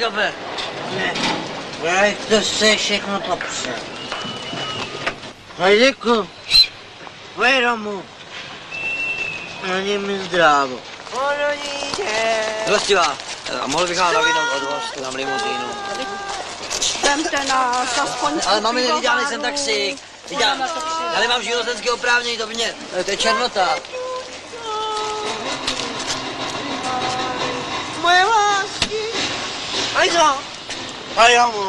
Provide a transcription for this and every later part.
Добре. Не. Верайте се шекна топса. Хайдеко. Верамо. Они ми здраво. Олониде. Здравствуйте. А може би да видам от вас там лимузину. Тамтена со спонс. А маме не видя, не съм такси. Видя. Але mám životenské oprávnění, to mě. To je černota. Ahí está. Ahí vamos.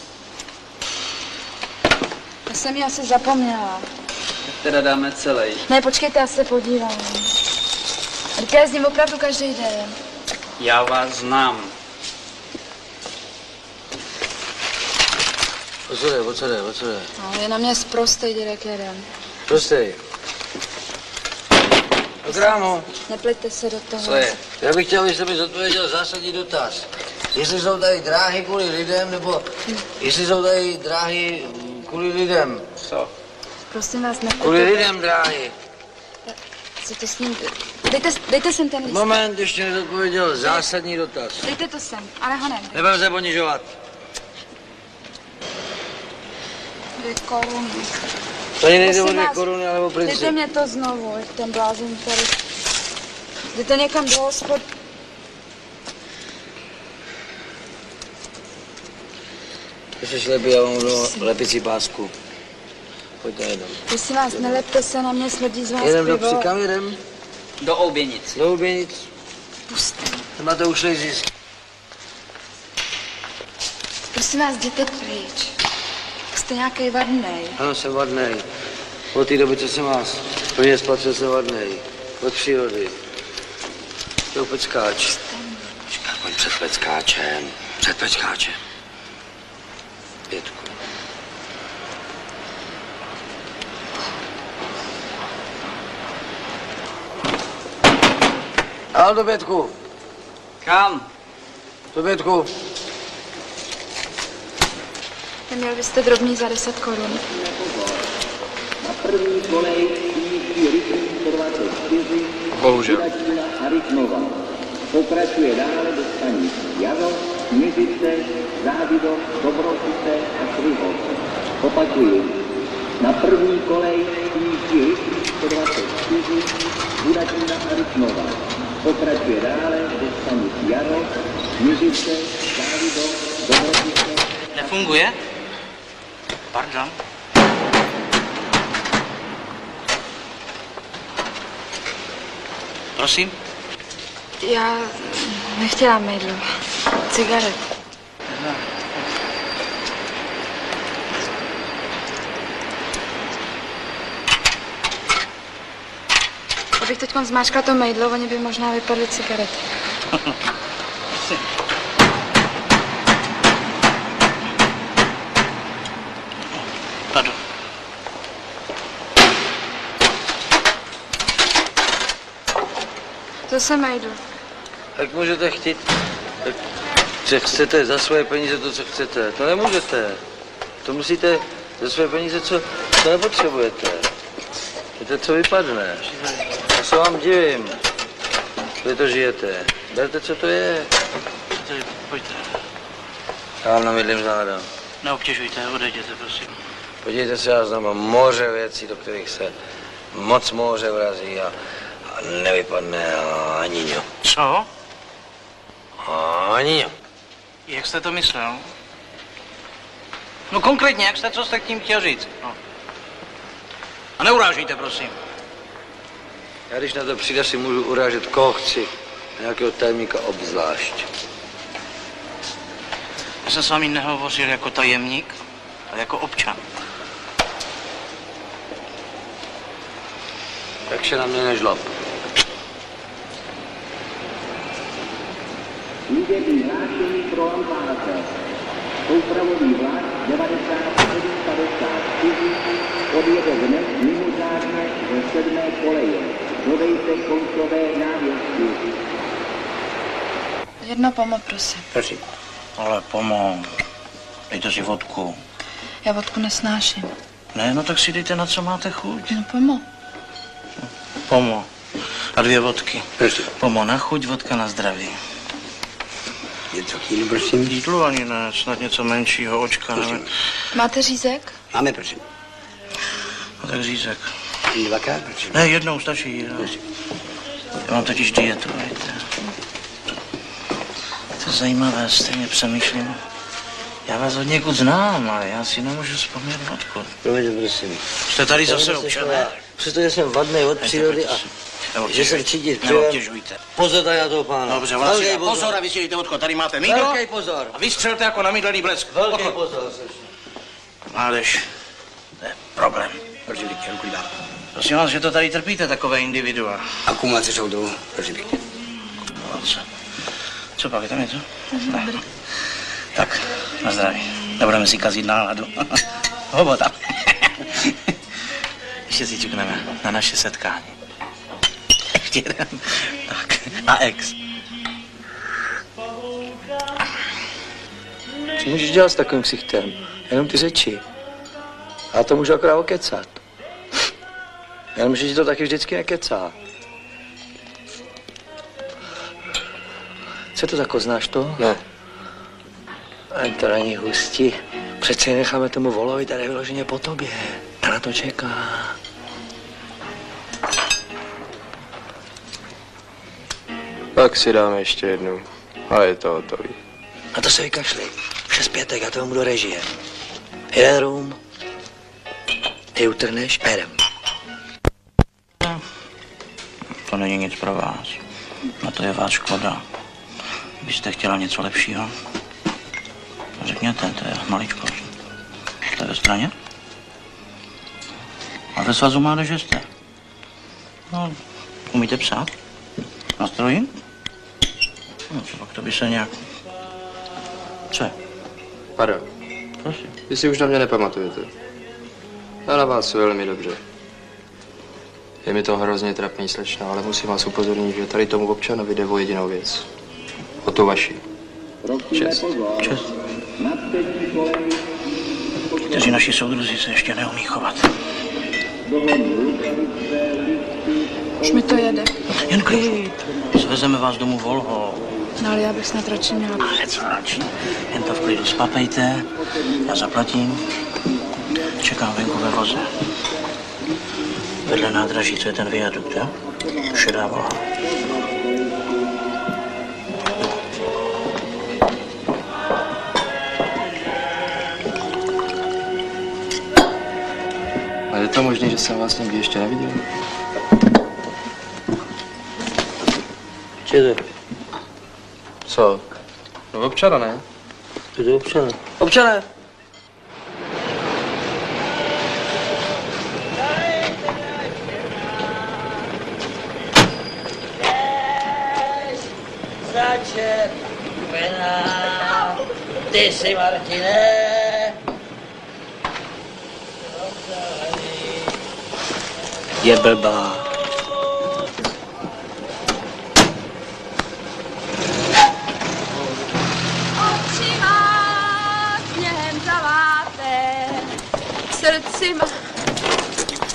Já jsem ji asi zapomněla. Tak teda dáme celý. Ne, počkejte, já se podívám. Já jezdím opravdu každý den. Já vás znám. O co jde? No, je na mě sprostej direkt jeden. Prostej. Krámo. Nepleťte se do toho. Co je? Já bych chtěl, abyste mi zodpověděl zásadní dotaz. Jestli jsou tady dráhy kvůli lidem, nebo jestli jsou tady dráhy kvůli lidem. Co? Prosím vás, nepleťte. Kvůli lidem dráhy. Co to s ním? Dejte sem ten lístek. Moment, ještě nezodpověděl zásadní dotaz. Dejte to sem, ale ho ne. Nebudeme se ponižovat. 2 koruny. Tady nejde o 2 koruny, ale o princip. Dejte mě to znovu, jak ten blázen tady. Jděte někam do hospod. Když jsi lepí, já vám budu lepicí pásku. Pojďte jedem. Prosím vás, nelepte se na mě, smrdí z vás pivo. Jedem do Psi, kam jedem? Do Oběnic. Do Oběnic. Pusté. Tam máte ušlej zisk. Prosím vás, jděte pryč. jste nějaký vadnej. Ano, jsem vadnej. Od té doby, co jsem vás plně spatřil, jsem vadnej. Od přírody. Jste peckáč. Říkáš, pojď před peckáčem. Před peckáčem. Pětku. Ale do pětku. Kam? Do pětku. Neměl byste drobný za 10 korun. Na první kolej bohužel. Pokračuje dále do stanic Jaro, Kněžice, Závidov, Dobrošice a Krivolce. Opakuju. Na první kolej jíždí 124 Budatina a Rytnova. Pokračuje dále do stanic Jaro, Kněžice, Závidov, Dobrošice. Nefunguje? Pardon. Prosím? Já nechtěla mejdlo. Cigaret. No. Abych teď zmáčkla to mejdlo, oni by možná vypadly cigarety. Zase najdu. Tak můžete chtít, tak, že chcete za svoje peníze to, co chcete. To nemůžete. To musíte za svoje peníze, co nepotřebujete. Je to, co vypadne. Já se vám divím. Vy to žijete. Berte, co to je. Pojďte. Já vám namydlím záda. Neobtěžujte, odejděte, prosím. Podívejte se, já znám moře věcí, do kterých se moc moře vrazí a nevypadne ani ňo. Co? Ani ňo. Jak jste to myslel? No konkrétně, co jste k tím chtěl říct? No. A neurážíte, prosím. Já když na to přijde, si můžu urážet koho chci. Nějakého tajemníka obzvlášť. Já jsem s vámi nehovořil jako tajemník, ale jako občan. Takže na mě nežlob. Výběrný hlášení pro ambaláce. Soupravodní vlád 9754 odjede dnes mimořádně ze 7. koleje. Dodejte koncové návěstky. Jedno pomoc, prosím. Prosím. Ale pomoc. Dejte si vodku. Já vodku nesnáším. Ne, no tak si dejte, na co máte chuť. No pomoc. Pomo. A 2 vodky. Prosím. Pomo na chuť, vodka na zdraví. Něco chvíli, prosím. Jídlo ani ne, snad něco menšího, očka. Máte řízek? Máme, prosím. No tak řízek. 2krát, prosím. Ne, jednou stačí jídlo. Prosím. Já mám totiž dietu, víte. To je zajímavé, stejně přemýšlím. Já vás od někud znám, ale já si nemůžu vzpomínat odkud. Promiňte, prosím. Jste tady zase občané. Přestože jsem vadnej od přírody a že se cítit. Neobtěžujte. Pozor tady na toho pána. Dobře, velký pozor a vystřelíte odkud. Tady máte mýdlo. Velký pozor. A vystřelte jako namydlený blesk. Velký pozor. Mládež, to je problém. Prosím pěkně, ruku dál. Prosím vás, že to tady trpíte, takové individua. Akumulace soudů, prosím pěkně. Co pak, je tam něco? Tak, na zdraví. Nebudeme si kazit náladu. Hobota. Ještě si čukneme na naše setkání. Ještě jeden. Tak. A ex. Co můžeš dělat s takovým ksichtem? Jenom ty řeči. Já to můžu akorát okecat. Jenom, že ti to taky vždycky nekecá. Co to tako, znáš to? Ne. Ani to není hustí. Přece necháme tomu Volovi tady vyloženě po tobě. Ta na to čeká. Tak si dáme ještě jednu. A je to hotový. A to se vykašli. 6 pětek, já tomu budu režie. Jeden rum. Ty utrhneš a jedem. To není nic pro vás. Na to je vás škoda. Byste chtěla něco lepšího? Řekněte, to je maličko. Estava estranha? Ora, só uma hora já está. Não, comida pesada. Não se traiu? Não sei o que estou a bisanhar. Co? Paro. Prosím. Jestli už na mě nepamatujete. Já na vás velmi dobře. Je mi to hrozně trapný, slečno, ale musím vás upozornit, že tady tomu občanovi jde o jedinou věc. O tu vaši. Čest. Čest. Kteří naši soudruzi se ještě neumí chovat. Už mi to jede. Janko, svezeme vás domů volho. No, ale já bych snad radši měla. Ale co radši? Jen to v klidu spapejte, já zaplatím. Čekám venku ve voze. Vedle nádraží, co je ten viadukt, jo? Šedá volha. A je to možné, že jsem vás nikdy ještě neviděl? Čili? Co? No občana, ne? Kde občana? Občané! Ty jsi, Martine! Je blbá. Oči má sněhem zaváté, srdci má...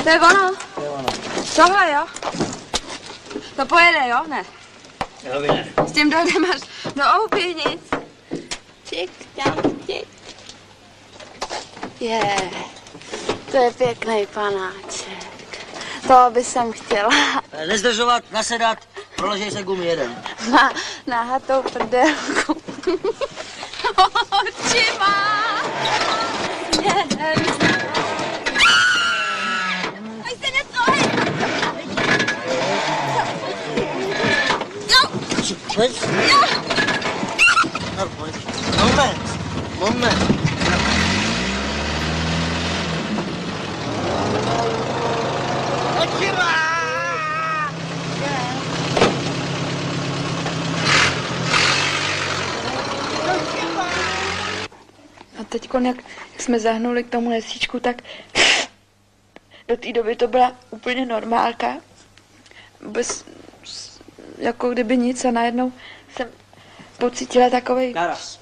To je ono? To je ono. Tohle, jo? To pojede, jo? Ne. Jo, by ne. S tím dojdeme až do Oupinic. Tik, tak, tik. Je, to je pěkný panáček. To by jsem chtěla. Nezdržovat, nasedat, proložej se gumy jeden. Má náhatou prdelku. Oči má. Ať se neslohy. Pojď. No, pojď. Moment. A teď, jak jsme zahnuli k tomu lesíčku, tak do té doby to byla úplně normálka. Bez, jako kdyby nic, a najednou jsem pocítila takovej... Naraz.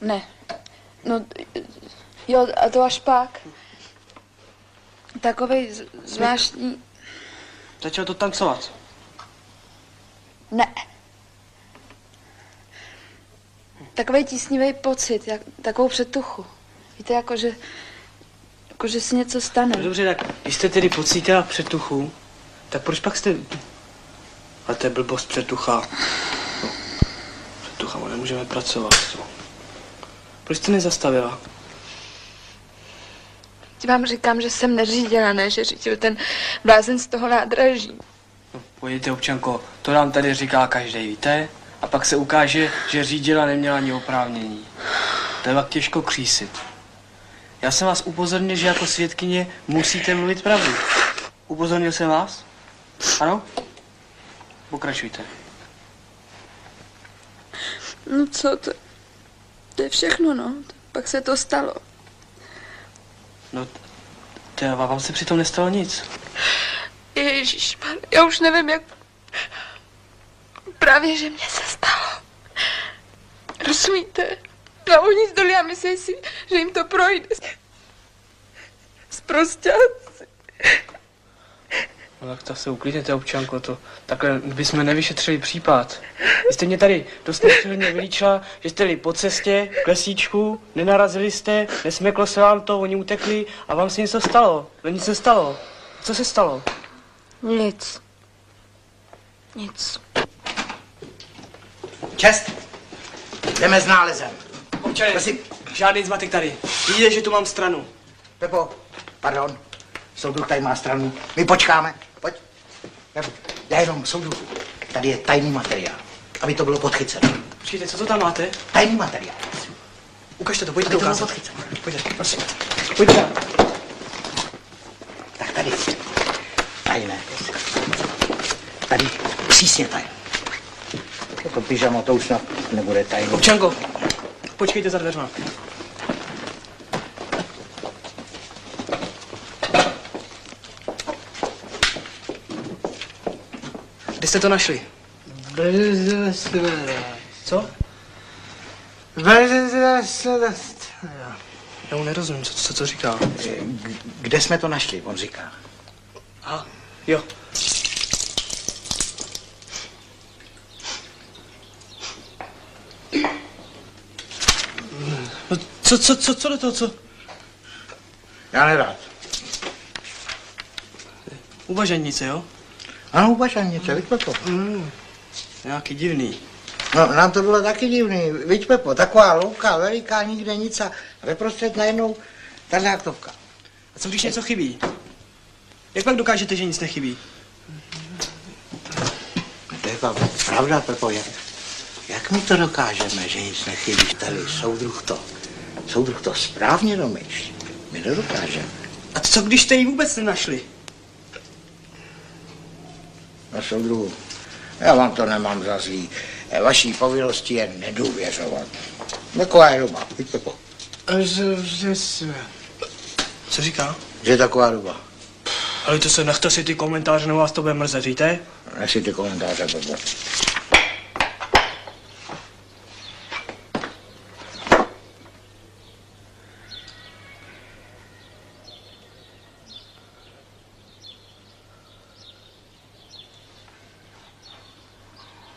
Ne. No, jo, a to až pak. Takovej zvláštní... Začal to tancovat. Ne. Takovej tísnivý pocit, jak, takovou přetuchu. Víte, jakože si něco stane. Dobře, tak když jste tedy pocítila přetuchu, tak proč pak jste... Ale to je blbost, přetucha. No, přetuchama nemůžeme pracovat. Co? Proč jste nezastavila? Ti vám říkám, že jsem neřídila, ne, že řídil ten blázen z toho nádraží. No, pojďte, občanko, to nám tady říká každej, víte? A pak se ukáže, že řídila neměla ani oprávnění. To je pak těžko křísit. Já jsem vás upozornil, že jako svědkyně musíte mluvit pravdu. Upozornil jsem vás? Ano? Pokračujte. No co, to je všechno, no. Pak se to stalo. No, vám se přitom nestalo nic. Ježišmar, já už nevím, jak... Právě, že mě se stalo. Rozumíte? Na oni zdolí a myslí si, že jim to projde. Sprosťáci. No tak to se uklidněte, občanko, to takhle bychom nevyšetřili případ. Vy jste mě tady dost nepřehledně vylíčila, že jste jeli po cestě k lesíčku, nenarazili jste, nesmeklo se vám to, oni utekli a vám se něco stalo. No nic se stalo. Co se stalo? Nic. Nic. Čest, jdeme s nálezem. Občane, prosím. Žádný zmatek tady. Vidíte, že tu mám stranu. Pepo, pardon, soudruh tady má stranu. My počkáme, pojď. Já jenom, soudruh, tady je tajný materiál, aby to bylo podchyceno. Počkejte, co to tam máte? Tajný materiál. Ukaž to, pojďte to ukázat. Pojďte, prosím. Pojďte. Tak tady. Tajné. Tady přísně tajné. To pyžamo, to už snad nebude tajné. Občanko, počkejte za dveřma. Kde jste to našli? Co? Já mu nerozumím, co říká. Kde jsme to našli, on říká. Aha, jo. No, co do toho, co? Já nerad. Uvaženice, jo? Ano, uvaženice, vypl to. Nějaký divný. No, nám to bylo taky divný. Viď, Pepo, taková louka, veliká, nikde nic a veprostřed najednou ta náktovka. A co když něco chybí? Jak pak dokážete, že nic nechybí? To je pravda, Pepo, jak my to dokážeme, že nic nechybí? Tady soudruh to správně domýšlí. My nedokážeme. A co když jste ji vůbec nenašli? Na soudruhu. Já vám to nemám za zlý. Vaší povinnosti je nedůvěřovat. Taková je doba, víte po. Co říká? Že je taková doba. Ale to se nechte si ty komentáře, nebo vás to bude mrzet, víte? Nech si ty komentáře, Pepo.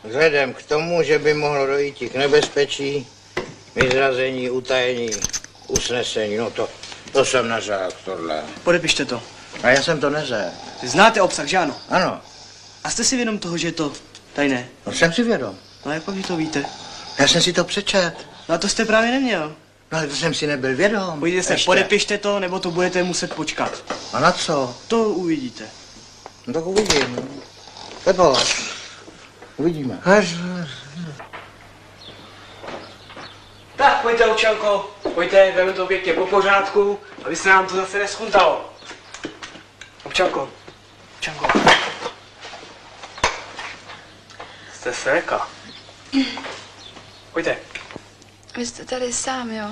Vzhledem k tomu, že by mohlo dojít i k nebezpečí, vyzrazení, utajení, usnesení, no to jsem neřekl tohle. Podepište to. A já jsem to neřekl. Znáte obsah, že ano? Ano. A jste si vědom toho, že je to tajné? No jsem si vědom. No jak pak vy to víte? Já jsem si to přečet. No a to jste právě neměl. No ale to jsem si nebyl vědom. Pojďte se, podepište to, nebo to budete muset počkat. A na co? To uvidíte. No tak uvidím. Pepo. Uvidíme. Tak, pojďte, občanko, pojďte, dáme to pěkně po pořádku, aby se nám to zase neschuntalo. Občanko. Jste seka. Pojďte. Vy jste tady sám, jo?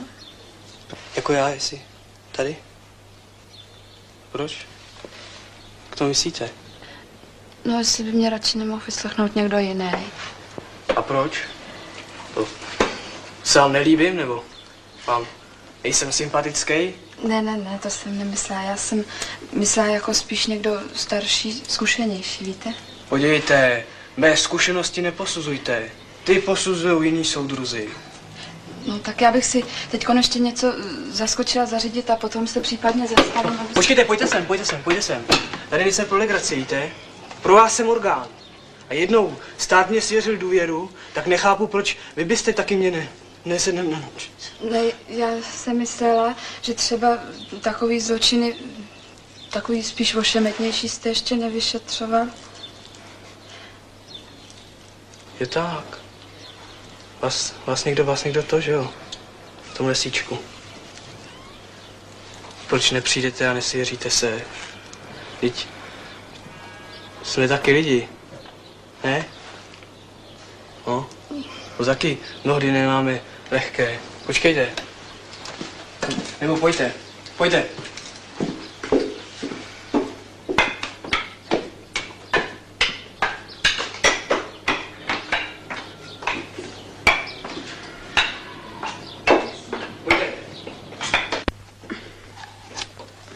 Jako já, jestli tady? Proč? K tomu myslíte? No, jestli by mě radši nemohl vyslechnout někdo jiný. A proč? Se vám nelíbím, nebo vám nejsem sympatický? Ne, to jsem nemyslela. Já jsem myslela jako spíš někdo starší, zkušenější, víte? Podívejte, mé zkušenosti neposuzujte. Ty posuzují jiní soudruzi. No, tak já bych si teď ještě něco zaskočila zařídit a potom se případně zastavím. Počkejte, pojďte sem. Tady nejsem pro legraci, víte? Pro vás jsem orgán. A jednou stát mě svěřil důvěru, tak nechápu, proč vy byste taky mě nesednem na noč. Ne, já jsem myslela, že třeba takový zločiny, takový spíš ošemetnější jste ještě nevyšetřoval. Je tak. Vás někdo to, že jo? V tom lesíčku. Proč nepřijdete a nesvěříte se? Vždyť jsme taky lidi, ne? No, to taky mnohdy nemáme lehké. Počkejte. Nebo pojďte.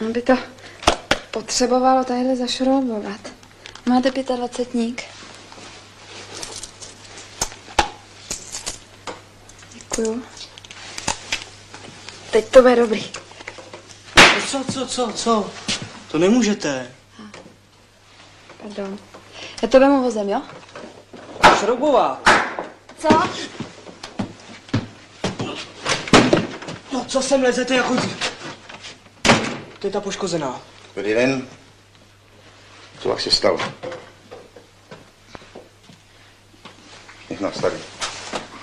Aby to potřebovalo tadyhle zašroubovat. Máte 25ník. Děkuju. Teď to bude dobrý. Co? To nemůžete. Pardon. Já to vemu vozem, jo? Šroubovák. Co? No, co sem lezete jako... To je ta poškozená. Dobrý den. Co pak se stalo? Nech nás tady.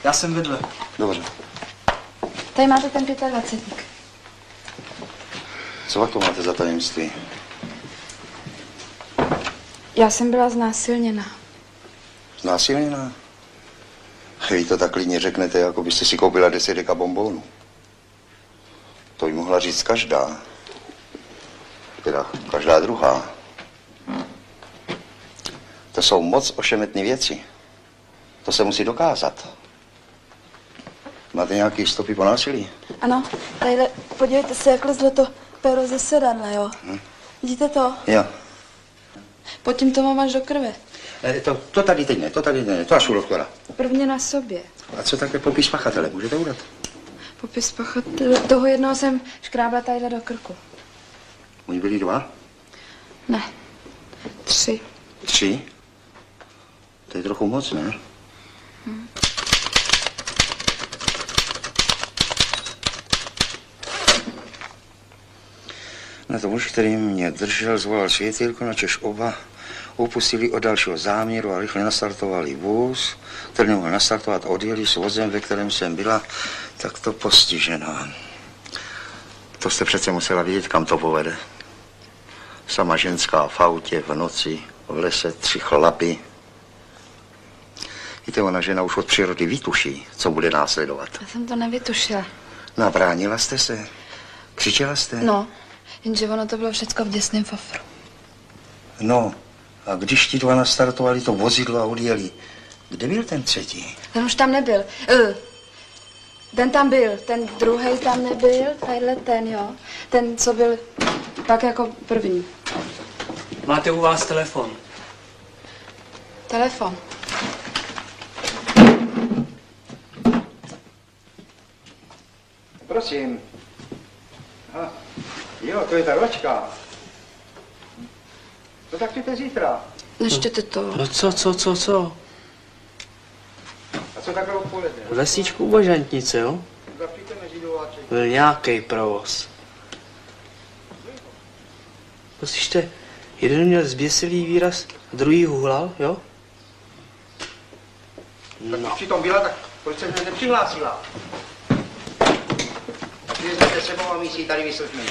Já jsem vedle. Dobře. Tady máte ten 25. Co pak to máte za tajemství? Já jsem byla znásilněná. Znásilněná? Vy to tak klidně řeknete, jako byste si koupila 10 deka bonbónů. To jí mohla říct každá. Teda každá druhá. To jsou moc ošemetné věci. To se musí dokázat. Máte nějaký stopy po násilí? Ano, tadyhle, podívejte se, jak lezlo to pero ze sedadla, jo? Hm? Vidíte to? Jo. Pod tím to máš do krve. To tady teď ne, to tady ne, to až ulovkora. Prvně na sobě. A co také popis pachatele, můžete udat? Popis pachatele, toho jednoho jsem škrábla tadyhle do krku. Oni byli 2? Ne, 3. 3? To je trochu moc, ne? Hm. Na to muž, který mě držel, zvolal světýlko, načež oba upustili od dalšího záměru a rychle nastartovali vůz, který nemohl nastartovat, odjeli s vozem, ve kterém jsem byla takto postižená. To jste přece musela vědět, kam to povede. Sama ženská v autě, v noci, v lese, 3 chlapy. Víte, ona žena už od přírody vytuší, co bude následovat. Já jsem to nevytušila. Nabránila jste se? Křičela jste? No. Jenže ono to bylo všecko v děsném fofru. No, a když ti 2 nastartovali to vozidlo a odjeli, kde byl ten 3? Ten už tam nebyl. Ten tam byl, ten druhý tam nebyl, tadyhle ten, jo. Ten, co byl pak jako první. Máte u vás telefon? Telefon. Prosím. Aha. Jo, to je ta ročka. No tak přijďte zítra. Nečtěte to. No co? A co takhle odpoledne? Lesíčku u Bažantnice, jo? Byl nějaký provoz. Poslyšte, jeden měl zběsilý výraz, druhý huhlal, jo? No. Tak přitom byla, tak proč se mě nepřihlásila? Přijezdete sebou a my si tady vyslechme.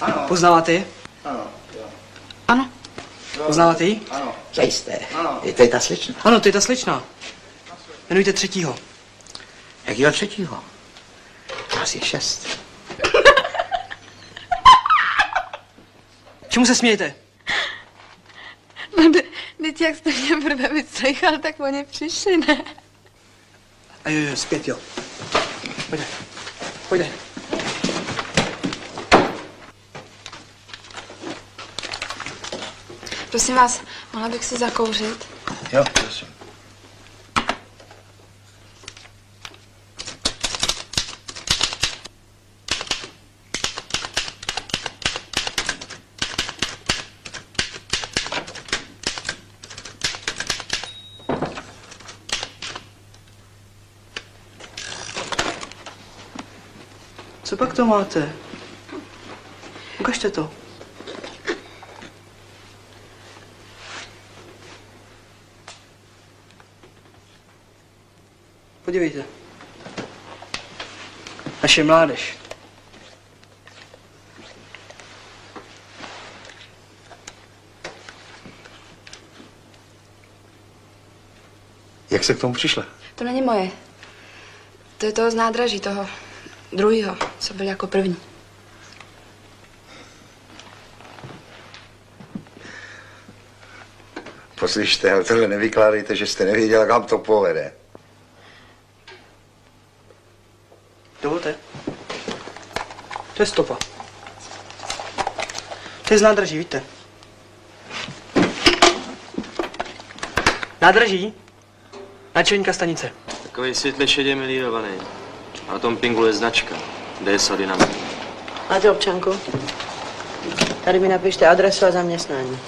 Ano. Poznáváte ji? Ano. Ano. Poznáváte ji? Ano. Zajisté. Ano. To je ta slečna. Ano, to je ta slečna. Jmenujte 3. Jakýho 3? Nás je 6. Čemu se smějete? No, teď jak jste mě prvé vyslechal, tak o ně přišli, ne? A jo, zpět, jo. Pojďte. Prosím vás, mohla bych si zakouřit? Jo, prosím. Co pak to máte? Ukažte to. Podívejte. Naše mládež. Jak se k tomu přišla? To není moje. To je toho z nádraží, toho druhýho, co byl jako první. Poslyšte, ale tohle nevykládejte, že jste nevěděla, kam to povede. Dovolte. To je stopa. To je z nádraží, víte? Nádraží? Náčelníka stanice. Takový světle šedě melírovaný. A na tom pingule je značka. DSA Dynamo. Máte občanku? Tady mi napište adresu a zaměstnání.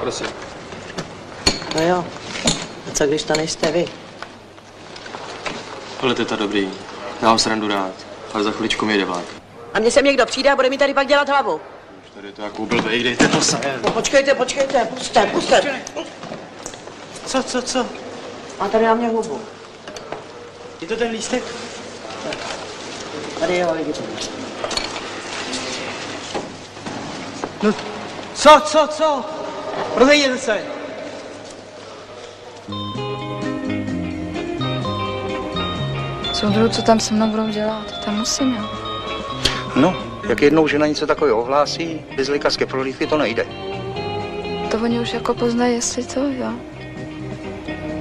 Prosím. No jo. A co když to nejste vy? Ale teta dobrý. Já vám srandu rád. Ale za chviličku mi jde vlak. A mně sem někdo přijde a bude mi tady pak dělat hlavu. Tady to jako byl vej, dejte to sem. Počkejte, pusťte. Co? A tady na mě hlubu. Je to ten lístek? Tady je, lidi. No, co? Rozejděte se. Soudru, co tam se mnou budou dělat? Tam musím, jo? No, jak jednou žena něco takového ohlásí, bez lékařské prohlídky to nejde. To oni už jako poznají, jestli to, jo?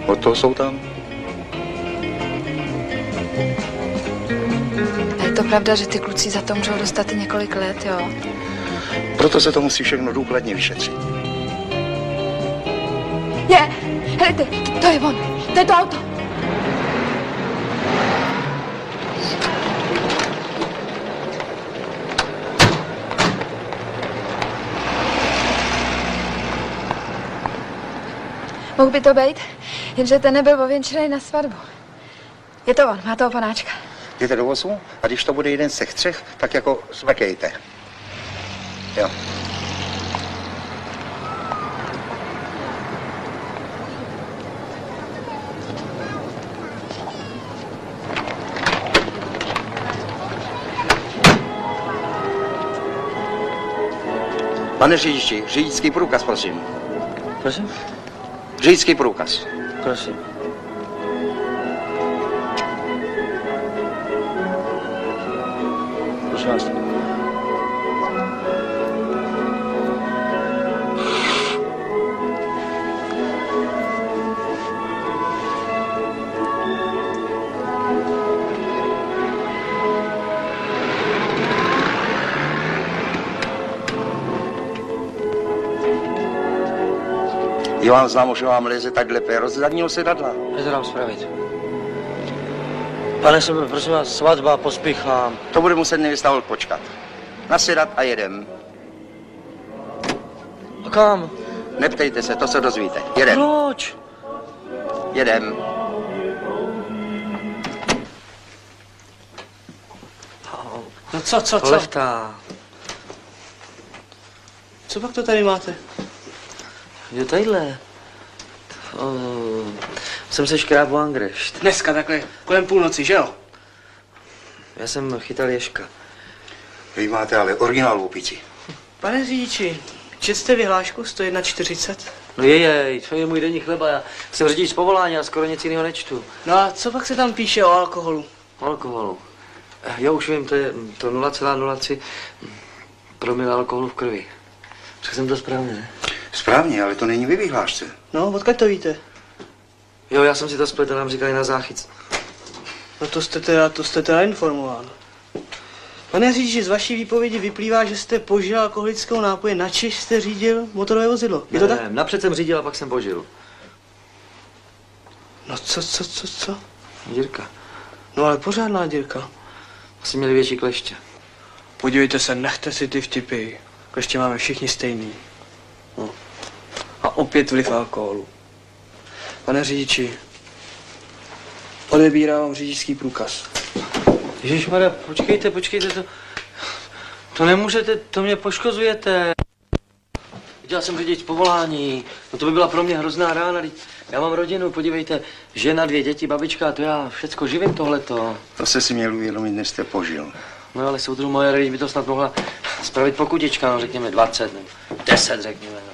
Od toho jsou tam. A je to pravda, že ty kluci za to můžou dostat i několik let, jo? Proto se to musí všechno důkladně vyšetřit. Je, hejte, to je on, to je to auto. Mohl by to být, jenže ten nebyl ověnčenej na svatbu. Je to on, má toho panáčka. Jděte do vozu a když to bude jeden z těch třech, tak jako smrkejte. Jo. Pane řidiči, řidičský průkaz, prosím. Prosím? Řidičský průkaz. Prosím. Prosím vás. Je vám známo, že vám leze takhle péro z zadního sedadla. Já to dám spravit. Pane Sobě, prosím vás, svatba, pospíchám. To bude muset nevěsta počkat. Nasedat a jedem. A kam? Neptejte se, to se dozvíte. Jedem. Proč? Jedem. No co? Leftá. Co pak to tady máte? Jo, tadyhle. Jsem se škrát po angrešt. Dneska takhle, kolem půlnoci, že jo? Já jsem chytal ježka. Vy máte ale originál v opici. Pane řidiči, četl jste vyhlášku 141? No jej, to je můj denní chleba, já jsem řidič z povolání a skoro nic jiného nečtu. No a co pak se tam píše o alkoholu? O alkoholu? Já už vím, to je to 0,03 promile alkoholu v krvi. Řekl jsem to správně, ne? Správně, ale to není ve vyhlášce. No, odkud to víte? Jo, já jsem si to spletl, nám říkali na záchyc. No to jste teda informován. Pane řidiči, z vaší výpovědi vyplývá, že jste požil alkoholického nápoje, načež jste řídil motorové vozidlo. Je to tak? Ne, napřed jsem řídil a pak jsem požil. No co? Dírka. No ale pořádná dírka. Asi měli větší kleště. Podívejte se, nechte si ty vtipy. Kleště máme všichni stejný. No. A opět vliv alkoholu. Pane řidiči, odebírám vám řidičský průkaz. Ježišmarja, počkejte, to nemůžete, to mě poškozujete. Dělal jsem řidič povolání, no to by byla pro mě hrozná rána. Já mám rodinu, podívejte, žena, 2 děti, babička, to já všecko živím tohleto. To jste si měl uvědomit, než jste požil. No ale soudru, moje rodič by to snad mohla spravit pokutička, no řekněme 20, nebo 10 řekněme, no.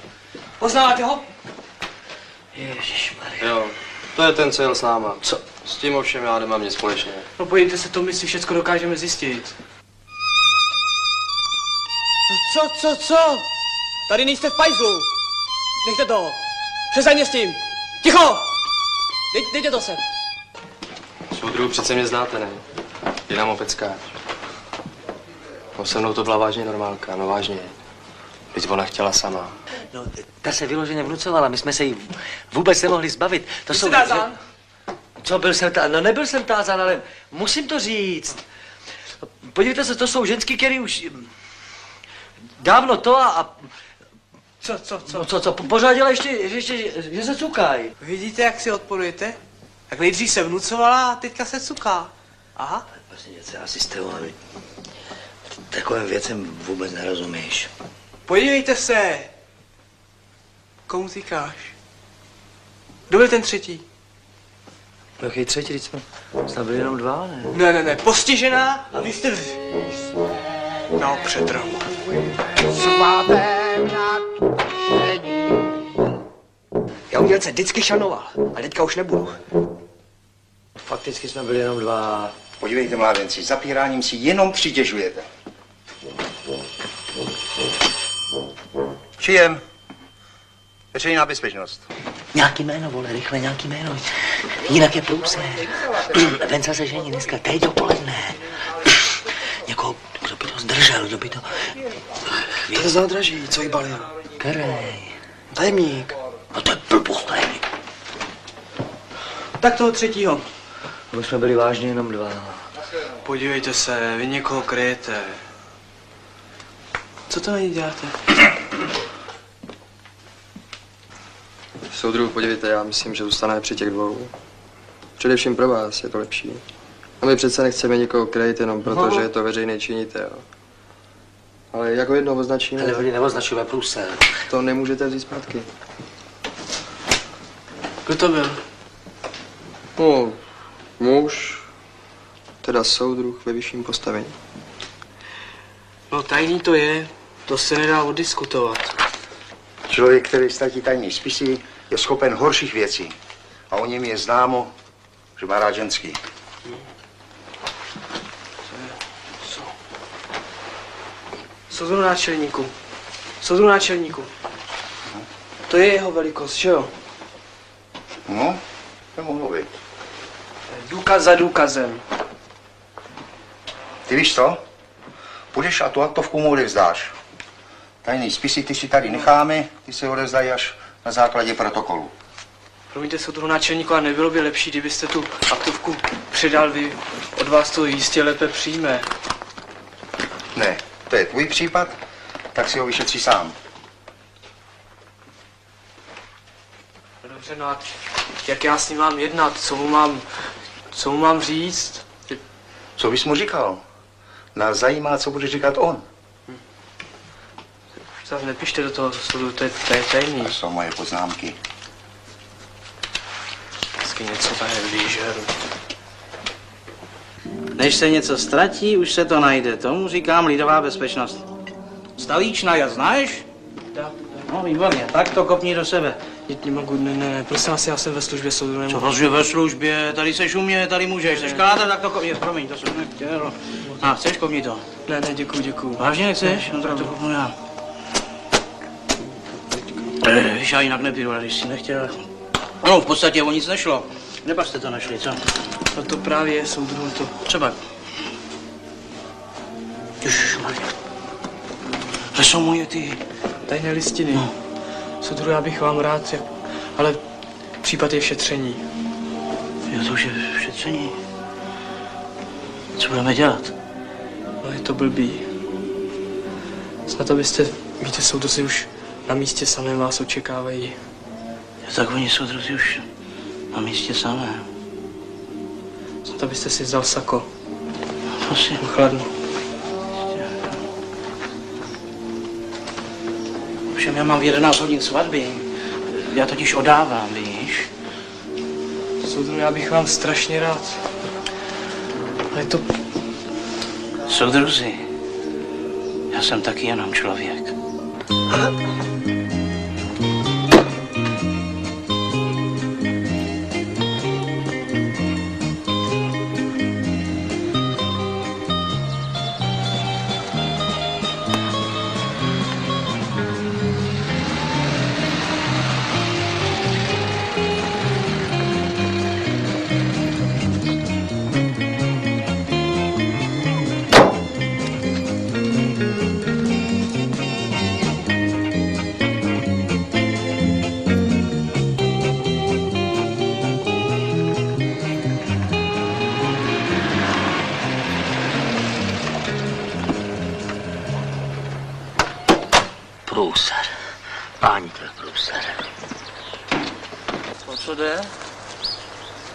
Poznáváte ho? Ježišmarja. Jo, to je ten, co jel s náma. Co? S tím ovšem já nemám nic společného. No pojďte se to, my si všecko dokážeme zjistit. No co? Tady nejste v pajzlu. Nechte toho. Přestaňte s tím. Ticho! Dejte to sem. Soudru, přece mě znáte, ne? Je nám opeckář. No, se mnou to byla vážně normálka, no vážně. Teď ona chtěla sama. No, ta se vyloženě vnucovala, my jsme se jí vůbec nemohli zbavit. To jsou... tázán? Co, byl jsem tázán? No nebyl jsem tázán, ale musím to říct. Podívejte se, to jsou ženský, který už... dávno to a... Co? No, co? Pořád dělá ještě že se cukají. Vidíte, jak si odporujete? Tak nejdřív se vnucovala a teďka se cuká. Aha. Prostě něco asi s takovým věcem vůbec nerozumíš. Podívejte se. Komu říkáš? Kdo byl ten třetí? Jaký třetí, když jsme snad byli jenom dva, ne? Ne, postižená a vy jste no, přetrhu. Já umělce vždycky šanoval, a teďka už nebudu. Fakticky jsme byli jenom dva. Podívejte, mládenci, zapíráním si jenom přitěžujete. Čijem. Veřejná bezpečnost. Nějaký jméno, vole, rychle, nějaký jméno. Jinak je průser. Venca se žení dneska, teď dopoledne. Někoho, kdo by to zdržel, kdo by to... To je zádraží, co jí balil. Kerej. Tajemník. No to je blbost, tajemník. Tak toho třetího. My jsme byli vážně jenom dva. Podívejte se, vy někoho kryjete. Co to na ní děláte? Soudruhu, podívejte, já myslím, že zůstane při těch dvou. Především pro vás je to lepší. A my přece nechceme někoho krejt jenom proto, že je to veřejný činitel. Ale jako jedno označíme... Neoznačujeme průser. To nemůžete vzít zpátky. Kdo to byl? No, muž, teda soudruh ve vyšším postavení. No tajný to je, to se nedá oddiskutovat. Člověk, který ztratí tajný spisy, je schopen horších věcí. A o něm je známo, že má rád ženský. Soudruhu náčelníku. To je jeho velikost, že jo? No, to mohlo být. Důkaz za důkazem. Ty víš co? Půjdeš a tu aktovku mu odevzdáš. Tajný spisy ty si tady necháme, ty se odevzdají až na základě protokolu. Promiňte, soudruhu náčelníku, a nebylo by lepší, kdybyste tu aktovku předal vy? Od vás to jistě lépe přijme. Ne, to je tvůj případ, tak si ho vyšetří sám. Dobře, no a jak já s ním mám jednat? Co mu mám říct? Co bys mu říkal? Nás zajímá, co bude říkat on. Zase nepište do toho, to je tajný. To jsou moje poznámky. Vždycky něco tady vyžeru. Než se něco ztratí, už se to najde. Tomu říkám lidová bezpečnost. Stalíčna, já znáš? Tak. No, výborně, tak to kopni do sebe. Ne, prosím vás, já jsem ve službě soudruhu. Co že ve službě? Tady seš u mě, tady můžeš. Seš kládat, tak to kopni. Promiň, to jsem nechtěl. A, chceš kopni to? Ne, děkuju. Vážně nechceš? No tak to kopnu já. Víš, já jinak nepiju, ale když jsi nechtěl. Ano, v podstatě o nic nešlo. Nebo jste to našli, co? No to právě je, soudruhu, to. Třeba. Ježišmarja. To jsou moje ty tajné listiny. No. Soudruhu, já bych vám rád, ale případ je v šetření. Jo, to už je v šetření. Co budeme dělat? No, je to blbý. Snad abyste, víte, soudruzi už na místě samém vás očekávají. Jo, tak oni soudruzi už na místě samém. Snad abyste si vzal sako. No, prosím. Chladno. Já mám v 11 hodin svatby. Já totiž odávám, víš? Soudruhu, já bych vám strašně rád. Ale to... Soudruzi, já jsem taky jenom člověk.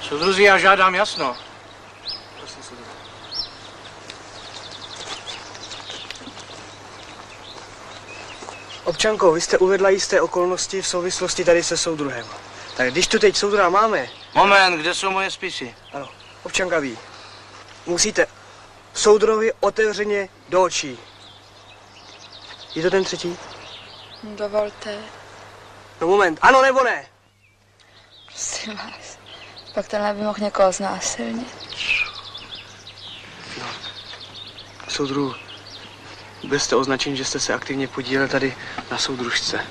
Soudruzi, já žádám jasno. Prosím, soudruzi. Občanko, vy jste uvedla jisté okolnosti v souvislosti tady se soudruhem. Tak když tu teď soudruha máme... Moment, kde jsou moje spisy? Ano, občanka ví. Musíte soudruhovi otevřeně do očí. Je to ten třetí? Dovolte. No moment, ano nebo ne? Prosím vás, pak tenhle by mohl někoho znásilnit. No, soudruhu, byl jste označen, že jste se aktivně podílel tady na soudružce.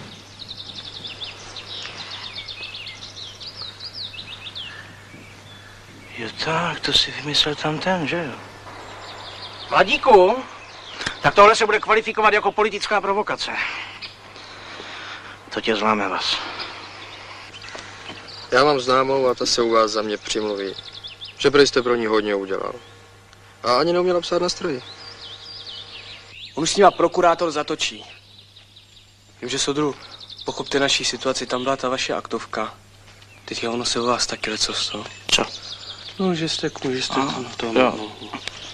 Jo tak, to si vymyslel tam ten, že jo? Mladíku, tak tohle se bude kvalifikovat jako politická provokace. To tě zláme vás. Já mám známou a ta se u vás za mě přimluví. Že prý jste pro ní hodně udělal. A ani neuměla psát na stroji. On s nima prokurátor zatočí. Vím, že soudru, pochopte naší situaci, tam byla ta vaše aktovka. Teďka ono se u vás taky leco. Co? No, že jste tam v tom. Jo.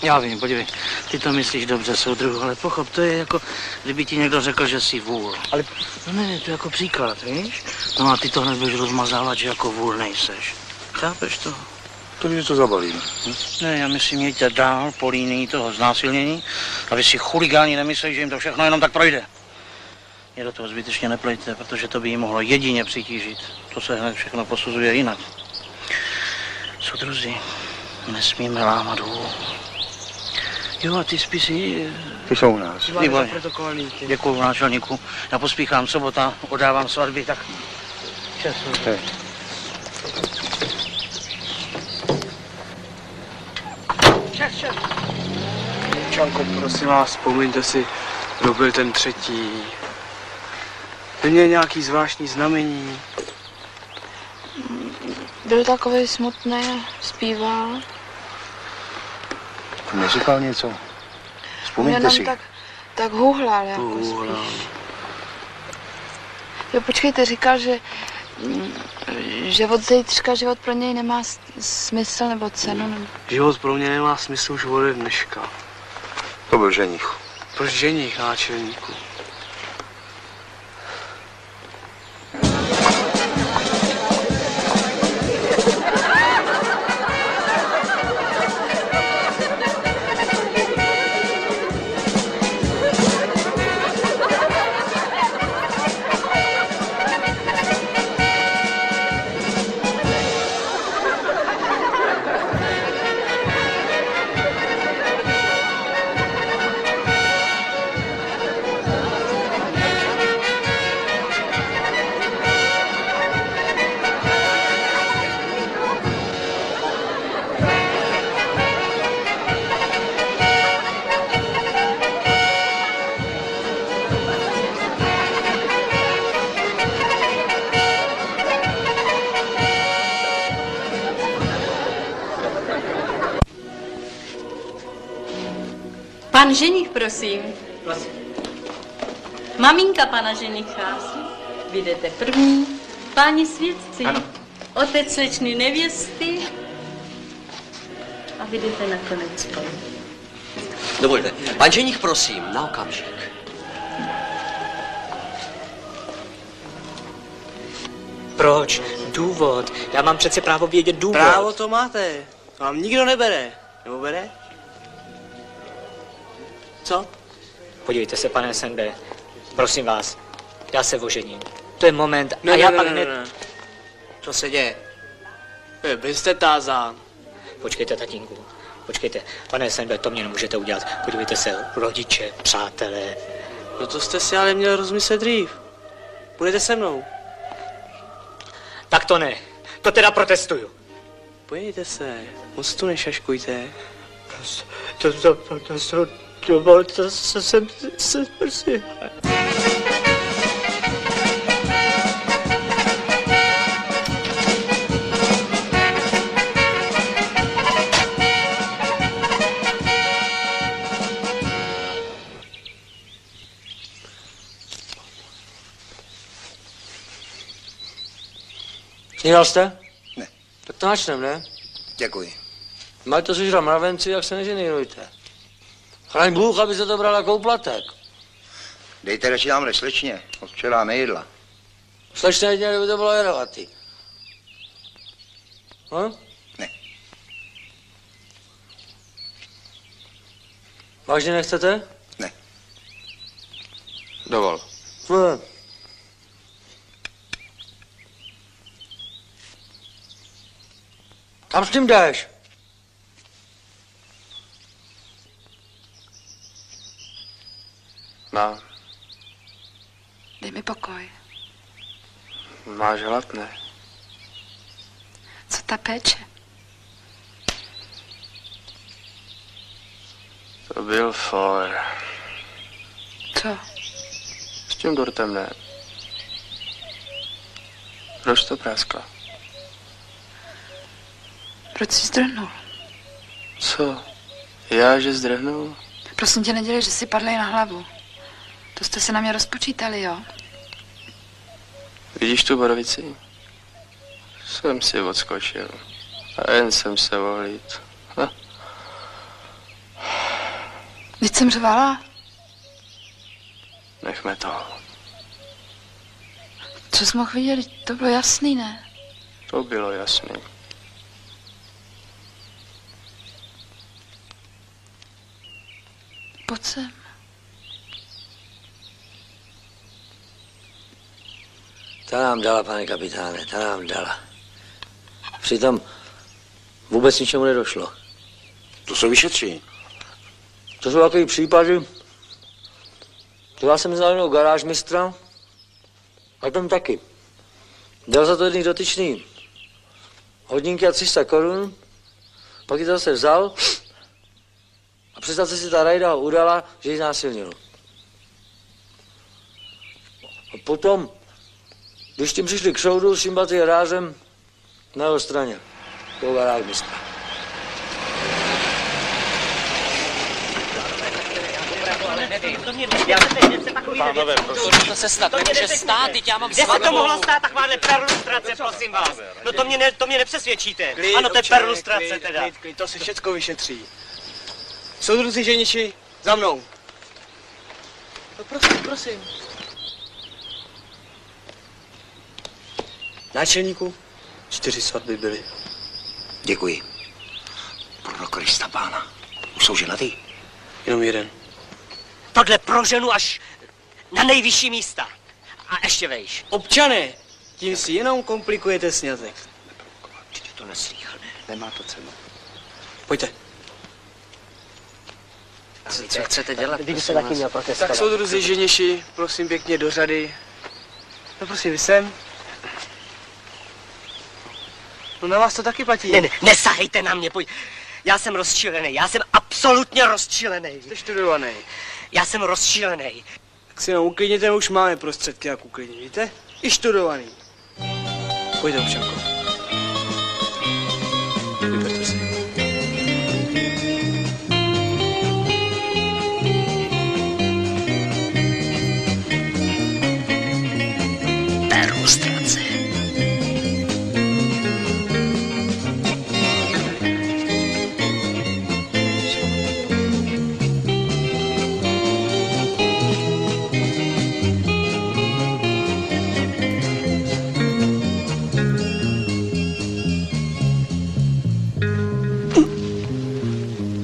Já vím, podívej, ty to myslíš dobře, soudruhu, ale pochop, to je jako, kdyby ti někdo řekl, že jsi vůl. Ale... No ne, to je jako příklad, víš? No a ty to hned budeš rozmazávat, že jako vůl nejseš. Chápeš to? To něco zabalíme. Ne, já myslím, jděte dál po línii toho znásilnění, aby si chuligáni nemysleli, že jim to všechno jenom tak projde. Mě do toho zbytečně neplejte, protože to by jim mohlo jedině přitížit. To se hned všechno posuzuje jinak. Soudruzi, nesmíme lámat hůl. Jo, a ty spisy... Ty jsou u nás. Děkuju, náčelníku. Já pospíchám, sobota, odávám svatby, tak... Čas. Čas. Čanko, prosím vás, vzpomeňte si, kdo byl ten třetí. Neměl nějaký zvláštní znamení. Byl takový smutný, zpíval. Neříkal něco? Vzpomněte si. Tak hůhlal jako spíš. Jo, počkejte, říkal, že od zítřka život pro něj nemá smysl nebo cenu. Nebo... Život pro mě nemá smysl už od dneška. To byl ženich. Proč ženich, náčelníku? Pan ženich, prosím. Prosím. Maminka pana ženicha. Vy jdete první. Páni svědci. Ano. Otec slečny nevěsty. A vy jdete nakonec spolu. Dovolte. Pan ženich, prosím, na okamžik. Proč? Důvod. Já mám přece právo vědět důvod. Právo to máte. To vám nikdo nebere. Nebo bere? Co? Podívejte se, pane SNB, prosím vás, já se ožením. To je moment a já pak hned... Ne. Co se děje? Vy jste tázán. Počkejte, tatínku, počkejte. Pane SNB, to mě nemůžete udělat. Podívejte se, rodiče, přátelé. No to jste si ale měl rozmyslet dřív. Budete se mnou. Tak to ne. To teda protestuju. Pojďte se, moc tu nešaškujte. To jsem se prosím. Snídal jste? Ne. Tak to načnem, ne? Děkuji. Máte sežrat mravenci, jak se neženírujte. Chraň Bůh, aby se to bral jako úplatek. Dejte radši tamhle slečně, od včera nejedla. Slečně jedině by to bylo jedla, ty. Hm? Ne. Vážně nechcete? Ne. Dovol. Ne. Kam s tím jdeš? Má. Dej mi pokoj. Máš hlad, ne? Co ta péče? To byl for. Co? S tím dortem ne. Proč to praskla? Proč jsi zdrhnul? Co? Já, že zdrhnul? Prosím tě, nedělej, že jsi padlej na hlavu. To jste se na mě rozpočítali, jo? Vidíš tu borovici? Jsem si odskočil. A jen jsem se ohlíd. Vždyť jsem řvala. Nechme to. Co jsi mohl vidět? To bylo jasný, ne? To bylo jasný. Pojď sem. Ta nám dala, pane kapitáne, ta nám dala. Přitom vůbec ničemu nedošlo. To se vyšetří. To jsou takový případy. To já jsem znal jenom garážmistra. A tam taky. Dal za to jedný dotyčný hodinky a 300 korun. Pak ji to zase vzal. A představte si, ta rajda ho udala, že ji znásilnil. A potom, když tím přišli k soudu, Simbad je rázem na jeho straně. Toho garážmistra. Pánové, prosím. To se snad nemůže stát, teď já mám svatou. Kde se to mohlo stát, takováhle perlustrace, prosím vás. No to mě nepřesvědčíte. Ano, to je perlustrace teda. To se všecko vyšetří. Soudruzi, ženiči, za mnou. No prosím, prosím. Náčelníku, 4 svatby byly. Děkuji. Pro Krista pána. Už jsou ženatý? Jenom jeden. Tohle pro ženu až na nejvyšší místa. A ještě vejš. Občané, tím si jenom komplikujete sňatek. Teď je to neslýchané. Nemá to cenu. Pojďte. Co chcete dělat? Se taky měl protestovat. Tak soudruzi, ženiši, prosím pěkně do řady. No prosím, vy sem. No na vás to taky platí. Ne, nesahejte na mě, pojď. Já jsem rozčilený, já jsem absolutně rozčilený. Jste študovaný. Já jsem rozčilený. Tak si jenom uklidněte, už máme prostředky, jak uklidnit, víte? I študovaný. Pojďte, občanko. Vyberte si.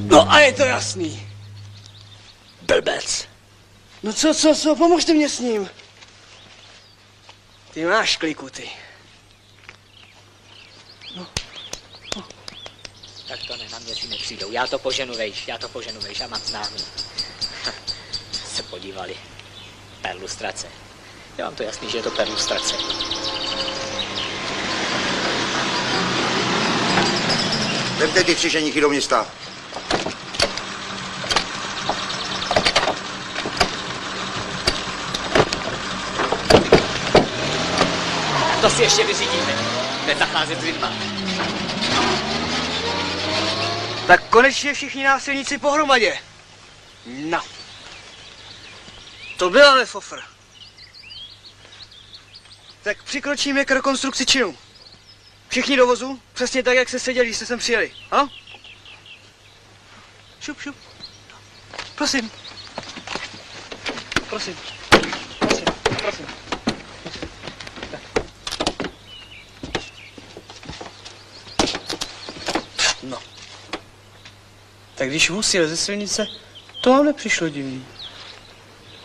No a je to jasný. Blbec. No co, pomožte mě s ním. Ty máš kliku, ty. No. Tak to ne, na mě si nepřijdou. Já to poženu vejš a mám známý. Se podívali. Perlustrace. Já vám to jasný, že je to perlustrace. Vemte ty 3 ženichy do města. To si ještě vyřídíme. Nezacházet s lidma. Tak konečně všichni násilníci pohromadě. No. To byla ale fofr. Tak přikročíme k rekonstrukci činu. Všichni do vozu, přesně tak, jak se seděli, když jste sem přijeli. Ha? Šup, šup. Prosím. Prosím. tak když vůz jel ze silnice, to vám nepřišlo divný.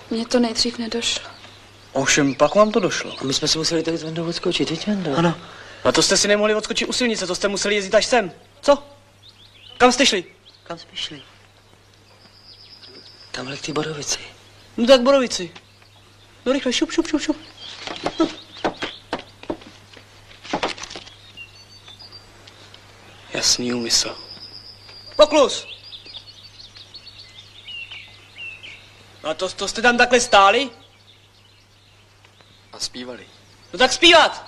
Mně to nejdřív nedošlo. Ovšem, pak vám to došlo. A my jsme si museli tak Vendo odskočit, viď Vendo? Ano. A to jste si nemohli odskočit u silnice, to jste museli jezdit až sem. Co? Kam jste šli? Kam jsme šli? Tamhle k té Borovici. No tak Borovici. No rychle, šup, šup, šup, šup. No. Jasný úmysl. Poklus! No a to jste tam takhle stáli? A zpívali. No tak zpívat!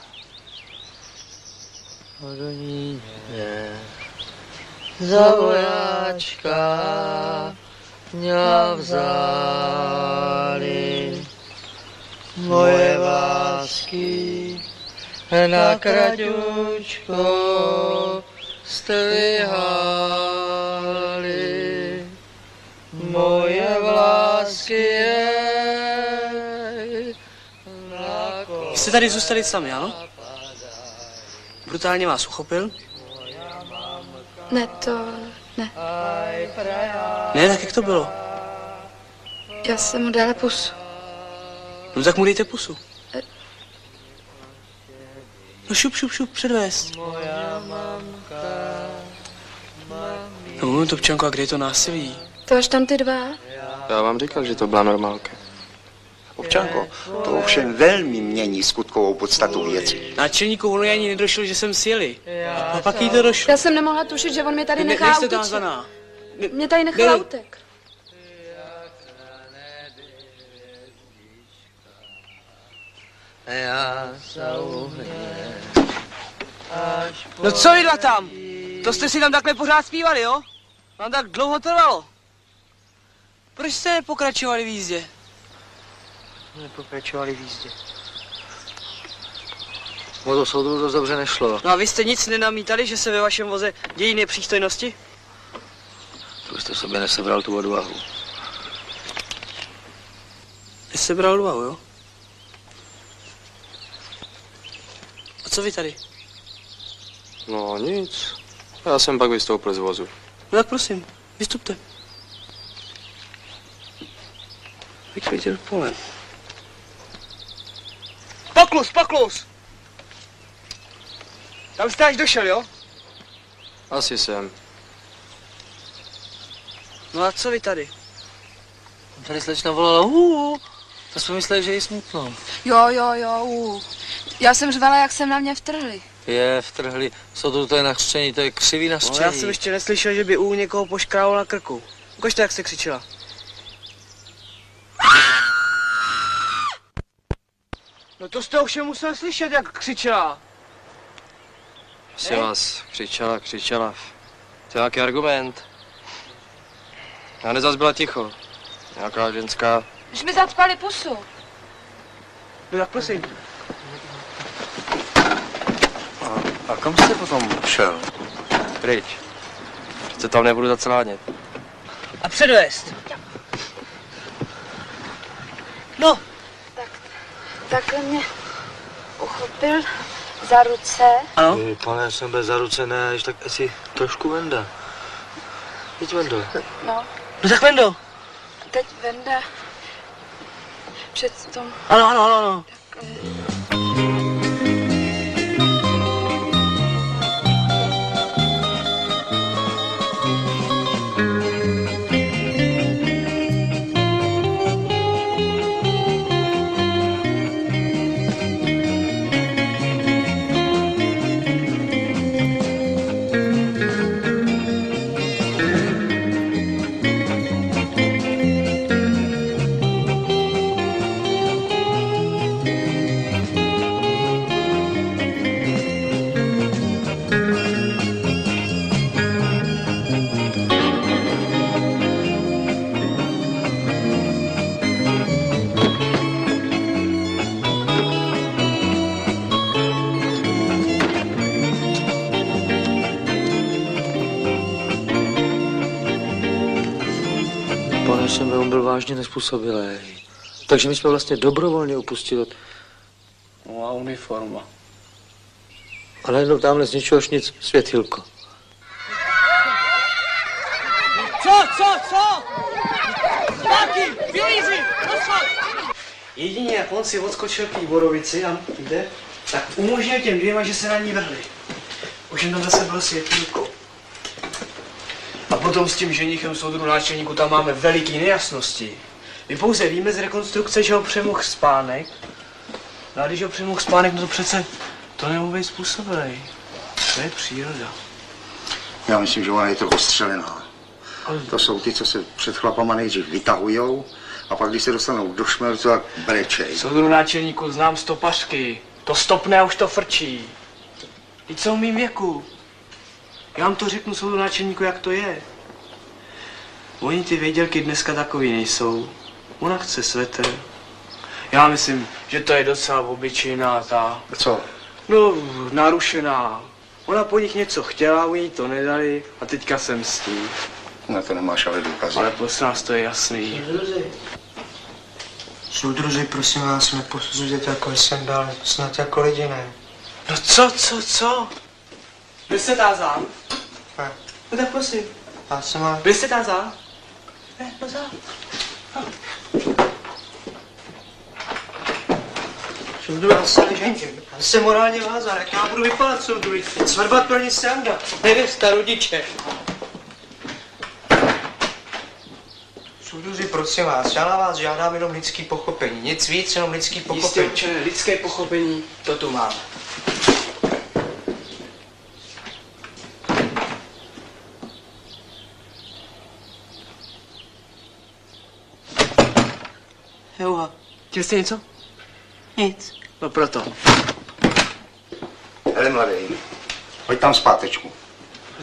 Hodoníně, za vojáčka mě vzali, moje lásky na kraťučko stvíhali, moje lásky je na kola. Jste tady zůstali sami, ano? Brutálně vás uchopil? Ne, to... ne. Ne, tak jak to bylo? Já jsem mu dala pusu. No tak mu dejte pusu. No šup, šup, šup, předvést. No, to občanko, a kde je to násilí? To až tam ty dva. Já vám říkal, že to byla normálka. Občanko, to ovšem velmi mění skutkovou podstatu věci. Náčelníku ono ani nedošlo, že jsem sjeli. A pak jí to došlo. Já jsem nemohla tušit, že on mě tady nechá utíct. Mě tady nechal utek. No co jdla tam? To jste si tam takhle pořád zpívali, jo? Vám tak dlouho trvalo. Proč jste nepokračovali v jízdě? Nepokračovali v jízdě. No to soudru dost dobře nešlo. No a vy jste nic nenamítali, že se ve vašem voze dějí nepřístojnosti? To jste sobě nesebral tu odvahu. Nesebral odvahu, jo? A co vy tady? No nic. Já jsem pak vystoupil z vozu. No tak prosím, vystupte. Vyklidil pole. Poklus, poklus! Tam jste až došel, jo? Asi jsem. No a co vy tady? Tady slečna volala huu. To jsme mysleli, že je smutno. Jo, jo, jo, Já jsem řvala, jak jsem na mě vtrhli. Je, vtrhli. Co to je nachřčení, to je křivý nachřčení. No, já jsem ještě neslyšel, že by u někoho poškrálo na krku. Ukažte, jak jste křičela. No to jste ovšem musel slyšet, jak křičela. Asi vás, křičela, křičela. To je nějaký argument. Já nezas byla ticho. Nějaká ženská. Když mi zacpali pusu. No tak prosím. A kam jste potom šel? Pryč. Přece tam nebudu zacelánět. A předvést. No. Takhle mě uchopil za ruce. Ano? Pane, jsem byl za ruce, ne, ještě tak asi trošku Venda. Teď Vendo. No. No tak Vendo. Teď Venda. Před tom. Ano, ano, ano, ano. Tak, on byl vážně nespůsobilý. Takže my jsme vlastně dobrovolně upustili od... No a uniforma. A najednou tamhle z ničeho nic světilko. Co? Шот! Taky, vylízi, do šot! Jedině Japonci odskočil k Výborovici a jde, tak umožnil těm dvěma, že se na ní vrhli. Už jenom zase byl světlíko. A potom s tím ženichem soudru náčelníku tam máme veliký nejasnosti. My pouze víme z rekonstrukce, že ho přemohl spánek. No a když ho přemohl spánek, no to přece to nemůže být způsobilej. To je příroda. Já myslím, že ona je to ostřelená. To jsou ty, co se před chlapama nejdřív vytahujou a pak, když se dostanou do šmelcu, tak brečej. Soudru náčelníku, znám stopařky. To stopné už to frčí. Teď jsou v mým věku. Já vám to řeknu, soudru náčelníku, jak to je. Oni ty vědělky dneska takový nejsou. Ona chce svetr. Já myslím, že to je docela obyčejná ta... Co? No, narušená. Ona po nich něco chtěla, oni to nedali a teďka jsem mstí. No to nemáš ale důkazy. Ale prosím nás, to je jasný. Soudruzi, prosím vás, neposuzujte jako jsem dal, snad jako lidi ne. No co? Byl jste tázán? Ne. No tak prosím. Já jsem ale... Byl jste tázán? Ne, no zá. Soudruzi, já se nežením. Já jsem morálně vázán, jak já budu vypadat, soudruzi. Svrbat pro ně sranda. Nevěsta, rodiče. Soudruzi, prosím vás, já na vás žádám jenom lidský pochopení. Nic víc, jenom lidský pochopení. Jistě, lidské pochopení, to tu máme. Heuha. Chtěl jste něco? Nic. No proto. Hele, mladý, pojď tam zpátečku.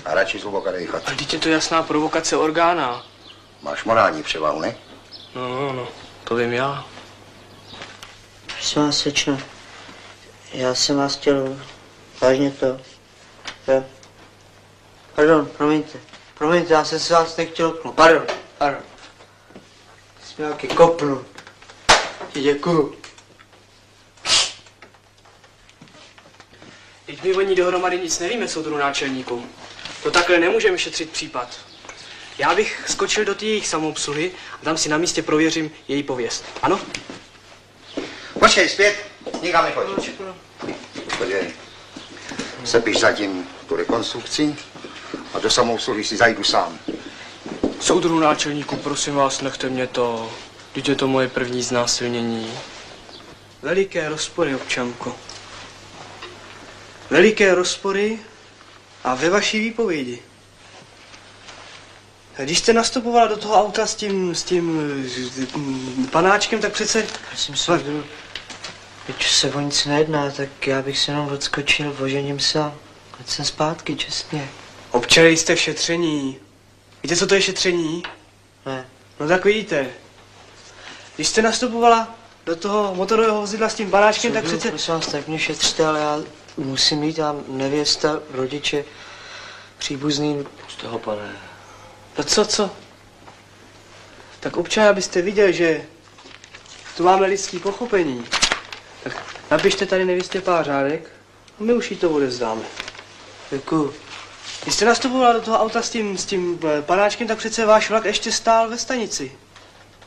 A radši zhluboka dejchat. Ale teď je to jasná provokace orgána. Máš morální převahu, ne? No, to vím já. Prosím vás, sečno, já jsem vás chtěl, vážně to, jo. Pardon, promiňte, já jsem se vás nechtěl oknout, pardon. Jsem nějaký kopnu, ti děkuju. Teď my o ní dohromady nic nevíme, soudru náčelníku. To takhle nemůžeme šetřit případ. Já bych skočil do té jejich samoobsluhy a tam si na místě prověřím její pověst. Ano? Počkej, zpět. Nikam nechodíš. Podívej. Sepíš zatím tu rekonstrukci a do samoobsluhy si zajdu sám. Soudru náčelníku, prosím vás, nechte mě to. Vždyť je to moje první znásilnění. Veliké rozpory, občanko. Veliké rozpory a ve vaší výpovědi. Když jste nastupovala do toho auta s tím panáčkem, tak přece... Prosím, soudru, když se o nic nejedná, tak já bych se jenom odskočil, ožením se a jsem zpátky, čestně. Občané, jste v šetření. Víte, co to je šetření? Ne. No tak vidíte. Když jste nastupovala do toho motorového vozidla s tím panáčkem, soudru, tak přece... Prosím vás, tak mě šetřte, ale já musím jít tam nevěsta, rodiče, příbuzný... Z toho, pane. No co? Tak občané, abyste viděl, že tu máme lidský pochopení, tak napište tady nevěstě pár řádek a my už jí to odevzdáme. Děkuju. Když jste nastupovala do toho auta s tím panáčkem, tak přece váš vlak ještě stál ve stanici.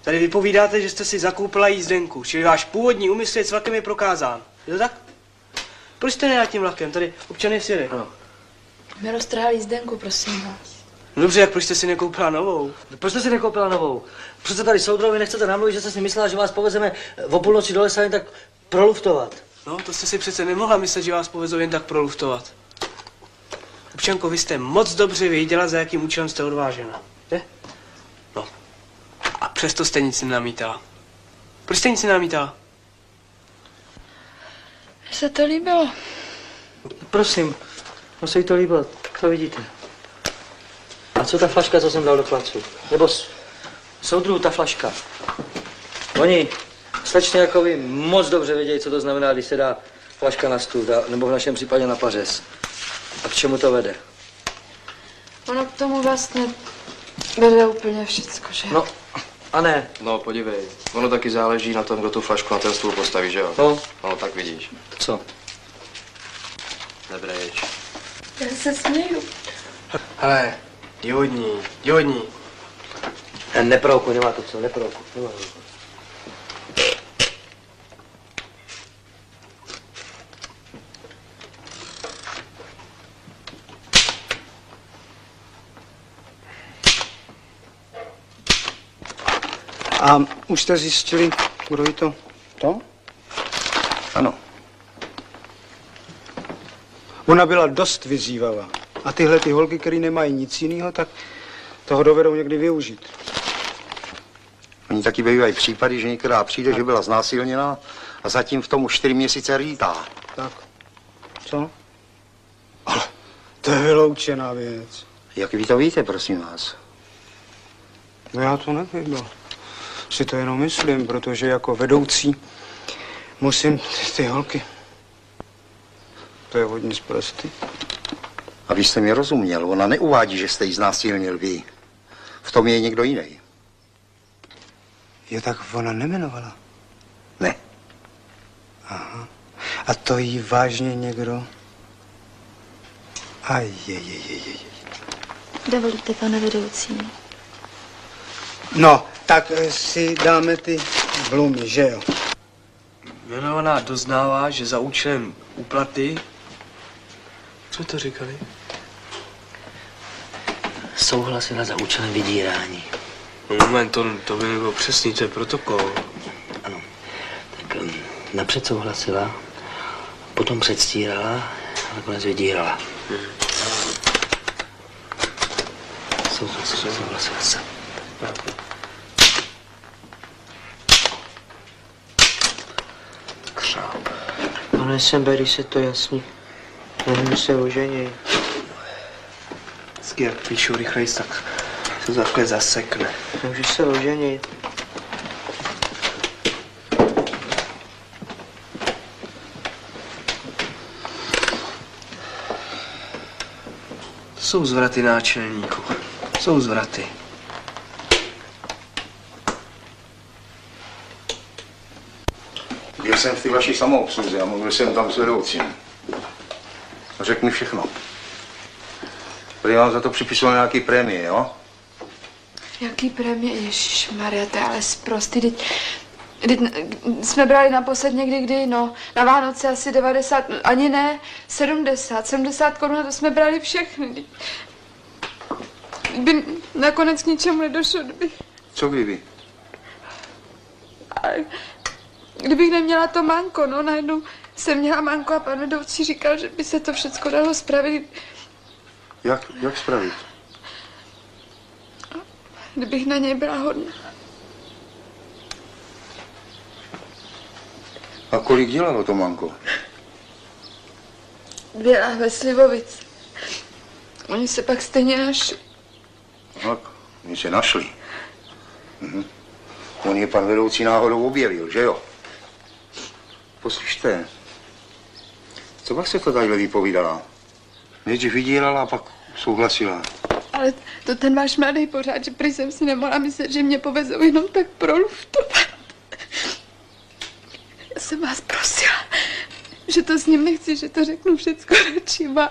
Tady vypovídáte, že jste si zakoupila jízdenku, čili váš původní úmysl je s vlakem je prokázán. Je to tak? Proč jste nejel tím vlakem? Tady občané si jede. Ano. My roztrhali jízdenku, prosím vás. No dobře, jak proč jste si nekoupila novou? Proč jste si nekoupila novou? Přece tady soudrovi nechcete namluvit, že jste si myslela, že vás povezeme o půlnoci do lesa jen tak proluftovat. No, to jste si přece nemohla myslet, že vás povezou jen tak proluftovat. Občanko, vy jste moc dobře věděla, za jakým účelem jste odvážena, že? No. A přesto jste nic nenamítala. Proč jste nic nenamítala? Mně se to líbilo. Prosím, no se jí to líbilo, to vidíte. A co ta flaška, co jsem dal do placu? Nebo soudru ta flaška? Oni, slečně jako vy, moc dobře vědějí, co to znamená, když se dá flaška na stůl, nebo v našem případě na pařez. A k čemu to vede? Ono k tomu vlastně vede úplně všecko, že? No, a ne. No, podívej, ono taky záleží na tom, kdo tu flašku na ten stůl postaví, že jo? No. No, tak vidíš. Co? Nebreč. Já se směju. Hele. Divodní. Neprouku, nemá to co, neprouku. Nemá to co. A už jste zjistili, kdo je to? To? Ano. Ona byla dost vyzývavá. A tyhle ty holky, které nemají nic jiného, tak toho dovedou někdy využít. Oni taky bývají případy, že některá přijde, tak, že byla znásilněná a zatím v tom už 4 měsíce rýtá. Tak. Co? Ale to je vyloučená věc. Jak vy to víte, prosím vás? No já to nevím, no. Si to jenom myslím, protože jako vedoucí musím ty holky. To je hodně zprostý. A vy jste mi rozuměl, ona neuvádí, že jste jí znásilnil vy. V tom je někdo jiný. Jo, tak ona nemenovala? Ne. Aha. A to jí vážně někdo? Ajejejejej. Dovolíte, pane vedoucí. No, tak si dáme ty blumy, že jo? Jmenovaná doznává, že za účelem úplaty... Co to říkali? Souhlasila za účelem vydírání. No moment, to by nebylo přesný, to je protokol. Ano. Tak napřed souhlasila, potom předstírala a nakonec vydírala. Souhlasila se. Křáp. Pane Sembery, se to jasný. Nevím, se oženěj. Vždycky, jak píšu rychleji, tak se to takhle zasekne. Můžeš se oženit. To jsou zvraty náčelníků. Jsou zvraty. Byl jsem v té vaší samoobsluze a mluvil jsem tam s vedoucím. A řekl mi všechno. Tady vám za to připisoval nějaký prémie, jo? Jaký prémie? Ježišmarja, to je ale zprostý. Teď jsme brali naposled někdy, kdy, no, na Vánoce asi 90, ani ne, 70 korun, to jsme brali všechny. Kdyby nakonec k ničemu nedošlo, kdyby... Co kdyby? Ale... Kdybych neměla to manko, no, najednou jsem měla manko a pan vedoucí říkal, že by se to všecko dalo spravit. Jak spravit? Kdybych na něj byla hodná. A kolik dělalo to manko? 2 láhve slivovic. Oni se pak stejně našli. Tak, oni se našli. Mhm. On je pan vedoucí náhodou objevil, že jo? Poslyšte, co vás se to takhle vypovídala? Nejdřív vydírala a pak souhlasila. Ale to ten váš mladý pořád, že prý jsem si nemohla myslet, že mě povezou jenom tak proluftovat. Já jsem vás prosila, že to s ním nechci, že to řeknu všecko radši vám.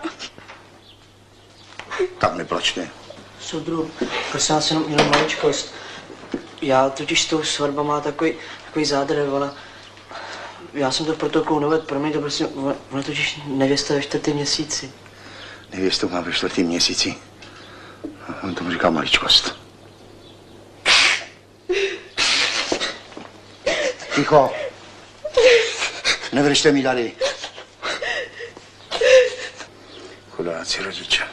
Tak neplačte. Soudru, prosím vás jenom maličkost. Já totiž s tou svatba má takový zádrv, ale... Já jsem to v protokolu noved, promiň, to prostě, ona totiž nevěsta ve 4. měsíci. Nevěstu má ve 4. měsíci. On tomu říká maličkost. Ticho. Nevržte mi tady. Chudáci rodiče.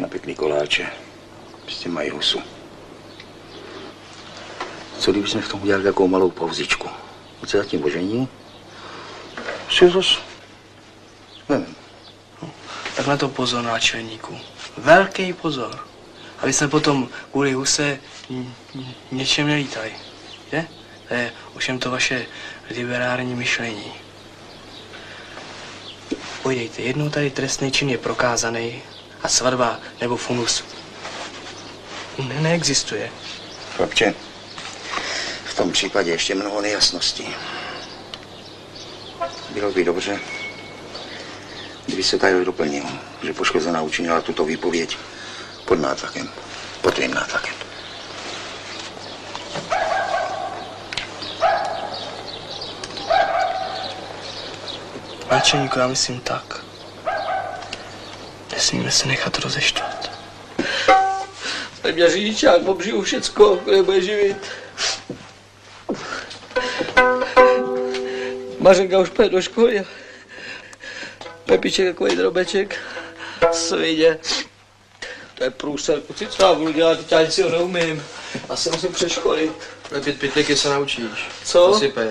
Na pěkný koláče. Prostě mají husu. Co kdyby jsme v tom udělali takovou malou pauzičku? On se zatím ožení? Jsi zase? Nevím. No, takhle to pozor, náčelníku. Velký pozor. Aby jsme potom kvůli huse něčem nelítali. Je? To je ovšem to vaše liberální myšlení. Pojďte, jednou tady trestný čin je prokázaný a svatba nebo funus neexistuje. Chlapče. V tom případě ještě mnoho nejasností. Bylo by dobře, kdyby se tady doplnil, že poškozená učinila tuto výpověď pod nátlakem, pod tvým nátlakem. mlčení já myslím tak. Nesmíme se nechat rozeštvat. Jsem já řidičák, obžiju všecko, kde bude živit. Mařenka už půjde do školy. Pepiček takový drobeček. Svině. To je průser, co já budu dělat, teď já nic si ho neumím. Asi musím přeškolit. Lepit pytliky se naučíš. Co? Zasypej.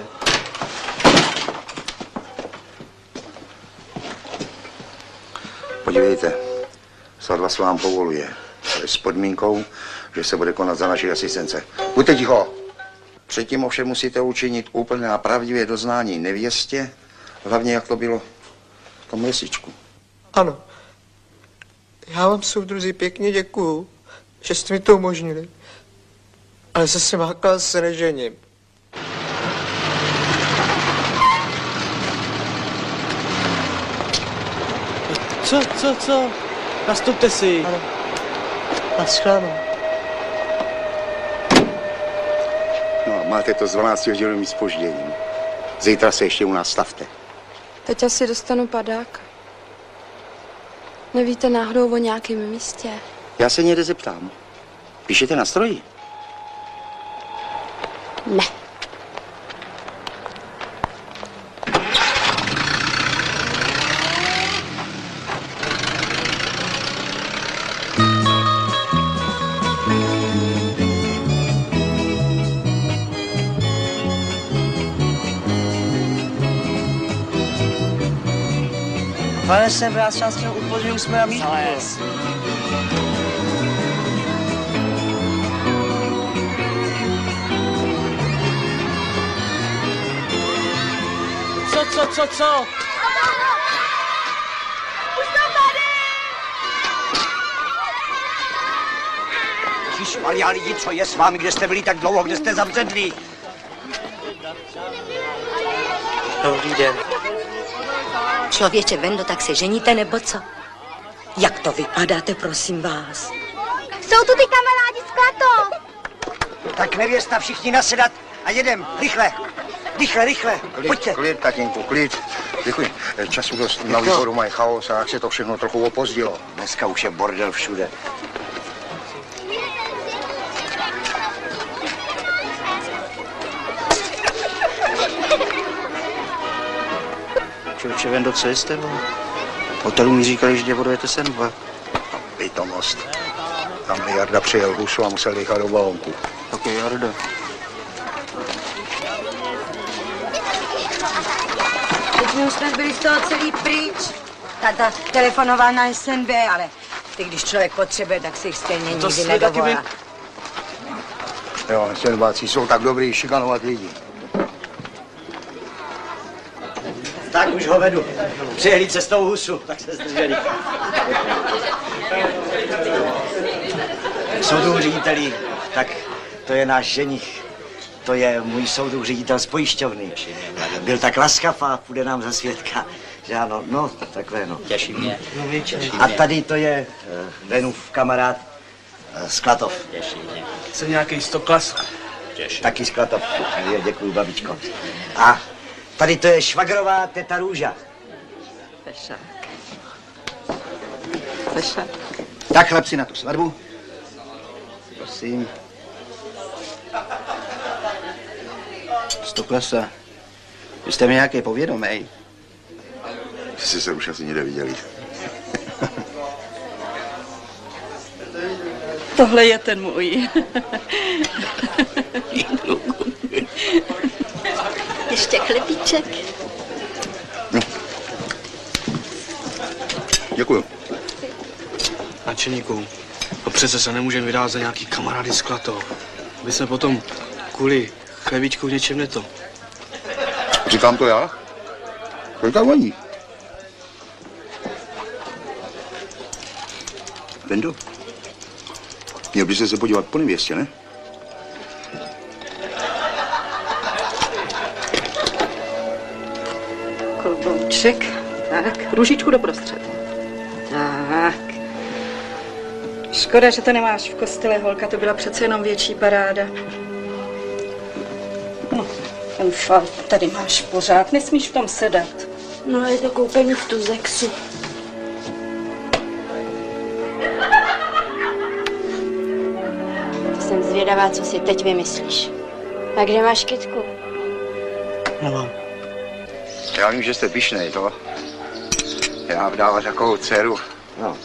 Podívejte, svatba se vám povoluje, ale s podmínkou, že se bude konat za naší asistence. Buďte ticho! Předtím ovšem musíte učinit úplné a pravdivé doznání nevěstě, hlavně jak to bylo v tom měsíčku. Ano. Já vám, soudruzi, pěkně děkuju, že jste mi to umožnili, ale zase mákal se nežením. Co? Nastupte si. Ano. Naschledanou. No, máte to s 12hodinovým zpožděním. Zítra se ještě u nás stavte. Teď asi dostanu padák. Nevíte náhodou o nějakém místě? Já se někde zeptám. Píšete na stroji? Ne. Pane, jsem rád, že nás chtěl upozornit, už jsme na mítku. Co? Už jsem tady! Ježišmarja, lidi, co je s vámi? Kde jste byli tak dlouho? Kde jste zavředli? Dobrý den. Člověče, Vendo, tak se ženíte, nebo co? Jak to vypadáte, prosím vás? Jsou tu ty kamarádi z Klato. Tak nevěsta, všichni nasedat a jedem, rychle. Rychle, pojďte. Klid, tatínku, klid. Děkuji. Času dost, na výboru mají chaos a tak se to všechno trochu opozdilo. Dneska už je bordel všude. Čověče, Vendo, co je s tebou? Hotelu mi říkali, že děvodujete sem dva. A bytomost. Tam Jarda přijel Husu a musel jít do balonku. Tak je Jarda. Teď my už jsme byli z toho celý pryč. Tata telefonoval na SNB, ale ty, když člověk potřebuje, tak si jich stejně nikdy nedovolá. Jo, SNBáci jsou tak dobrý šikanovat lidi. Tak už ho vedu. Přijeli cestou Husu, tak se zdrželi. Soudruh řediteli, tak to je náš ženich. To je můj soudruh ředitel z pojišťovny. Byl tak laskav a půjde nám za svědka. Že ano, no, takhle no. Těší mě. A tady to je Venův kamarád z Klatov. Těší mě. Jsem nějaký stoklas. Taky z Klatov. Děkuji, babičko. A tady to je švagrová teta Růža. Pešák. Tak, chlapci, na tu svatbu. Prosím. Stoklasa, vy jste mi nějaký povědomej. Vy jste se už asi někde viděli. Tohle je ten můj. Ještě chlebíček. No. Děkuju. Načeníku, no přece se nemůžeme vydávat za nějaký kamarády z Klatov. Aby jsme potom kvůli chlebíčku v něčem neto. Říkám to já? To tak voní. Vendo, měl byste se podívat po nevěstě, ne? Kolbouček, tak, růžičku doprostřed. Tak. Škoda, že to nemáš v kostele, holka, to byla přece jenom větší paráda. No, ten falt tady máš pořád, nesmíš v tom sedat. Но это koupím v Tuzexu. Jsem zvědavá, co si teď vymyslíš. A kde máš kytku? Nemám. Já vím, že jste pyšnej, to. Já vdávám takovou dceru. No.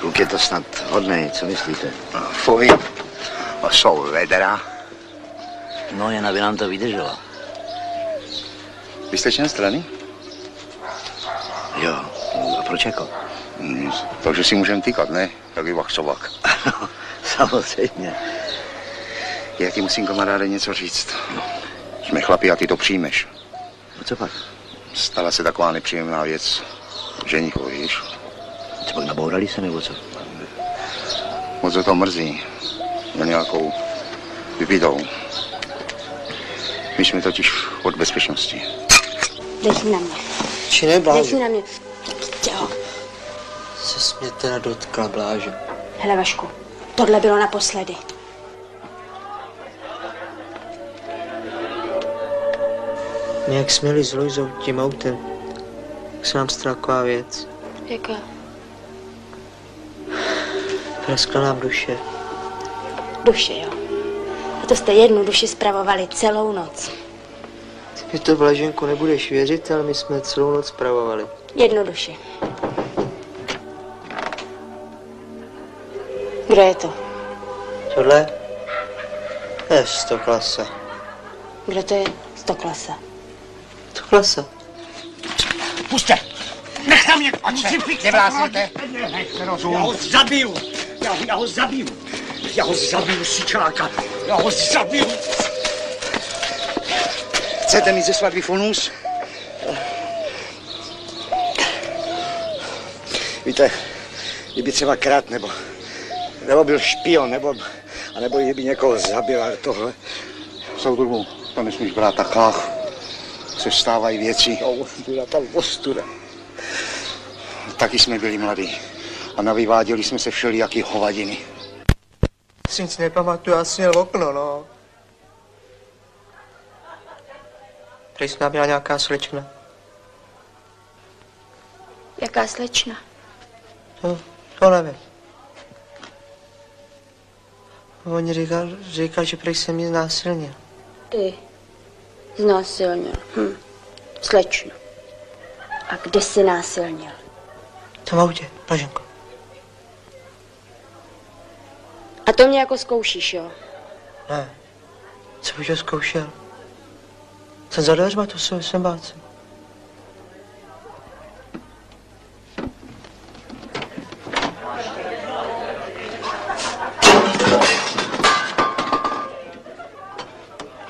Kluk je to snad hodnej, co myslíte? Fuj. A jsou vedra. No, jen aby nám to vydržela. Vy jste člen strany? Jo, a proč jako? Takže si můžeme týkat, ne? Jak i vachcovák. Ano, samozřejmě. Já ti musím, kamaráde, něco říct. Jsme chlapi a ty to přijmeš. No co pak? Stala se taková nepříjemná věc. Ženichov, víš? Co pak, nabourali se nebo co? Moc o to mrzí. Na nějakou vidou. My jsme totiž od bezpečnosti. Dej na mě. Či ne, Blážo? Dej na mě. Těho. Co jsi mě teda dotkla, Blážo? Hele, Vašku, tohle bylo naposledy. My jak jsme jeli s Luizou tím autem, tak se nám stala taková věc. Jaká? Praskla nám duše. Duše, jo. A to jste jednu duši spravovali celou noc. Ty to, Blaženko, nebudeš věřit, ale my jsme celou noc spravovali. Jednu duši. Kdo je to? Tohle? To je Stoklasa. Kdo to je? Stoklasa. Stoklasa? Puste! Nech na mě! Nevlázněte! Nech se rozum! Já ho zabiju! Já ho zabiju! Já ho zabiju, sičáka! Já ho zabiju! Chcete mít ze svatby funus? Víte, kdyby třeba krát, nebo byl špion, nebo kdyby někoho zabil, ale tohle... Soudruhu, to nesmíš brát na chách. Se stávají věci. Ostura, ta ostura. Taky jsme byli mladí a navyváděli jsme se všelijaký hovadiny. Si nic nepamatuju, já jsem měl okno, no. Tady s námi byla nějaká slečna. Jaká slečna? No, to nevím. On říkal, že prý jsem ji znásilnil. Ty? Znásilnil? Hm. Slečno. A kde jsi násilnil? V tom autě, Blaženko. A to mě jako zkoušíš, jo? Ne. Co bych ho zkoušel? Jsem za dveřma, to jsem bácem.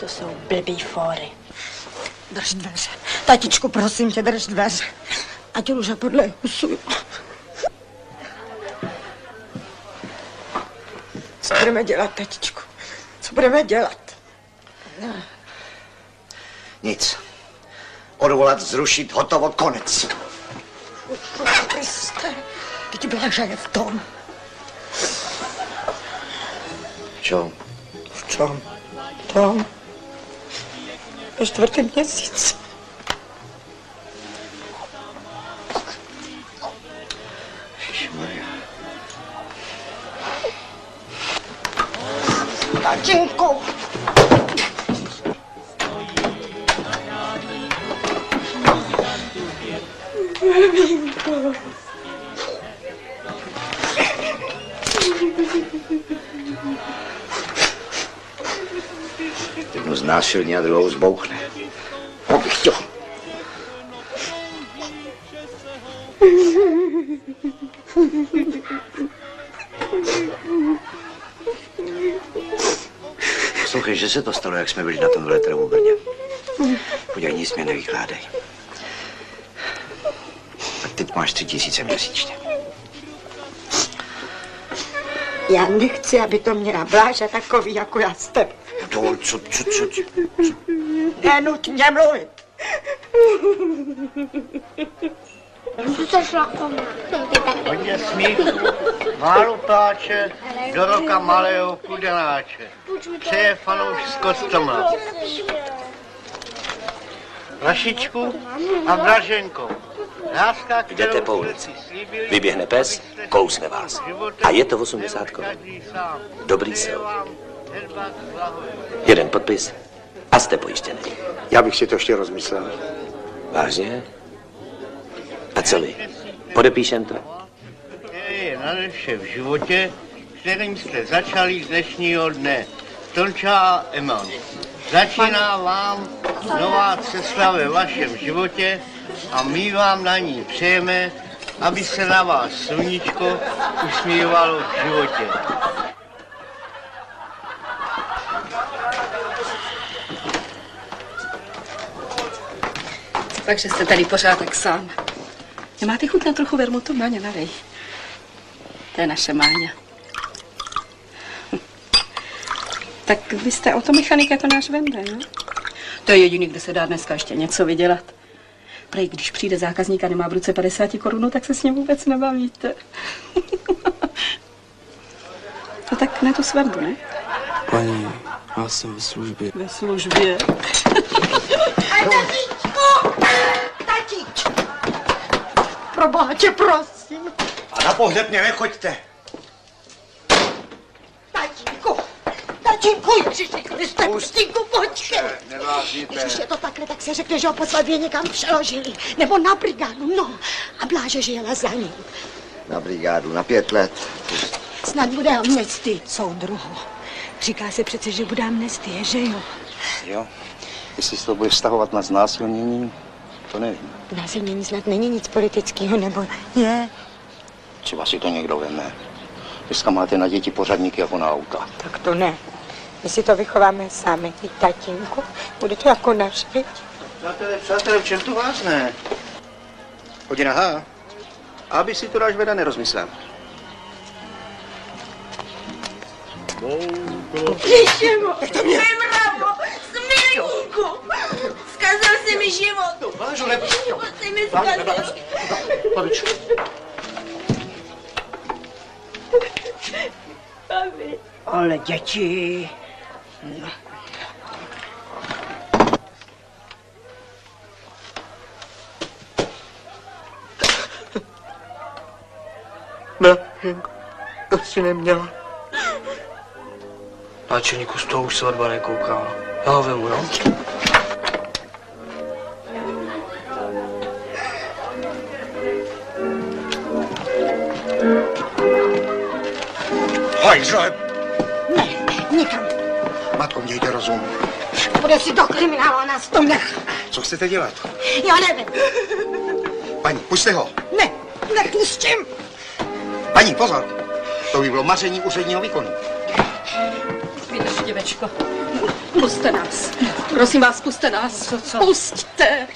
To jsou blbý fóry. Drž dveře. Tatičku, prosím tě, drž dveře. Ať Růža podle husuju. Co budeme dělat, tatičku? Co budeme dělat? No. Nic. Odvolat, zrušit, hotovo, konec. Kriste, teď Bláža je v tom. V čom? V čom? V tom. Ve čtvrtém měsíci. Tatínku! Maminko! Jednu znásilní a druhou zbouchne. Abych to... Poslouchej, že se to stalo, jak jsme byli na tomhle trhu v Brně. Podívej, nic mě nevykládej. Tak teď máš 3000 měsíčně. Já nechci, aby to měla Bláža takový, jako já s tebou. Dovol, co? Nenutně mluvit. Hodně smíchu, málo pláče, do roka malého kudeláče. Přeje fanouš z Kostomla. Vašičku a Draženkou. Jdete po ulici, vyběhne pes, kousne vás. A je to 80 korun. Dobrý sel. Jeden podpis a jste pojištěný. Já bych si to ještě rozmyslel. Vážně? A co vy? Podepíšem to? Je na vše v životě, kterým jste začali z dnešního dne. Tončá Eman. Začíná vám nová cesta ve vašem životě a my vám na ní přejeme, aby se na vás sluníčko usmívalo v životě. Takže jste tady pořád tak sám. Nemáte chuť na trochu vermutu? Máňa, nalej. To je naše Máňa. Tak vy jste automechanik jako náš Vendel, no? To je jediný, kde se dá dneska ještě něco vydělat. Prej, když přijde zákazník a nemá v ruce 50 korun, tak se s ním vůbec nebavíte. No tak na tu svatbu, ne? Paní, já jsem ve službě. Ve službě. A tatíčku! Tatíčku! Proboha tě, prosím. A na pohřeb mě nechoďte. Tatíčku! Děkuji, Ježíši Kriste, Kristinku, počkej. Když je to takhle, tak se řekne, že ho po svatbě někam přeložili. Nebo na brigádu, no. A Bláže, že jela za ním. Na brigádu, na 5 let. Snad bude amnesty, soudruhu. Říká se přece, že bude amnestie, že jo? Jo. Jestli se to bude vztahovat na znásilnění, to nevím. Znásilnění snad není nic politického, nebo je? Třeba si to někdo veme. Dneska máte na děti pořadníky jako na auta. Tak to ne. My si to vychováme sami, i tatínku. Bude to jako naš, viď? Přátelé, v čem to vás ne? Hodina H. Aby si to dáš veda nerozmyslel. Ježimu, mravo, smilníku! Zkazal jsi mi život! Život jsi mi zkazal! Babi. Ale děti. No. Bláženko, to si neměla. Páčeníku, z toho už svatba nekoukám. Já ho vemu, no? Hajzle! Ne, nikam. Matko, mějte rozum. Bude si do kriminálu a nás v tom nechá. Co chcete dělat? Já nevím. Paní, pusťte ho. Ne, nepustím. Paní, pozor. To by bylo maření úředního výkonu. Vydrž, děvečko. Pusťte nás. Prosím vás, pusťte nás. Co? Pusťte.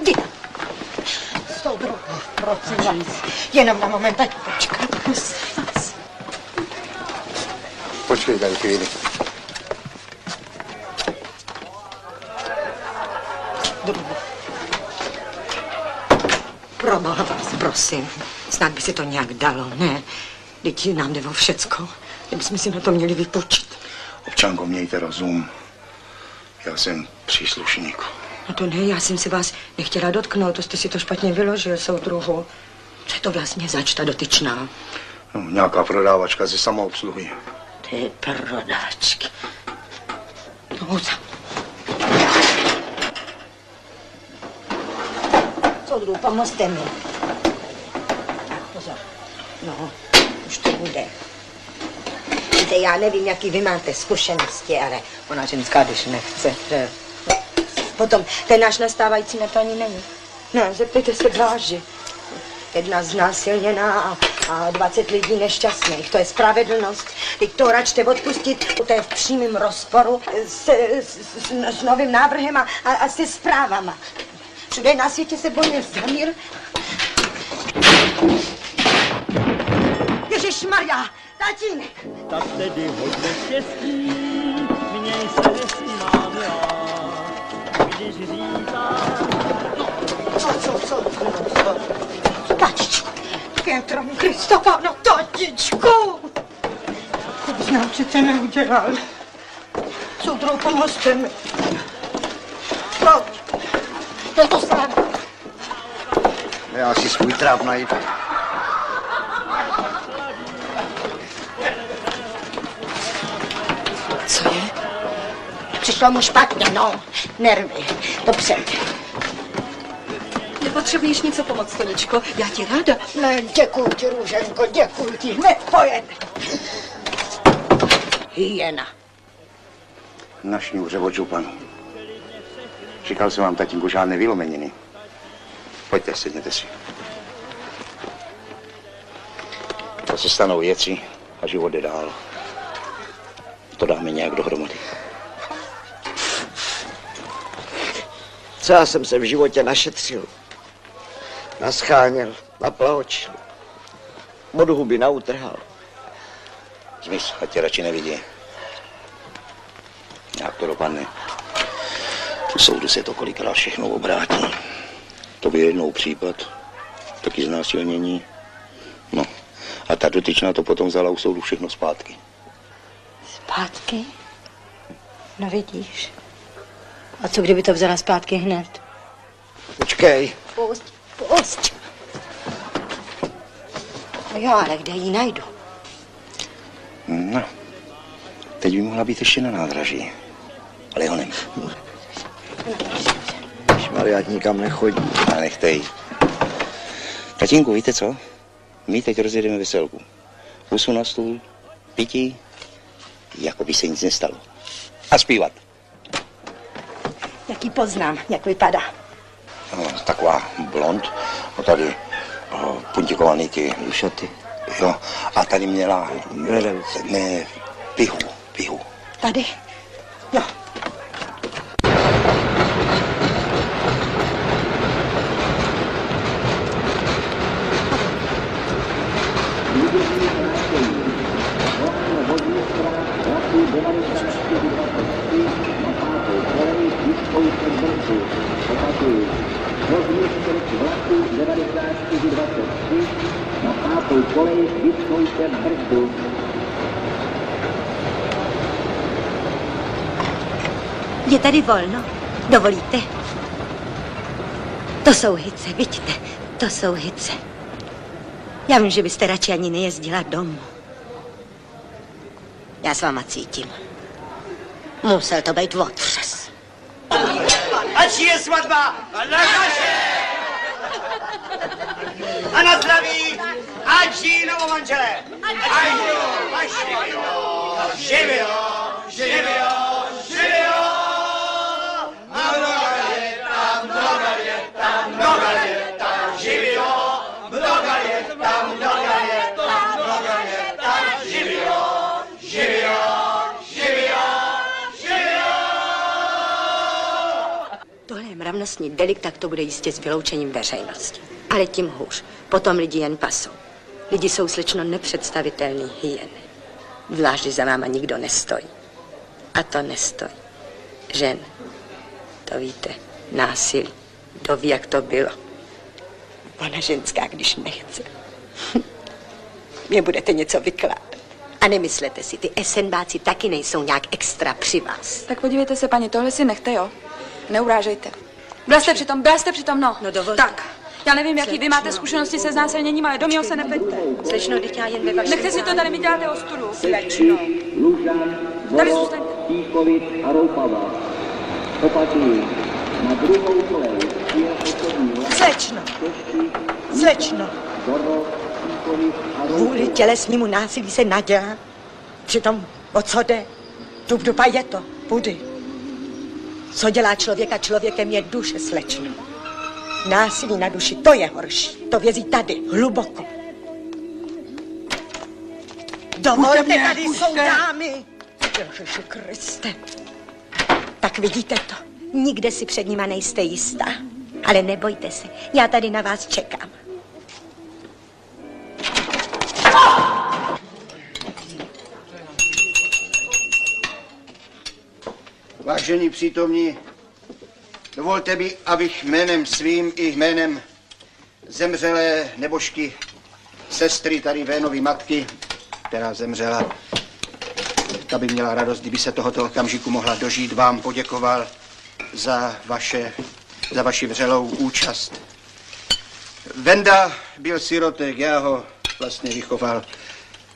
Jdi. Soudruhu, prosím vás. Jenom na moment, ať počkat. Počkej tady chvíli. Proboha vás, prosím. Snad by se to nějak dalo, ne? Teď nám jde o všecko. Kdybychom si na to měli vypočít. Občanko, mějte rozum. Já jsem příslušník. No to ne, já jsem se vás nechtěla dotknout. To jste si to špatně vyložil, soudruhu. Co je to vlastně zač, ta dotyčná? No, nějaká prodávačka ze samoobsluhy. Ty prodáčky. No, za. Soudruhu, pomozte mi. Tak, pozor. No, už to bude. Víte, já nevím, jaký vy máte zkušenosti, ale ona ženská, když nechce. Že... Potom, ten náš nastávající na to ani není. No, zeptejte se Bláži. Jedna znásilněná a 20 lidí nešťastných. To je spravedlnost. Teď to račte odpustit, to je v přímém rozporu s novým návrhem a se zprávama. Všude na světě se bojuje za mír. Ježišmarja, tatínek! Tak tedy hodně štěstí, měj se nesmí mám já, když říkám... Co? Tatičku, Pietro, Kristofo, no tatičku! To bych nám přece neudělal. Soudruhu, pomozte mi. já si svůj tráv najdu. Co je? Přišlo mu špatně, no. Nervy. Dobře. Nepotřebuješ něco pomoct, Toničko? Já ti ráda. Ne, děkuji ti, Růženko, děkuji ti. Hned pojede. Hyena. Na šňůře od županu. Říkal jsem vám, tatínku, žádné vylomeniny. Pojďte, sedněte si. To se stanou věci a život je dál. To dáme nějak dohromady. Co já jsem se v životě našetřil, nascháněl, naplahočil, od huby nautrhal. Zmiz, ať tě radši nevidí. Jak to dopadne? U soudu se to kolikrát všechno obrátí. To byl jednou případ, taky znásilnění. No, a ta dotyčná to potom vzala u soudu všechno zpátky. Zpátky? No vidíš. A co kdyby to vzala zpátky hned? Počkej. Pusť. No jo, ale kde ji najdu? No, teď by mohla být ještě na nádraží. Ale jo, nemůžu. Šmariát nikam nechodí. A nechtej. Tatínku, víte co? My teď rozjedeme veselku. Pusu na stůl, pití, jako by se nic nestalo. A zpívat. Jaký poznám, jak vypadá. No, taková blond, no tady puntikovaný ty šaty. Jo, a tady měla... Ne, pihu. Tady? Jo. Je tady volno? Dovolíte? To jsou hice, vidíte? To jsou hice. Já vím, že byste radši ani nejezdila domů. Já s váma cítím. Musel to být otřes. Ať je svatba na naše! A na zdraví! Ať žijí novomanželé! Ať živilo! Živilo! A mnoga leta, živilo! Mnoga leta, živilo! Tohle je mravnostní delikt, tak to bude jistě s vyloučením veřejnosti. Ale tím hůř. Potom lidi jen pasou. Lidi jsou, slečno, nepředstavitelný hyeny. Zvlášť, za váma nikdo nestojí. A to nestojí. Žen. To víte, násilí. To ví, jak to bylo. Ona ženská, když nechce. Mě budete něco vykládat. A nemyslete si, ty esenbáci taky nejsou nějak extra při vás. Tak podívejte se, paní, tohle si nechte, jo? Neurážejte. Byla jste přitom, no. No dovolte. Tak. Já nevím, jaký vy máte zkušenosti se znásilněním, ale do mého se nepeďte. Slečno, teď já jen ve vašem. Nechte si to, tady mi děláte ostudu. Slečno. Tady zůstaňte. Slečno. Vůli tělesnímu násilí se nadělá. Přitom o co jde? Dubdupa je to, pudy. Co dělá člověka člověkem je duše, slečno. Násilí na duši, to je horší. To vězí tady, hluboko. Dovolte, tady jsou dámy. Ježiši Kriste. Tak vidíte to. Nikde si před nima nejste jistá. Ale nebojte se, já tady na vás čekám. Vážení přítomní, dovolte mi, abych jménem svým i jménem zemřelé nebožky, sestry tady Vénovy matky, která zemřela, ta by měla radost, kdyby se tohoto okamžiku mohla dožít, vám poděkoval za vaši vřelou účast. Venda byl sirotek, já ho vlastně vychoval.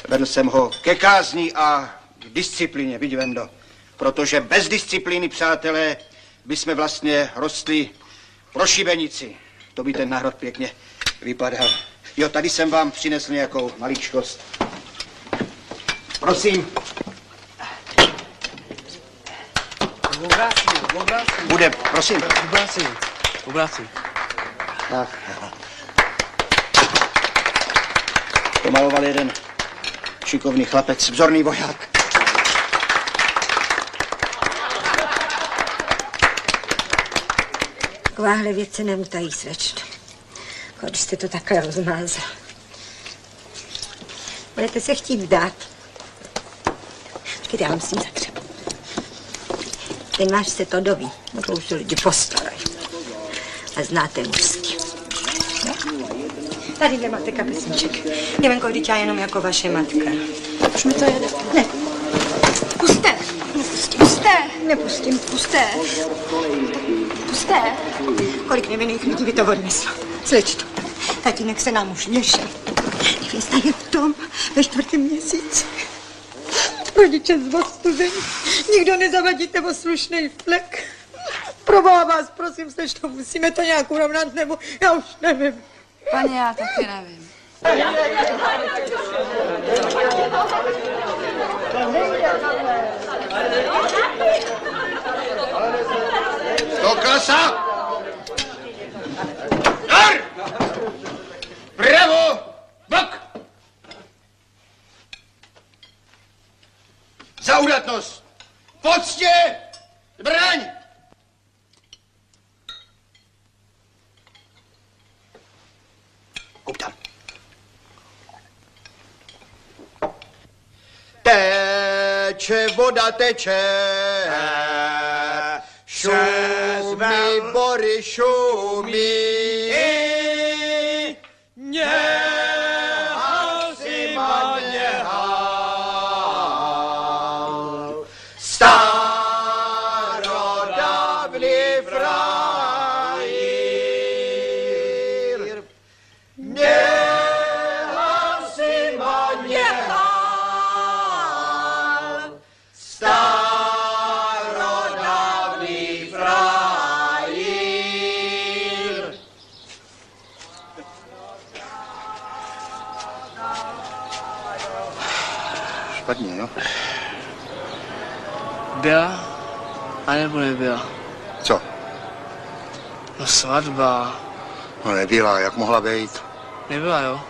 Vedl jsem ho ke kázni a k disciplíně, viď, Vendo. Protože bez disciplíny, přátelé, by jsme vlastně rostli pro šibenici. To by ten národ pěkně vypadal. Jo, tady jsem vám přinesl nějakou maličkost. Prosím. Obrácím. Bude, prosím. Obrácím. Tak. To maloval jeden šikovný chlapec, vzorný voják. Takováhle věc se neutají, slečno. Když jste to takhle rozmázal. Budete se chtít vdát. Počkejte, já vám s tím zatřebu. Ten váš se to doví. To už lidi postarají. A znáte mužský. No? Tadyhle máte kapesníček. Jemenko, vždyť já jenom jako vaše matka. Už mi to jede. Ne. Pusté. Nepustím. Pusté. Nepustím. Pusté. Pusté. Kolik nevinných lidí by to odneslo. Slečto, tatínek se nám už měšel. Nevěsta je v tom ve čtvrtém měsíci. Rodiče z vás studení. Nikdo nezavadíte o slušnej vlek. Pro vás, prosím, slečno, musíme to nějak urovnat, nebo já už nevím. Paní, já taky nevím. Stoklasa! Dar! Pravo! Bok! Za udatnost! Poctě! Zbraň! Kup tam. Teče, voda teče, šumí, bory šumí, nehal si ma nehal, starodávný frajír, nehal si ma nehal, starodávný frajír. Špatně, jo? Byla? A nebo nebyla? Co? No svatba. No nebyla, jak mohla být? Nebyla, jo?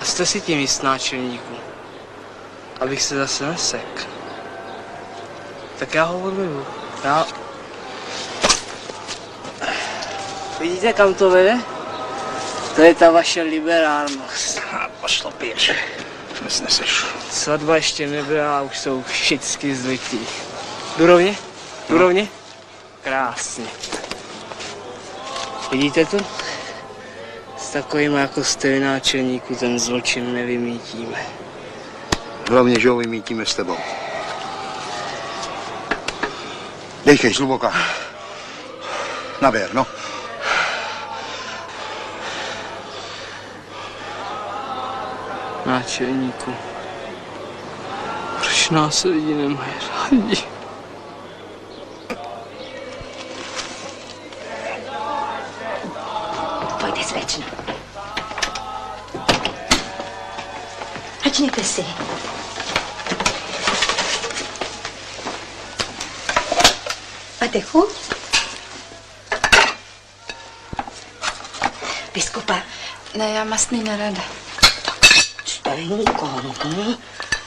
A jste si tím jist, náčelníku? Abych se zase nesek. Tak já ho odbiju. Já... Vidíte, kam to vede? To je ta vaše liberálnost. A pošlo pěš. Nesneseš. Svatba ještě nebyla, už jsou všichni zlití. Durovně? Durovně? Krásně. Vidíte to? S takovým jako jste náčelníku ten zločin nevymítíme. Hlavně, že ho vymítíme s tebou. Dejchej zhluboka. Navěr, no. Náčelníku, proč nás lidi nemají rádi? Pojďte, slečno. Začněte si. Máte chuť? Biskupa. Ne, já masný nerada.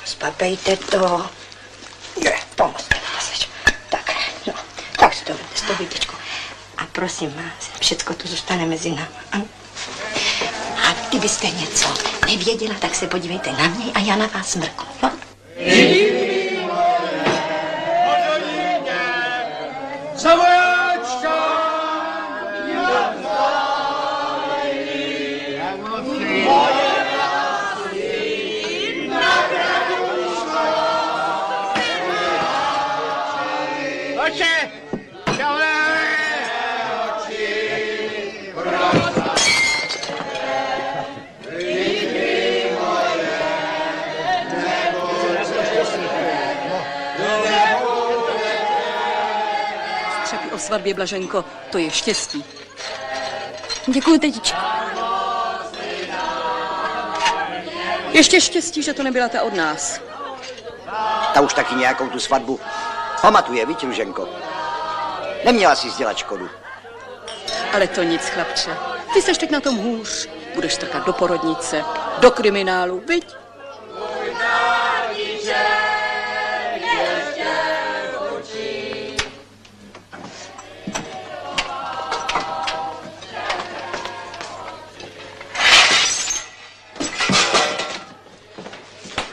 Zbabejte to. Ne, pomozte nás. Tak, no, tak si to vytečku. A prosím vás, všecko tu zůstane mezi námi. A kdybyste něco nevěděla, tak se podívejte na mě a já na vás mrknu, no? svatbě, Blaženko, to je štěstí. Děkuji, tetičko. Ještě štěstí, že to nebyla ta od nás. Ta už taky nějakou tu svatbu pamatuje, viď, Růženko? Neměla si sdělat škodu. Ale to nic, chlapče. Ty seš teď na tom hůř. Budeš trkat do porodnice, do kriminálu, viď?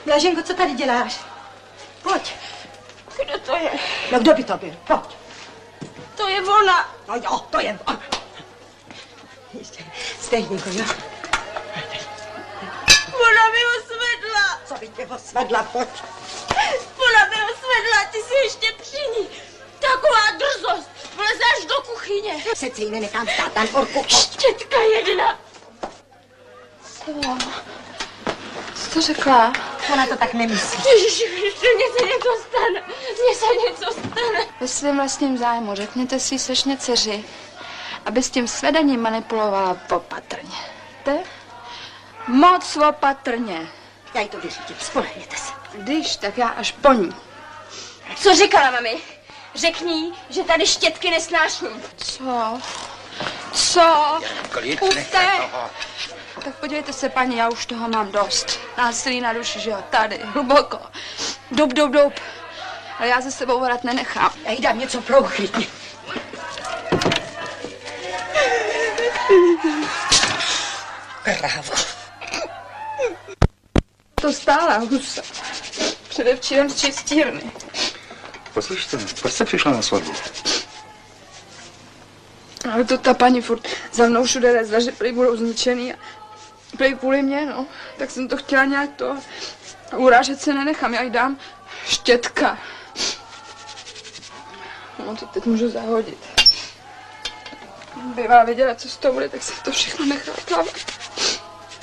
Blaženko, co tady děláš? Pojď. Kdo to je? No kdo by to byl? Pojď. To je ona. No jo, to je ona. Ještě, stejníko, jo? Ona mi ho svedla. Co by tě ho svedla, pojď. Ona mi ho svedla, ty si ještě přiní. Taková drzost. Vleze až do kuchyně. Přece ji nenechám stát, tam orku. Štětka jedna. Co řekla? Ona to tak nemyslí. Ježiši, mně se něco stane. Mně se něco stane. Ve svém vlastním zájmu řekněte si sešně dceři, aby s tím svedením manipulovala opatrně. Te? Moc opatrně. Já jí to vyřídím, spolehněte se. Když, tak já až po ní. Co říkala, mami? Řekni, že tady štětky nesnáším. Co? Co? Klid, nechte toho. Tak podívejte se, paní, já už toho mám dost. Násilí na duši, že jo, tady, hluboko. Dup, dup, dup. Ale já se sebou vorat nenechám. Já jí dám něco pro uchytně. Bravo. To stála husa. Předevčírem z čistírny. Poslyšte, proč jste přišla na svatbu? Ale to ta paní furt za mnou všude rezla, že prý budou zničený. Prý kvůli mě, no, tak jsem to chtěla nějak to. Urážet se nenechám, já jí dám štětka. No, to teď můžu zahodit. Bývala věděla, co z toho bude, tak jsem to všechno nechala plavat.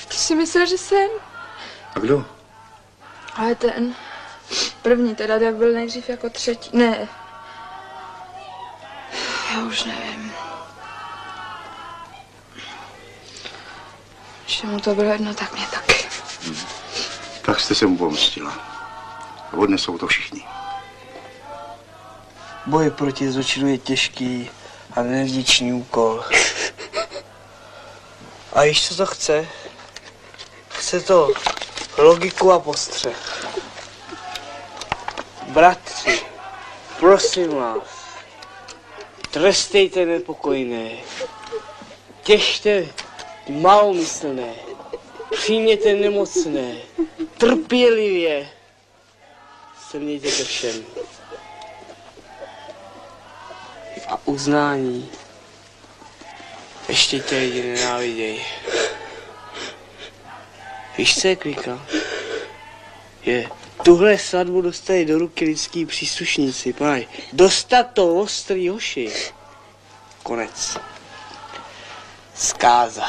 Ty si myslel, že jsem? A kdo? Ale ten první, teda, jak byl nejdřív jako třetí. Ne. Já už nevím. Že mu to bylo jedno, tak mě taky. Tak jste se mu pomstila. A odnesou to všichni. Boj proti zločinu je těžký a nevděčný úkol. A ještě co to chce? Chce to logiku a postřeh. Bratři, prosím vás, trestejte nepokojné. Těžte malomyslné, přijměte nemocné, trpělivě se mějte ke všem. A uznání ještě tě lidi nenáviděj. Víš, co je kvika? Je, tuhle svatbu dostali do ruky lidský příslušníci, páj. Dostat to ostrý hoši. Konec. Zkáza.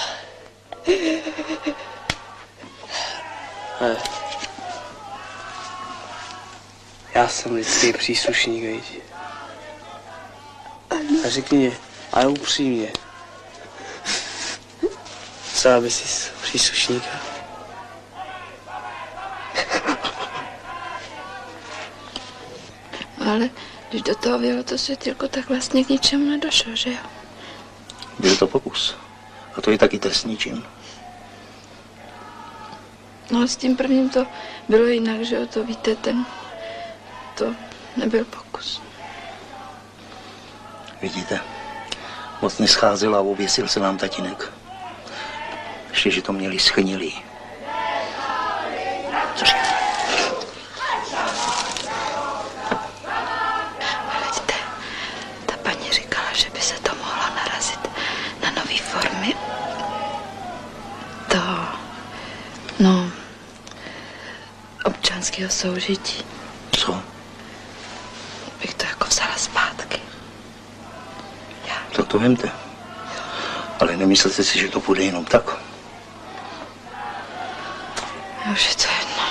Já jsem lidský příslušník, víš? A řekni mě, ale upřímně. Vzala by si příslušníka? Ale když do toho vyjelo to světilko, tak vlastně k ničemu nedošlo, že jo? Byl to pokus. A to je taky trestný čin. No, s tím prvním to bylo jinak, že jo, to víte, ten... To nebyl pokus. Vidíte, moc nescházela a oběsil se nám tatínek. Ještě, že to měli schnilý. Což... Ale víte, ta paní říkala, že by se to mohlo narazit na nové formy. To... No... občanského soužití. Co? Bych to jako vzala zpátky. Tak to vemte. Ale nemyslete si, že to půjde jenom tak. Já už je to jedno.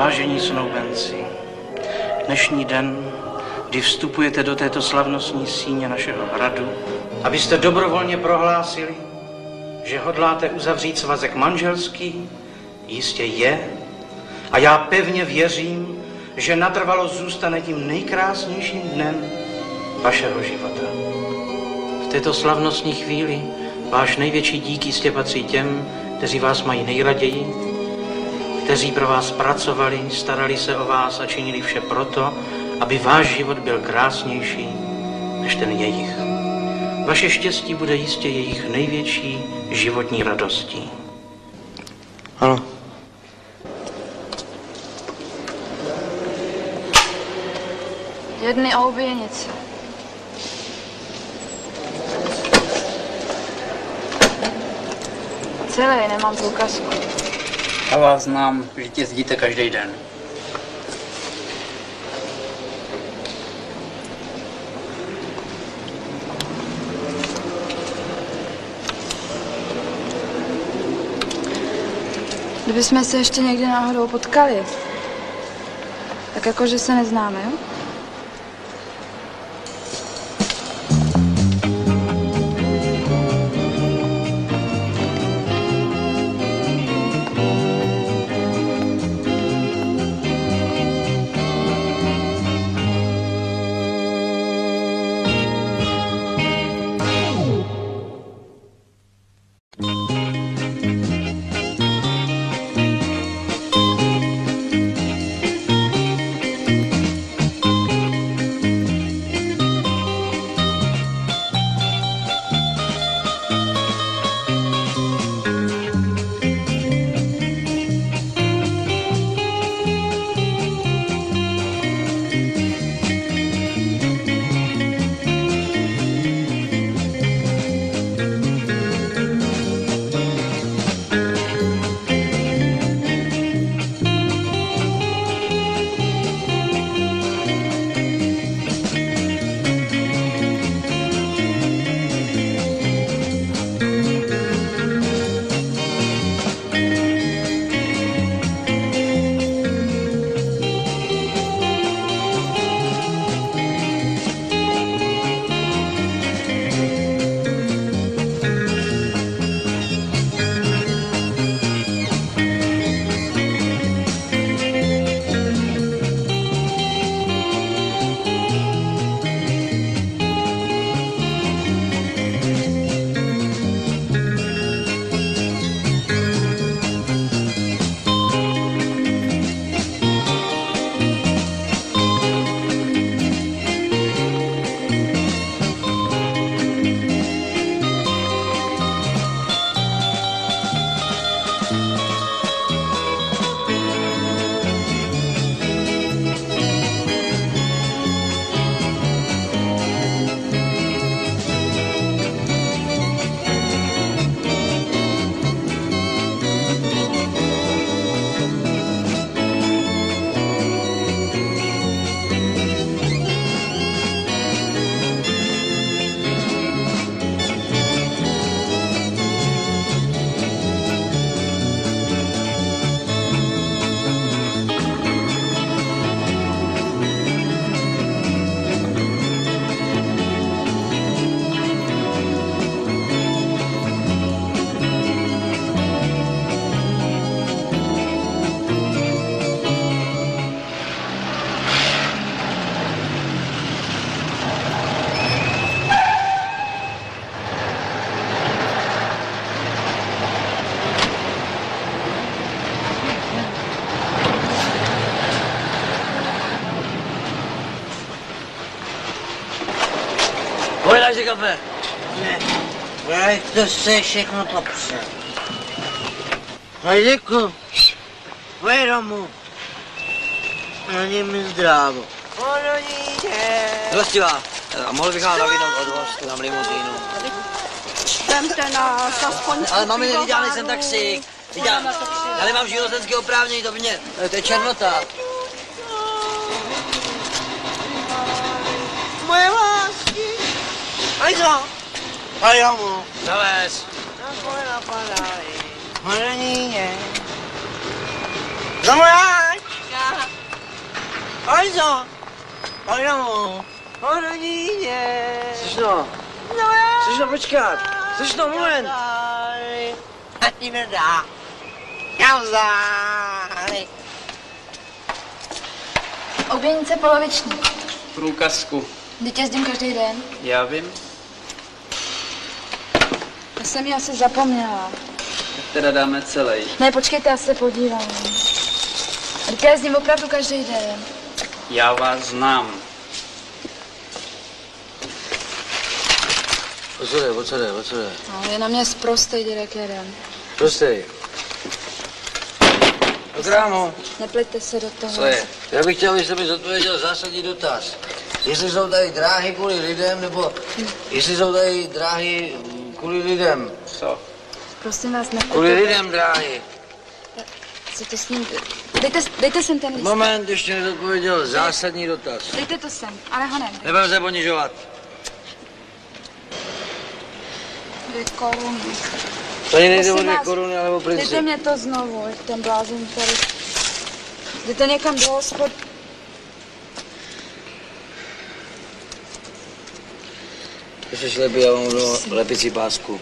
Vážení snoubenci, dnešní den, kdy vstupujete do této slavnostní síně našeho hradu, abyste dobrovolně prohlásili, že hodláte uzavřít svazek manželský, jistě je, a já pevně věřím, že natrvalo zůstane tím nejkrásnějším dnem vašeho života. V této slavnostní chvíli váš největší dík jistě patří těm, kteří vás mají nejraději, kteří pro vás pracovali, starali se o vás a činili vše proto, aby váš život byl krásnější než ten jejich. Vaše štěstí bude jistě jejich největší životní radostí. Ano. Jedny a obějnice. Celé, nemám průkazku. Já vás znám, že tě zdíte každý den. Kdybychom se ještě někdy náhodou potkali, tak jakože se neznáme, jo? Ne, vraj to se všechno popřel. Hajdeku, pojď domů. Není mi zdrávo. Porodíte. Dostivá, a mohl bych vám nabídnout od vás tam limuzínu. Vemte nás, aspoň... Ale mami, neviděl jsem taxík. Viděl, ale mám živnostenské oprávnění, to by mě... To je černota. Moje lásky. Ajko! Ajomu! Zalez! Na kolena padají. Hodaníně. Zamoráč! Já さん、あれだもん。あらにね。Слышно? Слышно, почекать. Слышно, момент. А именно да. Kauzály. Oběnice poloviční. Průkazku. Teď jezdím každý den. Já vím. Já jsem ji asi zapomněla. Tak teda dáme celý. Ne, počkejte, já se podívám. Teď jezdím opravdu každý den. Já vás znám. O co jde? No, je na mě sprostej dědek jeden. Prostej. Krámo. Nepleťte se do toho. Co je? Já bych chtěl, abyste mi zodpověděl zásadní dotaz. Jestli jsou tady dráhy kvůli lidem, nebo jestli jsou tady dráhy kvůli lidem. Co? Prosím vás, nepleťte. Kvůli lidem dráhy. Co to s ním? Dejte sem ten lístek. Moment, ještě nezodpověděl zásadní dotaz. Dejte to sem, ale ho ne. Nebudeme se ponižovat. 2 koruny. Tady nejde o 2 koruny, ale o princip. Dejte mě to znovu, ten blázen tady. Jděte někam do hospod. Když jsi lepí, já vám budu lepicí pásku.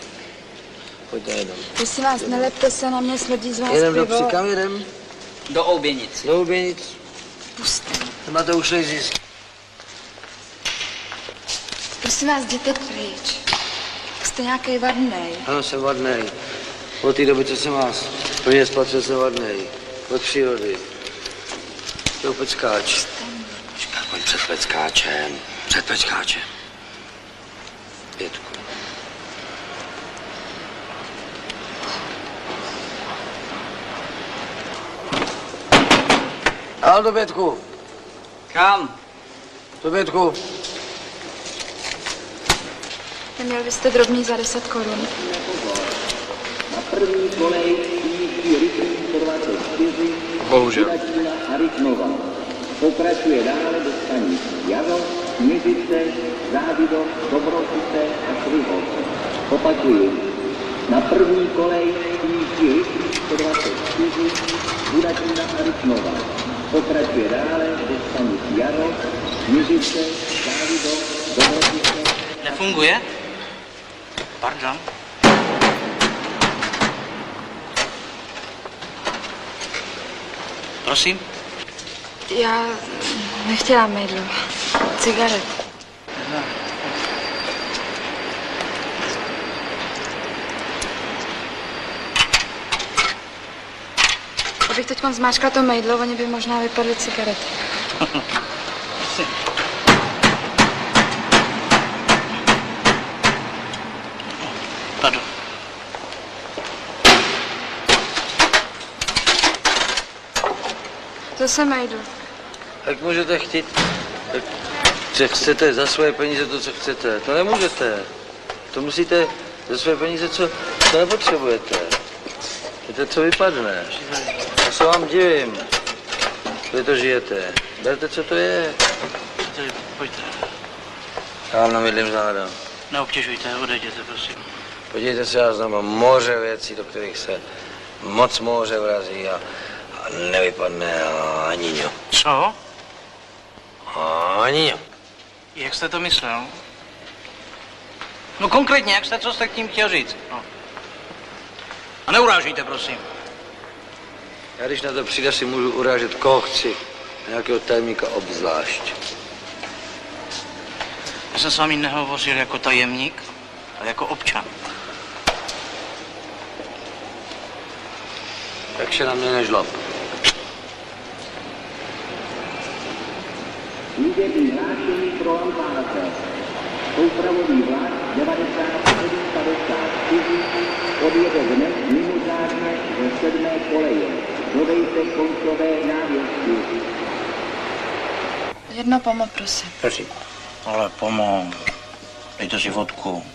Pojďte jedem. Prosím vás, nelepte se na mě, smrdí z vás pivo. Jedem do Psi, kam jedem? Do Ouběnic. Do Ouběnic. Pusté. Tam máte ušlej zisk. Prosím vás, jděte pryč. Jste nějaký vadnej. Ano, jsem vadnej. Od té doby, co jsem vás plně spatřil, jsem vadnej. Od přírody. To peckáč. Říká, pojď před peckáčem. Před peckáčem. 5. Ale do 5. Kam? Do 5. Neměl byste drobný za 10 korun. Bohužel. Pokračuje dále do stanic Jadov, Kněžice, Závidov, Dobrošice a Švihovce. Opakuji. Na první kolej jíždí 124 Budačina a Rytnova. Pokračuje dále do stanic Jadov, Kněžice, Závidov, Dobrošice. Nefunguje? Pardon. Prosím? Já nechtěla mejdlo. Cigaret. Aha. Abych teď zmáčkla to mejdlo, oni by možná vypadly cigarety. Zase najdu. Tak můžete chtít, tak, že chcete za svoje peníze to, co chcete. To nemůžete. To musíte za svoje peníze, co nepotřebujete. Víte, co vypadne. Já se vám divím. Vy to žijete. Berte, co to je. Pojďte. Já vám namydlím záda. Neobtěžujte, odejděte, prosím. Podívejte se, já znám moře věcí, do kterých se moc moře vrazí a nevypadne ani ňo. Co? Ani ňo. Jak jste to myslel? No konkrétně, co jste k tím chtěl říct? No. A neurážíte, prosím. Já když na to přijde, si můžu urážet koho chci. Nějakého tajemníka obzvlášť. Já jsem s vámi nehovořil jako tajemník, ale jako občan. Takže na mě nežlob. Výběrný hlášení pro ambuláce. Soupravodní vlak 9754 odjede dnes mimořádně ze 7. koleje. Dodejte koncové návěstky. Jedno pomoc, prosím. Prosím. Ale pomoc. Dejte si vodku.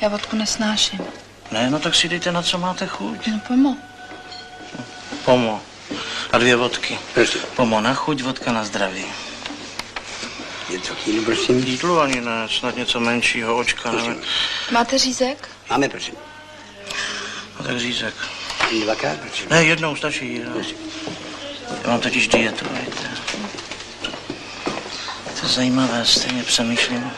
Já vodku nesnáším. Ne, no tak si dejte, na co máte chuť. No pomoc. Pomo. A 2 vodky. Prosím. Pomo na chuť, vodka na zdraví. Něco k jídlu, prosím? Jídlu ani ne, snad něco menšího, očka. Prosím. Máte řízek? Máme, prosím. No tak řízek. 2krát, prosím? Ne, jednou stačí jídlo. Prosím. Já mám totiž dietu, víte. Zajímavé, stejně přemýšlím.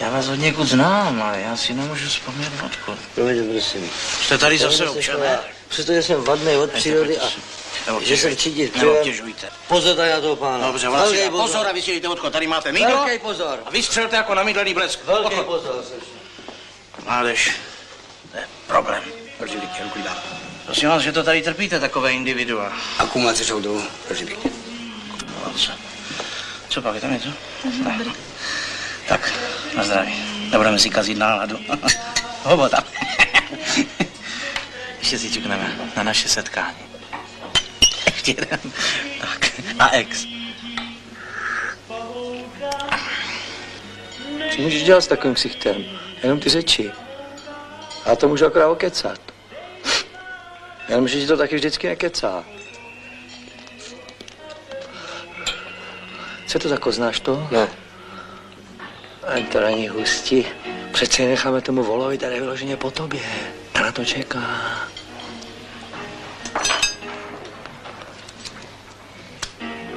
Já vás od někud znám, ale já si nemůžu vzpomínat odkud. Promiňte, prosím. Jste tady zase občané? Přestože jsem vadnej od přírody a že se čidit neobtěžujte. Pozor tady na toho pána. Dobře, velký pozor a vysílíte odkud. Tady máte mýdlo. Velký pozor. A vystřelte jako na mydlený blesk. Velký pozor. Mládež, to je problém. Prosím vás, že to tady trpíte, takové individua. Akumulace jsou dolů. Prosím pěkně. Co pak, je tam něco? Tak, na zdraví. Nebudeme si kazit náladu. Hobota. Ještě si čukneme na naše setkání. Ještě jeden. Tak, a ex. Co můžeš dělat s takovým ksichtem? Jenom ty řeči. Já to můžu akorát okecat. Jenom, že ti to taky vždycky nekecá. Co to tako, znáš to? Ne. Ani to není hustí. Přece necháme tomu Volovi tady vyloženě po tobě. Ta na to čeká.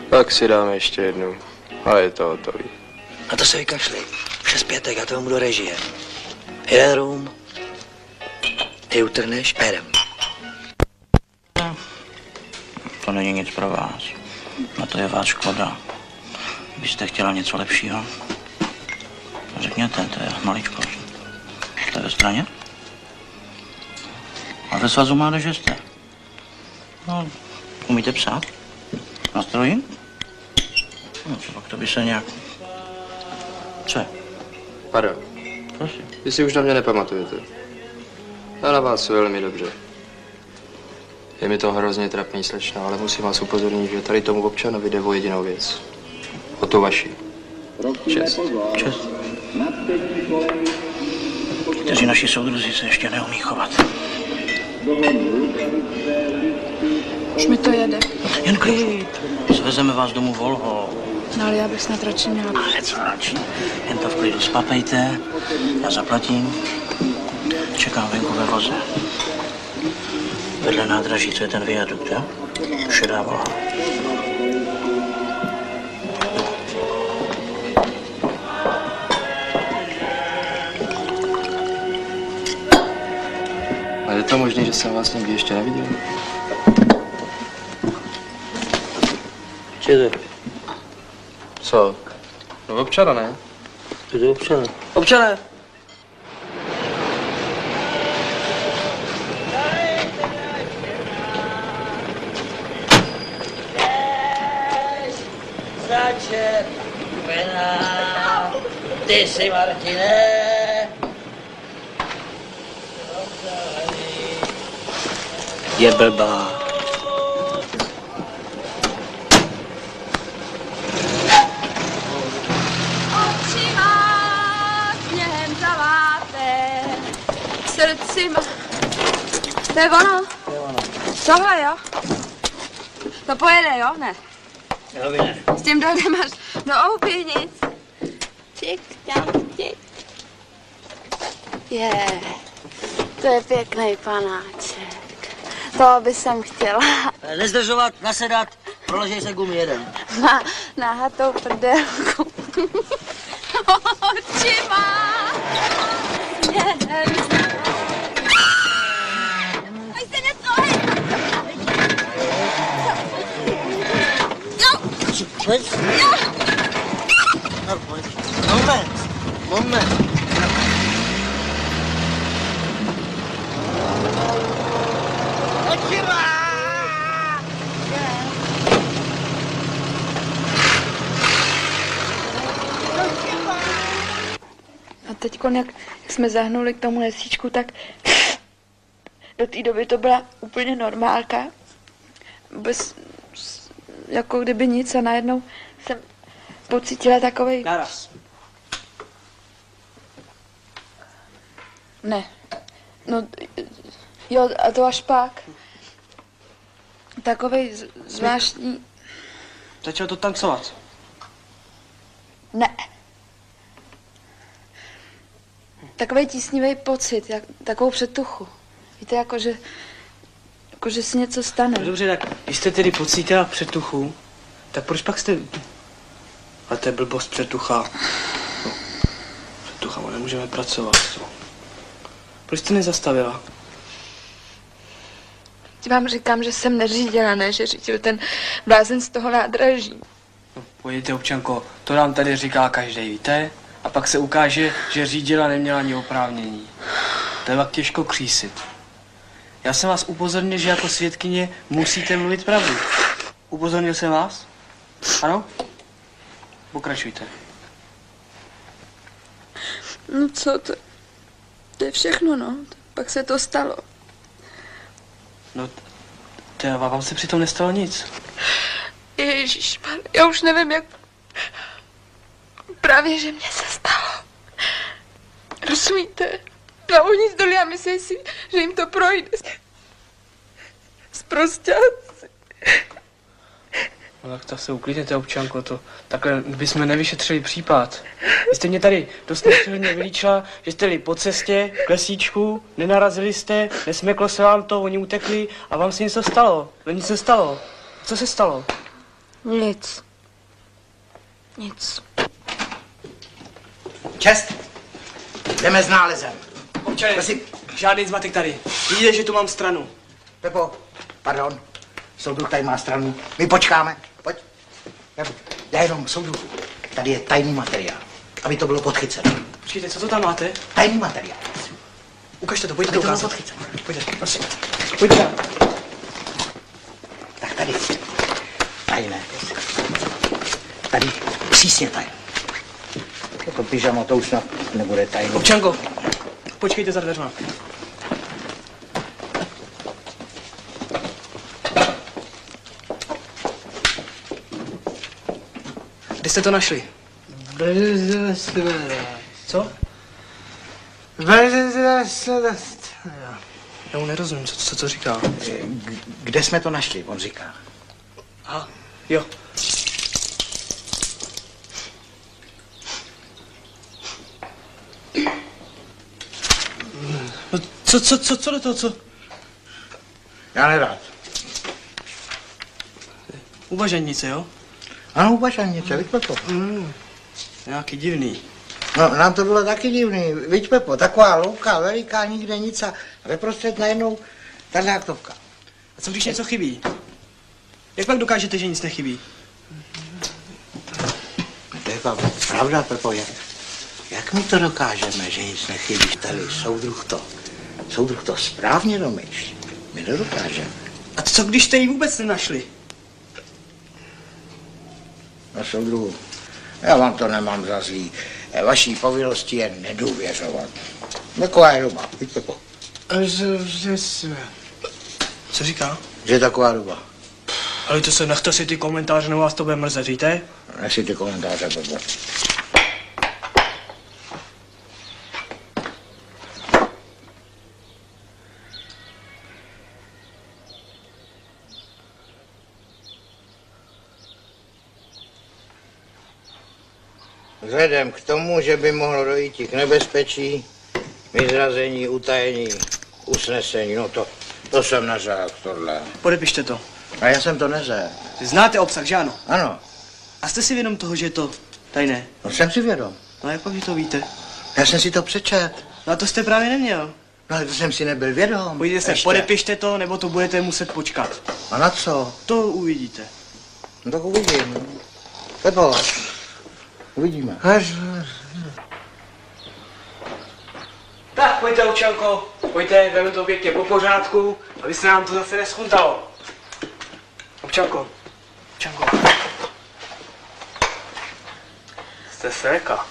Tak si dáme ještě jednu. A je to hotový. A to se vykašli. Přes pětek, já tomu budu režie. Jeden rum. Ty utrhneš a jedem. To není nic pro vás. Na to je vás škoda. Vy jste chtěla něco lepšího? Řekněte, to je maličko. Jste ve straně? A ve svazu mládeže jste? No, umíte psát? Na stroji? No, co pak to by se nějak... Co je? Pardon. Prosím. Vy si už na mě nepamatujete. Já na vás velmi dobře. Je mi to hrozně trapný, slečno, ale musím vás upozornit, že tady tomu občanovi jde o jedinou věc. O tu vaši. Čest. Čest. Kteří naši soudruzi se ještě neumí chovat. Už mi to jede. Jen klid. Svezeme vás domů Volho. No, ale já bych snad radši měla. Ale co radši? Jen to v klidu spapejte, já zaplatím. Čekám venku ve voze. Vedle nádraží, co je ten viadukt, jo? Šedá Volha. Je to možné, že jsem vás nikdy ještě neviděl? Čili? Co? No občana, ne? Kde občana? Občané! Ty jsi Martine! Je blbá. Oči vás sněhem zaváte, srdci má... To je ono? To je ono. Tohle, jo? To pojede, jo? Ne. Jo, by ne. S tím dojdem máš do oupěnic. Tik, tak, tik. Je, to je pěkný panáček. To by jsem chtěla. Nezdržovat, nasedat, proložej se gumy jeden. Má náhatou prdelku. Oči má! Ať se neslouhej! Pojď. No, pojď. Moment. A teď, jak jsme zahnuli k tomu lesíčku, tak do té doby to byla úplně normálka. Bez, jako kdyby nic a najednou jsem pocítila takovej... Naraz. Ne. No, jo, a to až pak. Takovej zvláštní... Začal to tancovat. Ne. Takový tísnivý pocit, takovou předtuchu. Víte, jakože si něco stane. Dobře, tak když jste tedy pocítila předtuchu, tak proč pak jste A to je blbost Předucha. No. Předucha, nemůžeme pracovat. No. Proč jste nezastavila? Ti vám říkám, že jsem neřídila, ne, že řídil ten blázen z toho nádraží. No, pojďte, občanko, to nám tady říká každý, víte? A pak se ukáže, že řídila neměla ani oprávnění. To je pak těžko křísit. Já jsem vás upozornil, že jako svědkyně musíte mluvit pravdu. Upozornil jsem vás? Ano? Pokračujte. No co to je všechno, no. Pak se to stalo. No, vám se přitom nestalo nic. Ježišmar, já už nevím, jak... Právě, že mě se stalo. Rozumíte? Na ohni z dolí a myslí si, že jim to projde. Sprosťáci. No tak to se uklidněte, občanko, to takhle bychom nevyšetřili případ. Vy jste mě tady dost nepřehledně vylíčila, že jste byli po cestě k lesíčku, nenarazili jste, nesmeklo se vám to, oni utekli a vám se něco stalo. Nic se stalo. Co se stalo? Nic. Nic. Čest, jdeme s nálezem. Občane, prosím. Žádný zmatek tady. Vidíte, že tu mám stranu. Pepo, pardon, soudruh tady má stranu. My počkáme. Pojď. Já jenom, soudruh. Tady je tajný materiál, aby to bylo podchyceno. Počkejte, co to tam máte? Tajný materiál. Ukažte to, pojďte ukázat. Pojďte, prosím. Pojďte. Tak tady. Tajné. Tady přísně tajné. To pyžamo, to už snad nebude tajný. Občanko, počkejte za dveřma. Kde jste to našli? Co? Já mu nerozumím, co říká. Kde jsme to našli, on říká. Aha, jo. Co do toho, co? Já nerad. Uvažanice, jo? Ano, uvažanice, viď Pepo. Nějaký divný. No, nám to bylo taky divný, viď Pepo, taková louka, veliká, nikde nic a veprostřed najednou tato aktovka. A co když něco chybí? Jak pak dokážete, že nic nechybí? To je pravda, Pepo, jak my to dokážeme, že nic nechybí? Tady soudruh to správně domýšlí. My nedokážeme. A co, když jste ji vůbec nenašli? No, soudruhu, já vám to nemám za zlý. Vaší povinností je nedůvěřovat. Taková je doba, víte po. Co říká? Že je taková doba. Ale to se nechte si ty komentáře, nebo vás to bude mrzet, víte? Nech si ty komentáře, Pepo. Vzhledem k tomu, že by mohlo dojít i k nebezpečí, vyzrazení, utajení, usnesení, no to jsem neřekl tohle. Podepište to. A já jsem to neřekl. Znáte obsah, že ano? Ano. A jste si vědom toho, že je to tajné? No jsem si vědom. No jak pak vy to víte? Já jsem si to přečet. No a to jste právě neměl. No ale to jsem si nebyl vědom. Pojďte se, podepište to, nebo to budete muset počkat. A na co? To uvidíte. No tak uvidím. Pepo. Uvidíme. Tak, pojďte, občanko, pojďte, vezmu to pěkně po pořádku, aby se nám to zase neschuntalo. Občanko. Jste svéka.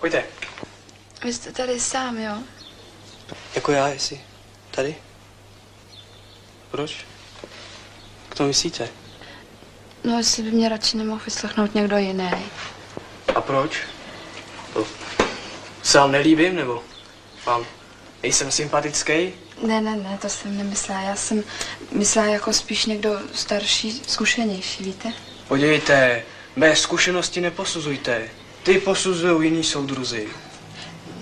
Pojďte. Vy jste tady sám, jo? Jako já, jestli tady? Proč? K tomu myslíte? No, jestli by mě radši nemohl vyslechnout někdo jiný. A proč? To se vám nelíbím, nebo vám nejsem sympatický? Ne, to jsem nemyslela. Já jsem myslela jako spíš někdo starší, zkušenější, víte? Podívejte, mé zkušenosti neposuzujte. Ty posuzují jiní soudruzi.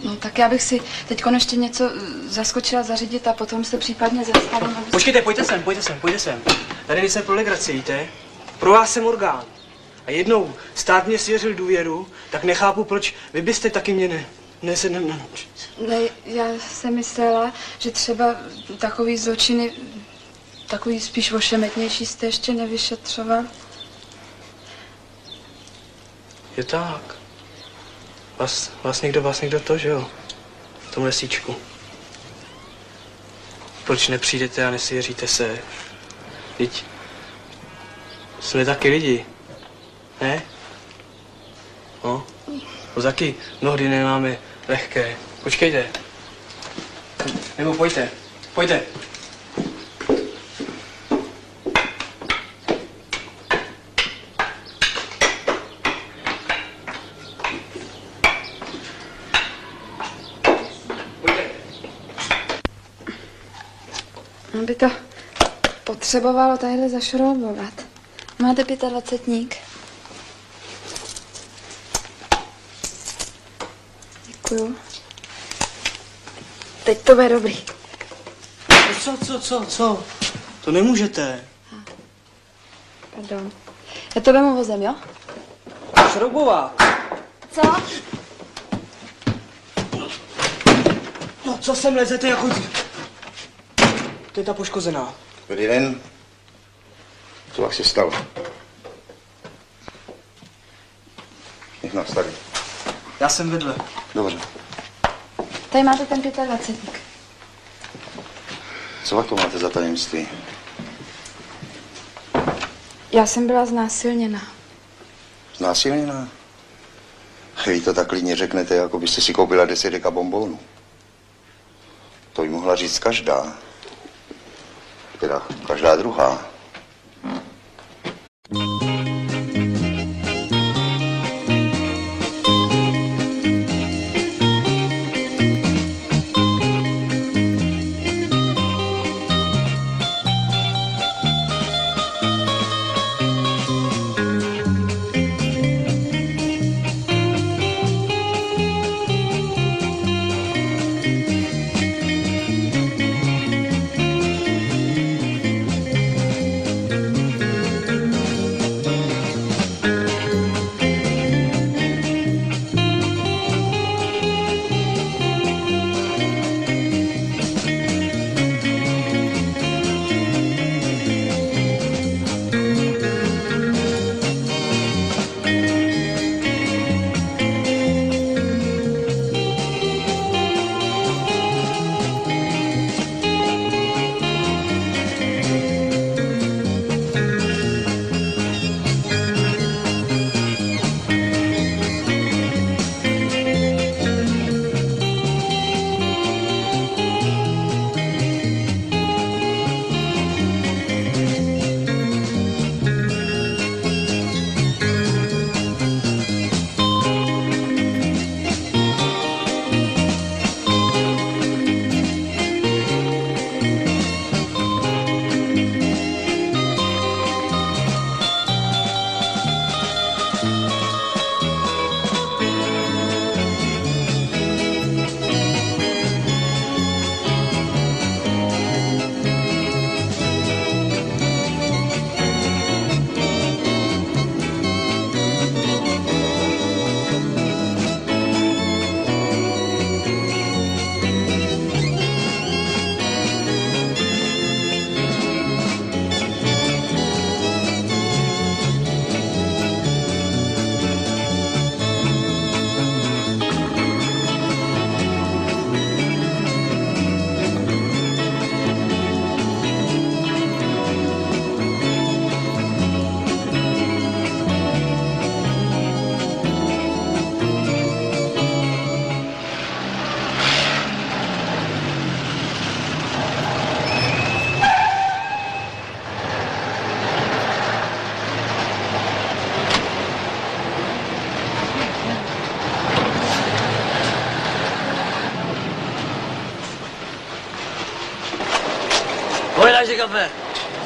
No, tak já bych si teď ještě něco zaskočila zařídit a potom se případně zastavím. Počkejte, pojďte sem. Tady nejsem pro legraci, víte? Pro vás jsem orgán. A jednou stát mě svěřil důvěru, tak nechápu, proč vy byste taky mě nesednem na noc. Ne, já jsem myslela, že třeba takový zločiny, takový spíš ošemetnější jste ještě nevyšetřoval. Je tak. Vás někdo to, že jo? V tom lesíčku. Proč nepřijdete a nesvěříte se? Vždyť jsme taky lidi, ne? No, to taky mnohdy nemáme lehké. Počkejte. Nebo pojďte. Pojďte. By to potřebovalo tadyhle zašroubovat. Máte 25ník. Děkuju. Teď to bude dobrý. Co? To nemůžete. Pardon. Já to vemu vozem, jo? Šroubovat. Co? No, co sem lezete jako... To je ta poškozená. Dobrý den. Co vás se stalo? Nech nás tady. Já jsem vedle. Dobře. Tady máte ten 25ník. Co vám to máte za tajemství? Já jsem byla znásilněná. Znásilněná? Vy to tak klidně řeknete, jako byste si koupila 10 deka bombónů. To jí mohla říct každá. Teda každá druhá.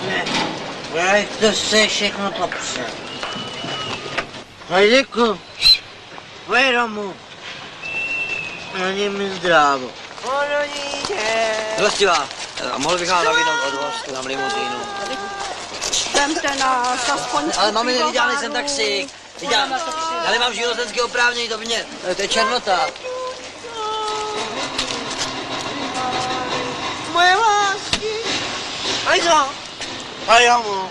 Ne, já to se všechno popsal. Hajdeku, pojď domů. Není mi zdrávo. Hostivá, a mohl bych vám nabídnout od vás, dám limuzínu. Vemte nás, aspoň... Ale máme neviděl, nejsem taxík. Viděl, já nemám životenské oprávnění, to mě... To je černota. Moje lásky. Ajka. Ajka mu.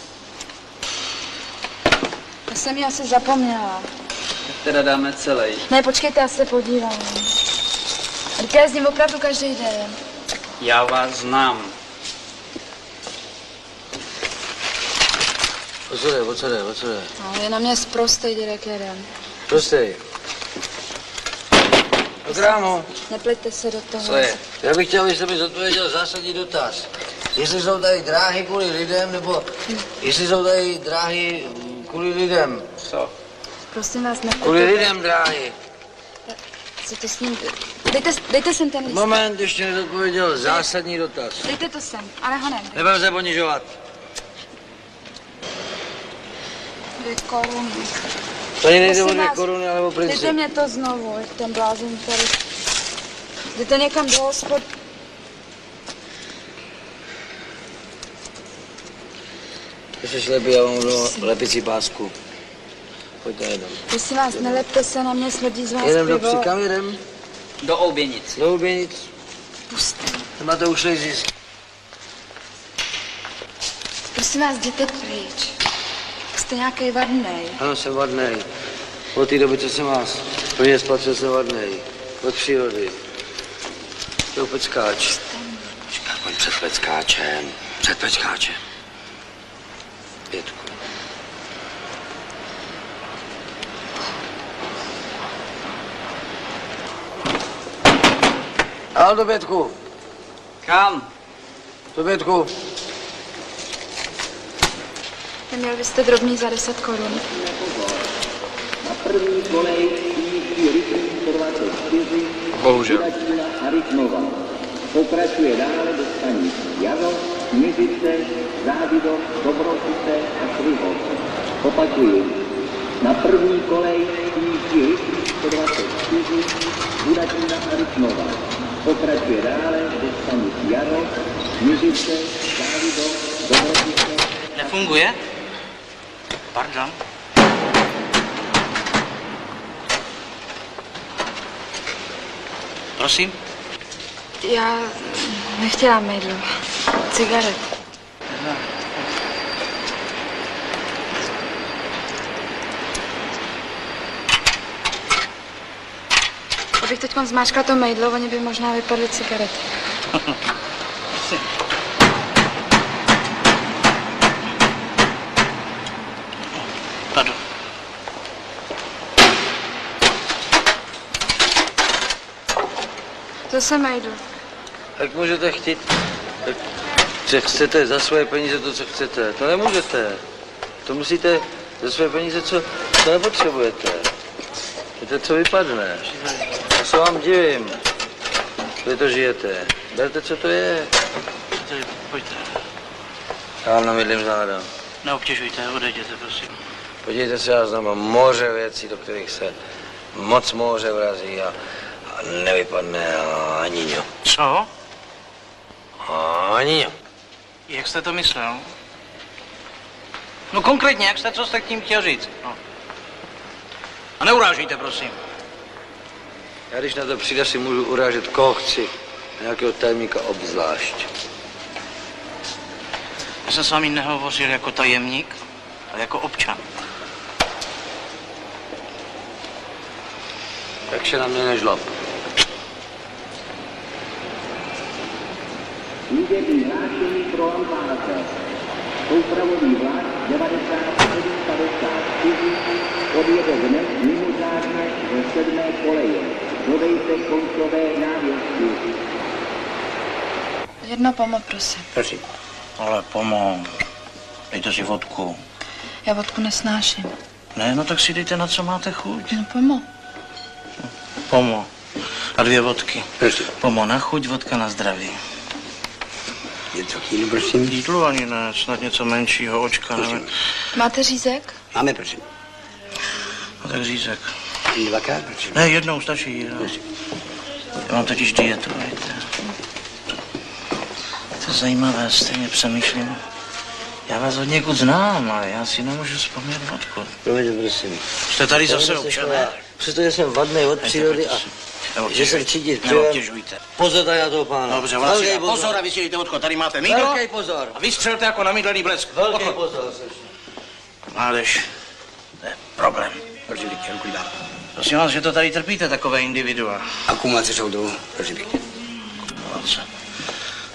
Já jsem ji asi zapomněla. Tak teda dáme celý. Ne, počkejte, já se podívám. Teď jezdím opravdu každý den. Já vás znám. O co jde? No, je na mě sprostej, dědek jeden. Prostej. Krámo. Nepleťte se do toho. Co je? Já bych chtěl, abyste mi zodpověděl zásadní dotaz. Jestli jsou tady dráhy kvůli lidem, nebo jestli jsou tady dráhy kvůli lidem. Co? Prosím vás, nepleťte. Kvůli lidem dráhy. Co to s ním? Dejte sem ten lístek. Moment, ještě nezodpověděl zásadní dotaz. Dejte to sem, ale ho ne. Nebudeme se ponižovat. 2 koruny. Tady nejde o 2 koruny, ale o princip. Dejte mě to znovu, ten blázen tady. Jděte někam do hospod... Ty jsi slepý, já vám budu lepicí pásku. Pojďte jedem. Prosím vás, nelepte se na mě, smrdí z vás pivo. Jedem do Psi, kam jedem? Do Oběnic. Do Oběnic. Pusté. Tam máte ušlej zisk. Prosím vás, jděte pryč. Jste nějaký vadnej. Ano, jsem vadnej. Od té doby, co jsem vás plně spatřil, jsem vadnej. Od přírody. To peckáč. Říká, pojď před peckáčem. Před peckáčem. 5. Ale do 5. Kam? Do 5. Neměl byste drobný za 10 korun. Bohužel. Pokračuje dále do stanic Jadov, Kněžice, Závidov, Dobrošice a Švihovce. Opakuji. Na první kolej jíždí 124 Budačina a Rytnova. Pokračuje dále do stanic Jadov, Kněžice, Závidov, Dobrošice. Nefunguje? Pardon. Prosím? Já nechtěla mejdlo. Cigaret. Aha. Abych teď zmáčkla to mejdlo, oni by možná vypadly cigarety. Zase nejdu. Tak můžete chtít, tak, že chcete za svoje peníze to, co chcete. To nemůžete. To musíte za svoje peníze, co nepotřebujete. To je to, co vypadne. Já se vám divím. Vy to žijete. Berte, co to je. Pojďte. Já vám namydlím záda. Neobtěžujte, odejděte, prosím. Podívejte se, já znám moře věcí, do kterých se moc moře vrazí a... Nevypadne ani ňo. Co? Ani ňo. Jak jste to myslel? No konkrétně, co jste k tím chtěl říct? No. A neurážíte, prosím. Já když na to přijde, si můžu urážet koho chci. Nějakého tajemníka obzvlášť. Já jsem s vámi nehovořil jako tajemník, ale jako občan. Takže na mě nežlob. Výběrný hlášení pro ambuláce. Soupravodní vlak 9754 odjede dnes mimořádně ze 7. koleje. Dodejte koncové návěstky. Jedno pomoc, prosím. Prosím. Ale pomoc. Dejte si vodku. Já vodku nesnáším. Ne, no tak si dejte na co máte chuť. No pomo. Pomo. A dvě vodky. Pomo na chuť, vodka na zdraví. Něco k jídlu, prosím? Jídlu ani ne, snad něco menšího, očka. Máte řízek? Máme, prosím. No tak řízek. Dvakrát, prosím? Ne, jednou stačí jídlo. Já mám totiž dietu, víte. To je zajímavé, stejně přemýšlím. Já vás od někud znám, ale já si nemůžu vzpomínat odkud. Promiňte, prosím. Jste tady zase občané. Přestože jsem vadnej od přírody a že se čidit přijde. Pozor tady na toho pána. Dobře, vlastně. Pozor a vysílíte odkud. Tady máte mýdlo. Velkej pozor. A vystřelte jako na mydlený blesk. Velkej pozor. Mládež, to je problém. Prosím pěkně, ruku dál. Prosím vás, že to tady trpíte, takové individua. Akumulace jsou dolů, prosím pěkně.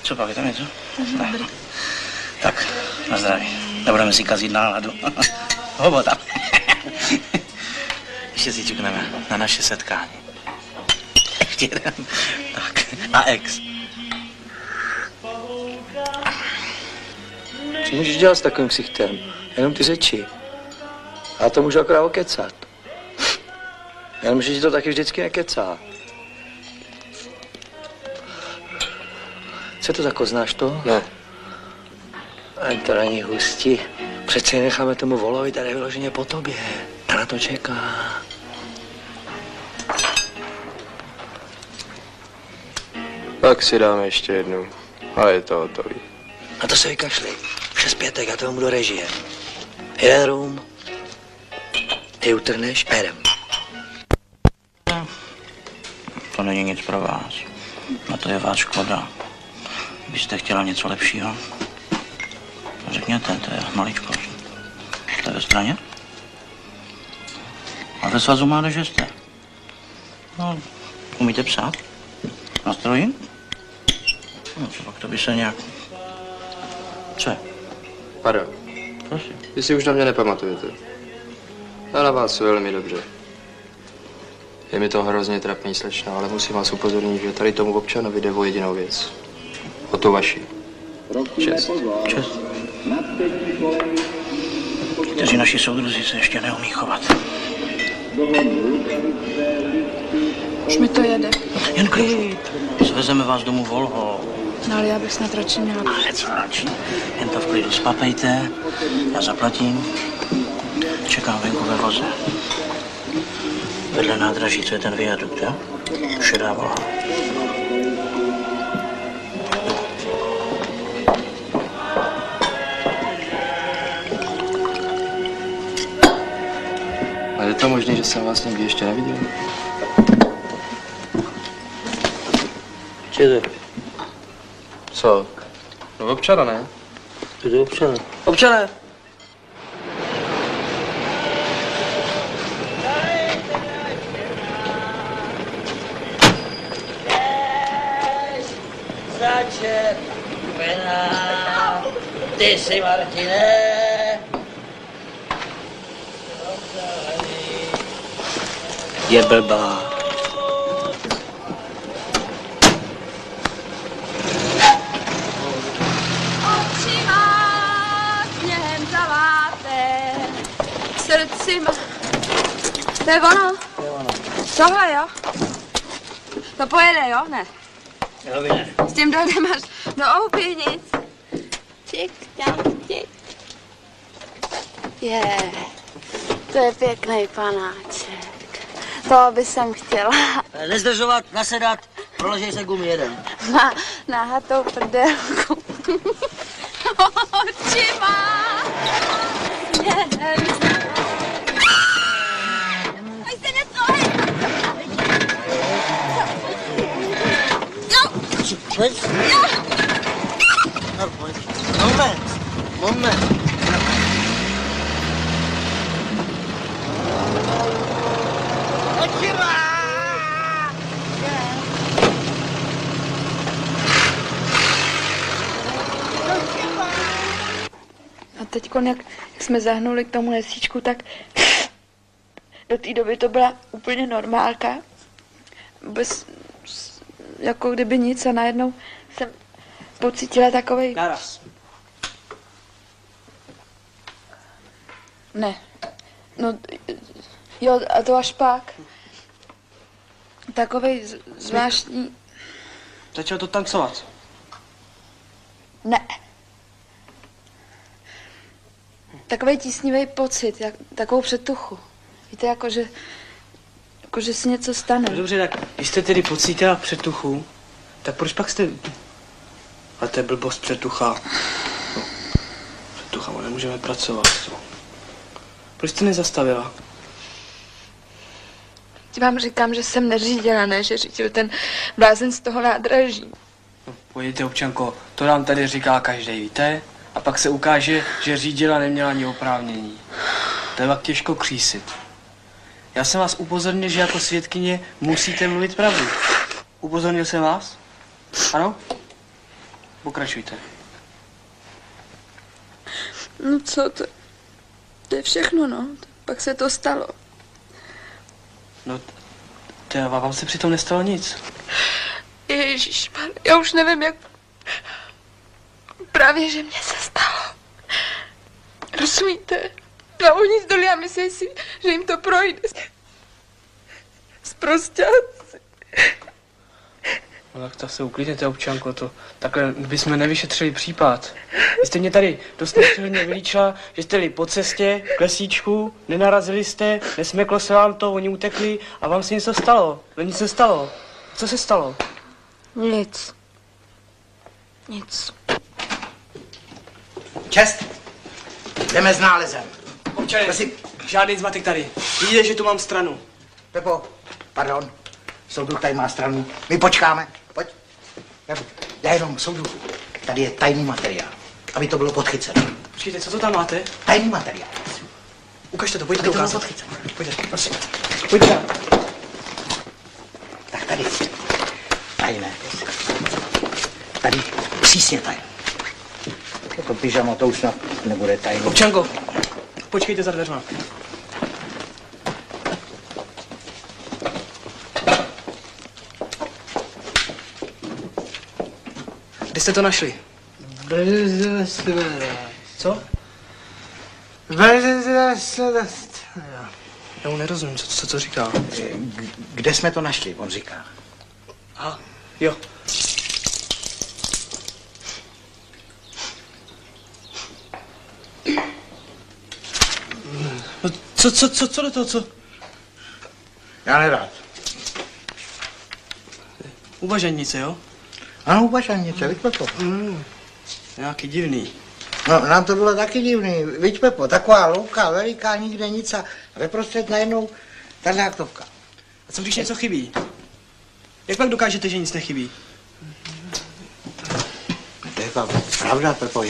Co pak, je tam něco? Tak, na zdraví. Nebudeme si kazit náladu. Hobota. Ještě si čukneme na naše setkání. Tak, a ex. Co můžeš dělat s takovým ksichtem? Jenom ty řeči. Já to můžu akorát okecat. Jenom, že ti to taky vždycky nekecá. Co to tako, znáš to? Ne. Ale to není hustí. Přece necháme tomu Volovi tady vyloženě po tobě. Ta na to čeká. Tak si dáme ještě jednu. A je to hotový. A to se vykašli. Přes pětek, já tomu budu režie. Jeden rum. Ty utrhneš a jedem. To není nic pro vás. Na to je vás škoda. Byste chtěla něco lepšího? Řekněte, to je maličko. To je ve straně? A ve svazu mládeže jste? No, umíte psát? Na stroji? No, co pak to by se nějak... Co je? Pardon. Prosím. Vy si už na mě nepamatujete. Já na vás velmi dobře. Je mi to hrozně trapný, slečno, ale musím vás upozornit, že tady tomu občanovi jde o jedinou věc. O tu vaši. Čest. Čest. Kteří naši soudruzi se ještě neumí chovat. Už mi to jede. Jen klid. Svezeme vás domů Volho. No ale já bych snad radši měla. Ale co radši? Jen to v klidu spapejte, já zaplatím. Čekám venku ve voze. Vedle nádraží, co je ten viadukt, jo? Šedá Volha. Je to možné, že jsem vás nikdy ještě neviděl? Čili? Co? No občana, ne? Kde občana? Občané! Ty jsi Martine! Je blbá. Oči vás sněhem zaváte, srdci má... To je ono? To je ono. Tohle, jo? To pojede, jo? Ne. Jo, by ne. S tím dojdem máš do oupěnic. Čik, tam, čik. Je, to je pěkný panáček. To by jsem chtěla. Nezdržovat, nasedat, proložej se gumy jeden. Má náhatou prdelku. Oči má! Ať se neslouhej! Pojď. No, pojď. Moment. A teď, jak jsme zahnuli k tomu lesíčku, tak do té doby to byla úplně normálka. Bez, jako kdyby nic a najednou jsem pocítila takovej... Naraz. Ne. No, jo, a to až pak. Takovej zvláštní... Začal to tancovat. Ne. Takovej tísnivý pocit, jak, takovou předtuchu. Víte, jakože si něco stane. No dobře, tak když jste tedy pocítila předtuchu, tak proč pak jste... Ale to je blbost, předtucha. No, předtuchama nemůžeme pracovat. No. Proč jste nezastavila? Ti vám říkám, že jsem neřídila, ne, že řídil ten blázen z toho nádraží. No, pojďte, občanko, to nám tady říká každý, víte? A pak se ukáže, že řídila neměla ani oprávnění. To je pak těžko křísit. Já jsem vás upozornil, že jako svědkyně musíte mluvit pravdu. Upozornil jsem vás? Ano? Pokračujte. No co to? To je všechno, no. Pak se to stalo. No, vám se přitom nestalo nic. Ježišmar, já už nevím, jak... Právě, že mě se stalo. Rozumíte? Na ohni z doly a myslí si, že jim to projde. Sprosťáci. No tak to se uklidněte, občanko, to takhle bychom nevyšetřili případ. Vy jste mě tady dost nepřehledně vylíčila, že jste byli po cestě k lesíčku, nenarazili jste, nesmeklo se vám to, oni utekli a vám se něco stalo. Nic se stalo. Co se stalo? Nic. Nic. Čest, jdeme s nálezem. Občane, prosím. Žádný zmatek tady. Vidíte, že tu mám stranu. Pepo, pardon, soudruh tady má stranu. My počkáme. Pojď. Já jenom, soudruh. Tady je tajný materiál, aby to bylo podchyceno. Počkejte, co to tam máte? Tajný materiál. Ukažte to, pojďte ukázat. Pojďte, prosím. Pojďte tam. Tak tady. Tajné. Tady přísně tajné. To pyžamo, to už snad nebude tajný. Občanko, počkejte za dveřma. Kde jste to našli? Co? Já mu nerozumím, co říká. Kde jsme to našli, on říká. Aha, jo. Co do toho, co? Já nerad. Uvažanice, jo? Ano, uvažanice, viď Pepo. Nějaký divný. No, nám to bylo taky divný, viď Pepo, taková louka, veliká, nikde nic a veprostřed najednou tato aktovka. A co když něco chybí? Jak pak dokážete, že nic nechybí? To je pravda, Pepo,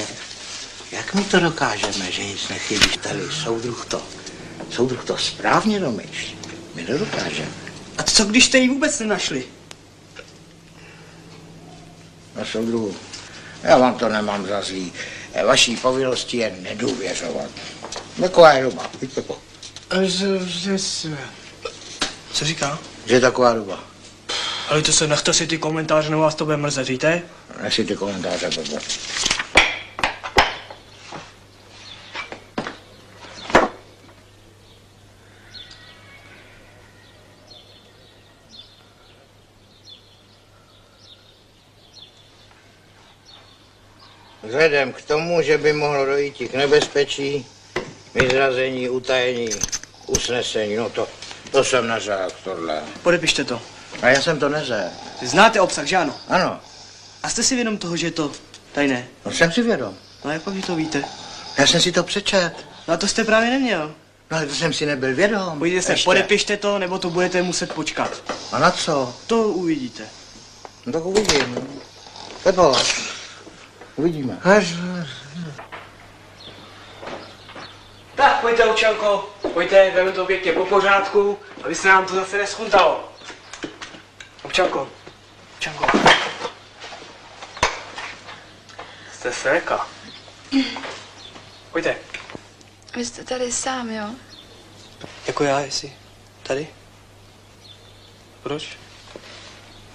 jak my to dokážeme, že nic nechybí? Tady soudruh to správně domýšlí. My nedokážeme. A co, když jste ji vůbec nenašli? No, soudruhu, já vám to nemám za zlý. Vaší povinností je nedůvěřovat. Taková je doba, víte po. Co říká? Že je taková doba. Ale to se nechte si ty komentáře, no vás to bude mrzet, víte? Nech si ty komentáře, Pepo. Vzhledem k tomu, že by mohlo dojít k nebezpečí, vyzrazení, utajení, usnesení, no to jsem neřekl tohle. Podepište to. A já jsem to neřekl. Znáte obsah, že ano? Ano. A jste si vědom toho, že je to tajné? No jsem si vědom. No jak pak vy to víte? Já jsem si to přečet. No a to jste právě neměl. No ale to jsem si nebyl vědom. Pojďte se, podepište to, nebo to budete muset počkat. A na co? To uvidíte. No tak uvidím. Pepo. Uvidíme. Tak, pojďte, občanko, pojďte, vezmu to pěkně po pořádku, aby se nám to zase neschuntalo. Občanko. Jste seka. Pojďte. Vy jste tady sám, jo? Jako já, jestli tady? Proč?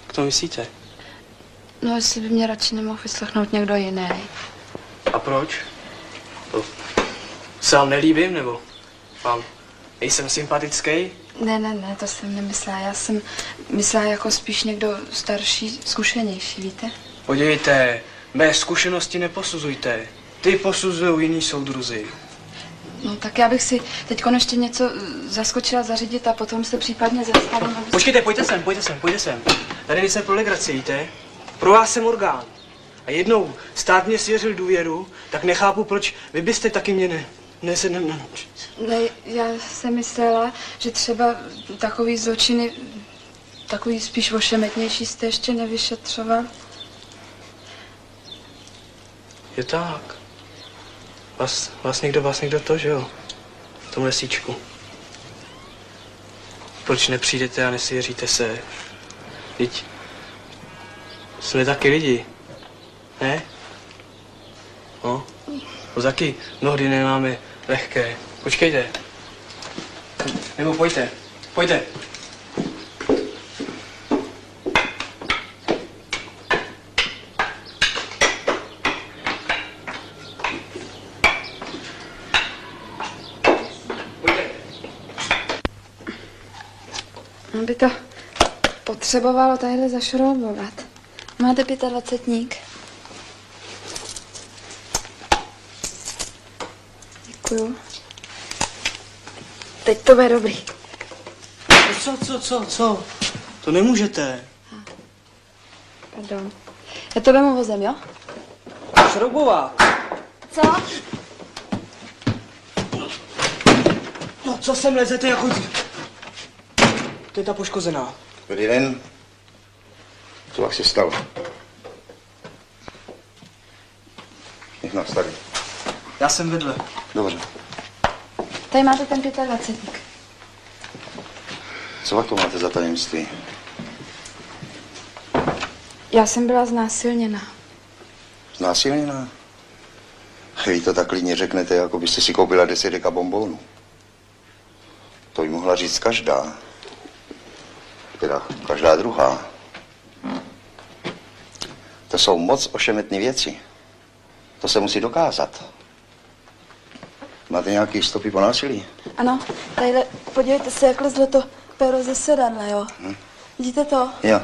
K tomu myslíte? No, jestli by mě radši nemohl vyslechnout někdo jiný. A proč? To se vám nelíbím, nebo? Vám. Nejsem sympatický? Ne, to jsem nemyslela. Já jsem myslela jako spíš někdo starší, zkušenější, víte? Podívejte, mé zkušenosti neposuzujte. Ty posuzují jiní soudruzi. No tak já bych si teď ještě něco zaskočila zařídit a potom se případně zastavím. Počkejte, pojďte sem. Tady nejsem pro legraci, víte? Pro vás jsem orgán. A jednou stát mě svěřil důvěru, tak nechápu, proč vy byste taky mě nesednem na noč. Ne, já jsem myslela, že třeba takový zločiny, takový spíš ošemetnější jste ještě nevyšetřoval. Je tak. Vás někdo to, že jo? V tom lesíčku. Proč nepřijdete a nesvěříte se? Vždyť jsme taky lidi. Ne? No. To taky mnohdy nemáme lehké. Počkejte. Nebo pojďte. Pojďte. By to potřebovalo tadyhle zašroubovat. Máte 25ník. Děkuju. Teď to bude dobrý. Co? To nemůžete. Pardon. Já to vemu vozem, jo? Šroubovák. Co? No, co sem lezete jako... To je ta poškozená. Dobrý den. Co vás se stalo? Nech nás tady. Já jsem vedle. Dobře. Tady máte ten 25ník. Co vám to máte za tajemství? Já jsem byla znásilněná. Znásilněná? Vy to tak klidně řeknete, jako byste si koupila 10 deka bombónů. To jí mohla říct každá. Teda každá druhá. To jsou moc ošemetné věci. To se musí dokázat. Máte nějaký stopy po násilí? Ano, tadyhle, podívejte se, jak lezlo to pero ze sedadla, jo? Hm? Vidíte to? Jo.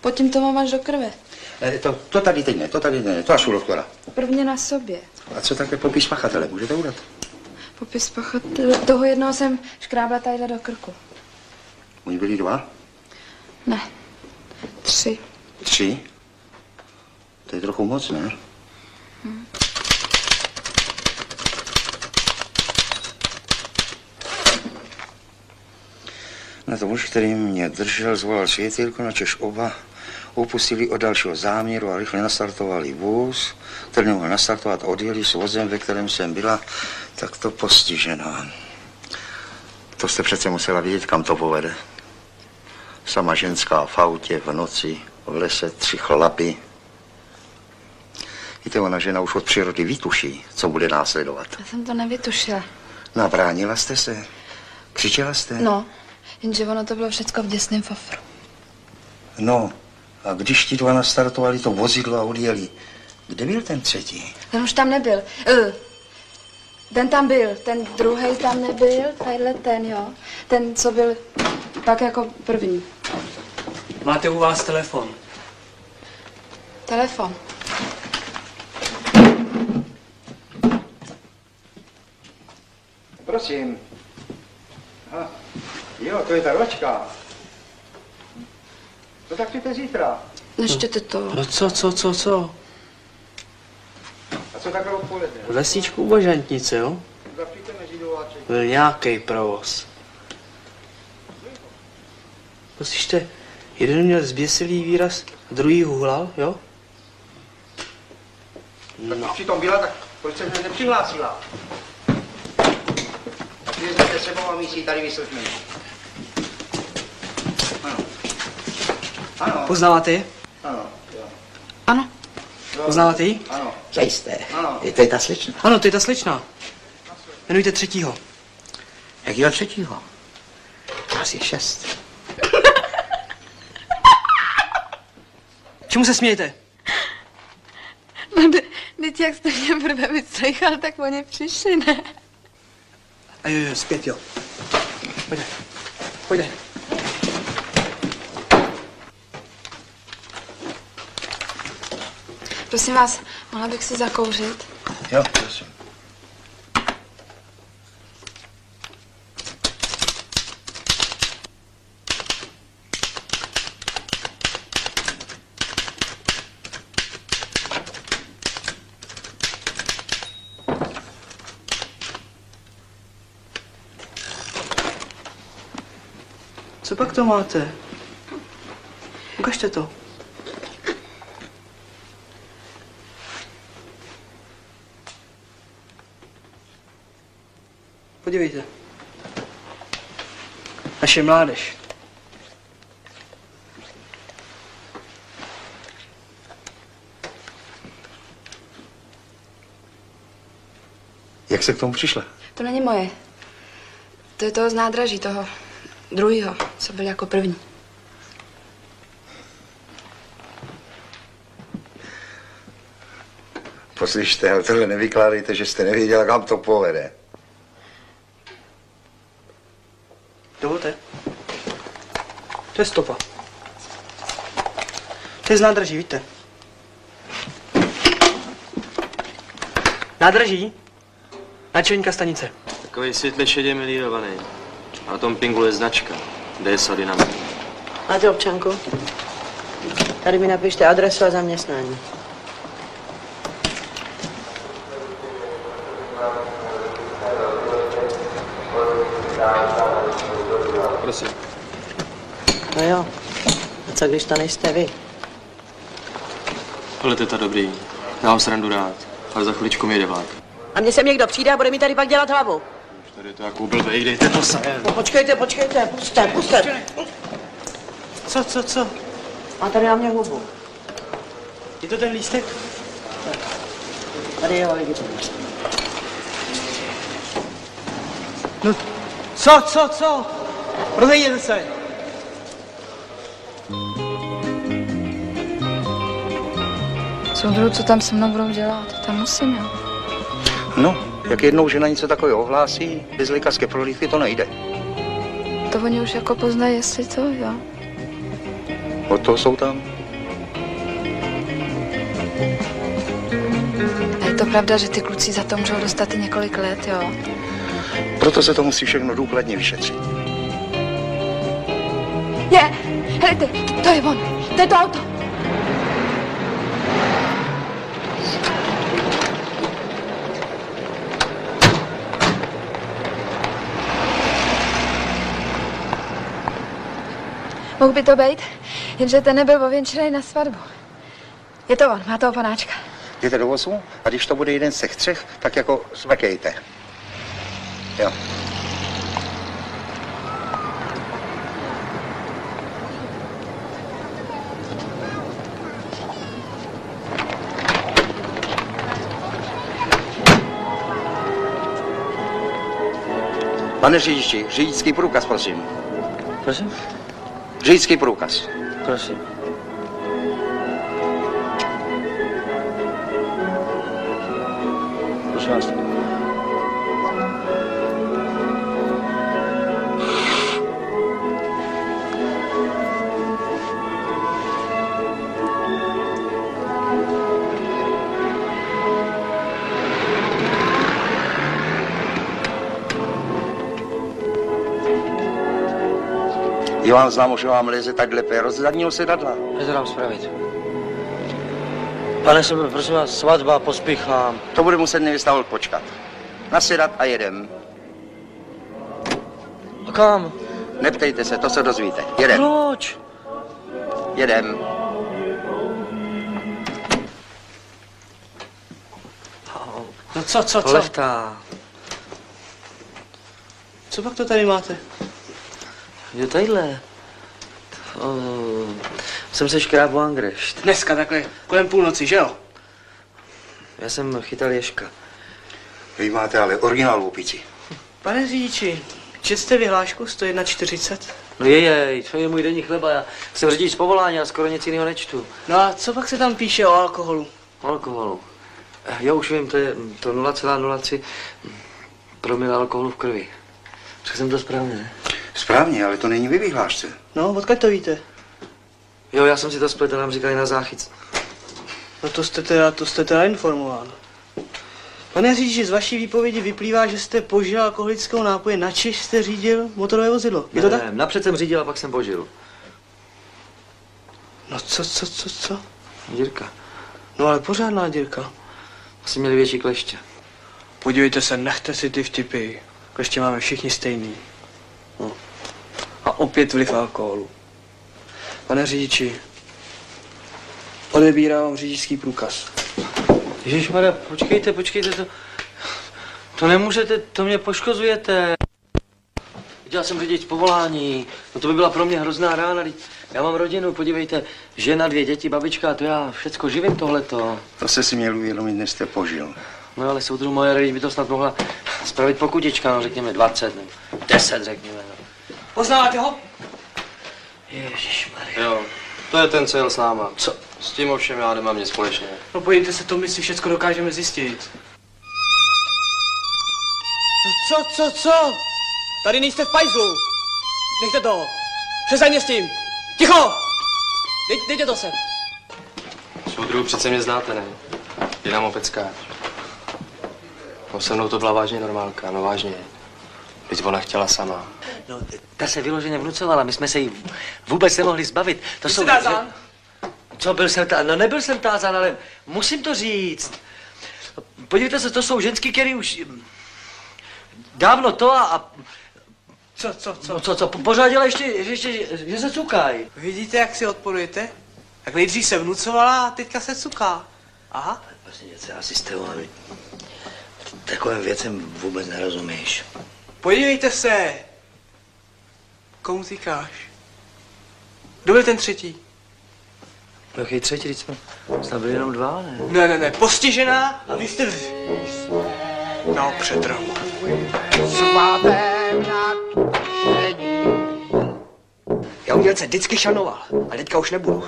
Pod tím to mám až do krve. To tady teď ne, to až u doktora. Prvně na sobě. A co také popis pachatele, můžete udat? Popis pachatele, toho jednoho jsem škrábla tadyhle do krku. Oni byli 2? Ne, 3. 3? To je trochu moc, ne? Hmm. Na to muž, který mě držel, zvolal světýlko, načež oba upustili od dalšího záměru a rychle nastartovali vůz, který nemohl nastartovat, odjeli s vozem, ve kterém jsem byla takto postižená. To jste přece musela vidět, kam to povede. Sama ženská v autě, v noci, v lese, 3 chlapy. Víte, ona žena už od přírody vytuší, co bude následovat. Já jsem to nevytušila. Nabránila jste se? Křičela jste? No, jenže ono to bylo všecko v děsném fofru. No, a když ti 2 nastartovali to vozidlo a odjeli, kde byl ten 3? Ten už tam nebyl. Ten tam byl, ten druhý tam nebyl, tadyhle ten, jo. Ten, co byl pak jako první. Máte u vás telefon? Telefon. Prosím. A, jo, to je ta ročka. No tak přijďte zítra. Nečtěte to. No co? A co takhle odpoledne? V lesíčku u Bažantnice, jo? Byl nějaký provoz. Poslyšte, jeden měl zběsilý výraz, druhý huhlal, jo? No. Tak přitom byla, tak proč se nepřihlásila? Přijezdete sebou a my si tady vyslechme. Ano. Poznáváte je? Ano. Ano. Poznáváte ji? Ano. Zajisté. Ano. To je ta slečna. Ano, to je ta slečna. Jmenujte 3. Jakýho 3? Asi 6. Čemu se smějete? No, teď jak jste mě prvé vyslechal, tak oni přišli, ne? Ай-яй-яй, спятил. Пойдем. Пойдем. Prosím vás, mohla bych si zakouřit? Jo, prosím. Co pak to máte? Ukažte to. Podívejte. Naše mládež. Jak se k tomu přišla? To není moje. To je toho z nádraží, toho druhýho, co byl jako první. Poslyšte, ale tohle nevykládejte, že jste nevěděla, kam to povede. Dovolte. To je stopa. To je z nádraží, víte? Nádraží? Náčelníka stanice. Takový světle šedě melírovaný. A na tom pinglu je značka. DSA Dynamo. Máte občanku? Tady mi napište adresu a zaměstnání. Prosím. No jo. A co když to nejste vy? Ale teta dobrý. Já mám srandu rád. Ale za chviličku mi jede vlak. A mně sem někdo přijde a bude mi tady pak dělat hlavu. Tady je to jako blbej, dejte to sem. Počkejte, počkejte, pusťte, pusťte. Co? Má tady na mě hlubu. Je to ten lístek? Tak. Tady je ho, vidíte. No, co? Rozejděte se. Soudruhu, co tam se mnou budou dělat? Tam musím, jo? No. Jak jednou žena něco takového ohlásí, bez lékařské prohlídky to nejde. To oni už jako poznají, jestli to, jo? Od toho jsou tam. A je to pravda, že ty kluci za to můžou dostat i několik let, jo? Proto se to musí všechno důkladně vyšetřit. Ne, hele ty, to je on, to je to auto. Mohl by to být, jenže ten nebyl ověnčený na svatbu. Je to on, má toho panáčka. Jděte do vozu a když to bude jeden z těch třech, tak jako smekejte. Jo. Pane řidiči, řidičský průkaz, prosím. Prosím? Řidičský průkaz. Prosím. Prosím vás. Je vám známo, že vám leze tak lépe z zadního sedadla. Já to dám spravit. Pane Sobel, prosím vás, svatba, pospíchám. To bude muset nevěsta počkat. Nasedat a jedem. A kam? Neptejte se, to se dozvíte. Jedem. Proč? Jedem. No co? Leftá. Co pak to tady máte? Jo, tadyhle. Jsem se škrábl angrešt. Dneska takhle, kolem půlnoci, že jo? Já jsem chytal ježka. Vy máte ale originál v opici. Pane řidiči, četl jste vyhlášku 101.40? No jejej, to je můj denní chleba, já jsem řidič z povolání a skoro nic jiného nečtu. No a co pak se tam píše o alkoholu? O alkoholu? Já už vím, to je to 0,03. promil alkoholu v krvi. Řekl jsem to správně, ne? Správně, ale to není ve vyhlášce. No, odkud to víte? Jo, já jsem si to spletl, nám říkali na záchyc. No to jste teda informován. Pane Říži, z vaší výpovědi vyplývá, že jste požil alkoholického nápoje, načež jste řídil motorové vozidlo. Je to tak? Ne, napřed jsem řídil a pak jsem požil. No co? Dírka. No ale pořádná dírka. Asi měli větší kleště. Podívejte se, nechte si ty vtipy. Kleště máme všichni stejný. No. A opět vliv alkoholu. Pane řidiči, odebírám vám řidičský průkaz. Ježišmarja, počkejte, to nemůžete, to mě poškozujete. Dělal jsem řidič povolání, no to by byla pro mě hrozná rána. Já mám rodinu, podívejte, žena, 2 děti, babička, to já všecko živím tohleto. To jste si měl uvědomit, než jste požil. No ale soudru moje, když by to snad mohla spravit pokutička, no řekněme 20, nebo 10 řekněme. No. Poznáváte ho? Ježišmarja. Jo, to je ten, co jel s náma. Co? S tím ovšem já nemám nic společného. No pojďte se, to my si všecko dokážeme zjistit. No co? Tady nejste v pajzlu. Nechte toho. Přestaňte s tím. Ticho! Dejte to sem. Soudru, přece mě znáte, ne? Je nám opecká. No se mnou to byla vážně normálka, no vážně. Teď ona chtěla sama. No, ta se vyloženě vnucovala, my jsme se jí vůbec nemohli zbavit. To jsou... Tázán? Co, byl jsem tázán? No nebyl jsem tázán, ale musím to říct. Podívejte se, to jsou ženský, který už... Dávno to a... Co? No, co? Pořád dělá ještě že se cukají. Vidíte, jak si odporujete? Tak nejdřív se vnucovala a teďka se cuká. Aha. Vlastně něco, asi jste volný. Takovým věcem vůbec nerozumíš. Podívejte se! Komu říkáš? Kdo byl ten třetí? Jaký třetí, když jsme snad byli jenom 2, ne? Ne, postižená a vy jste... No, přetrhnu. Já umělce vždycky šanoval, a teďka už nebudu.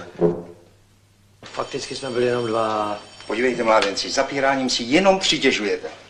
Fakticky jsme byli jenom 2. Podívejte, mládenci, zapíráním si jenom přitěžujete.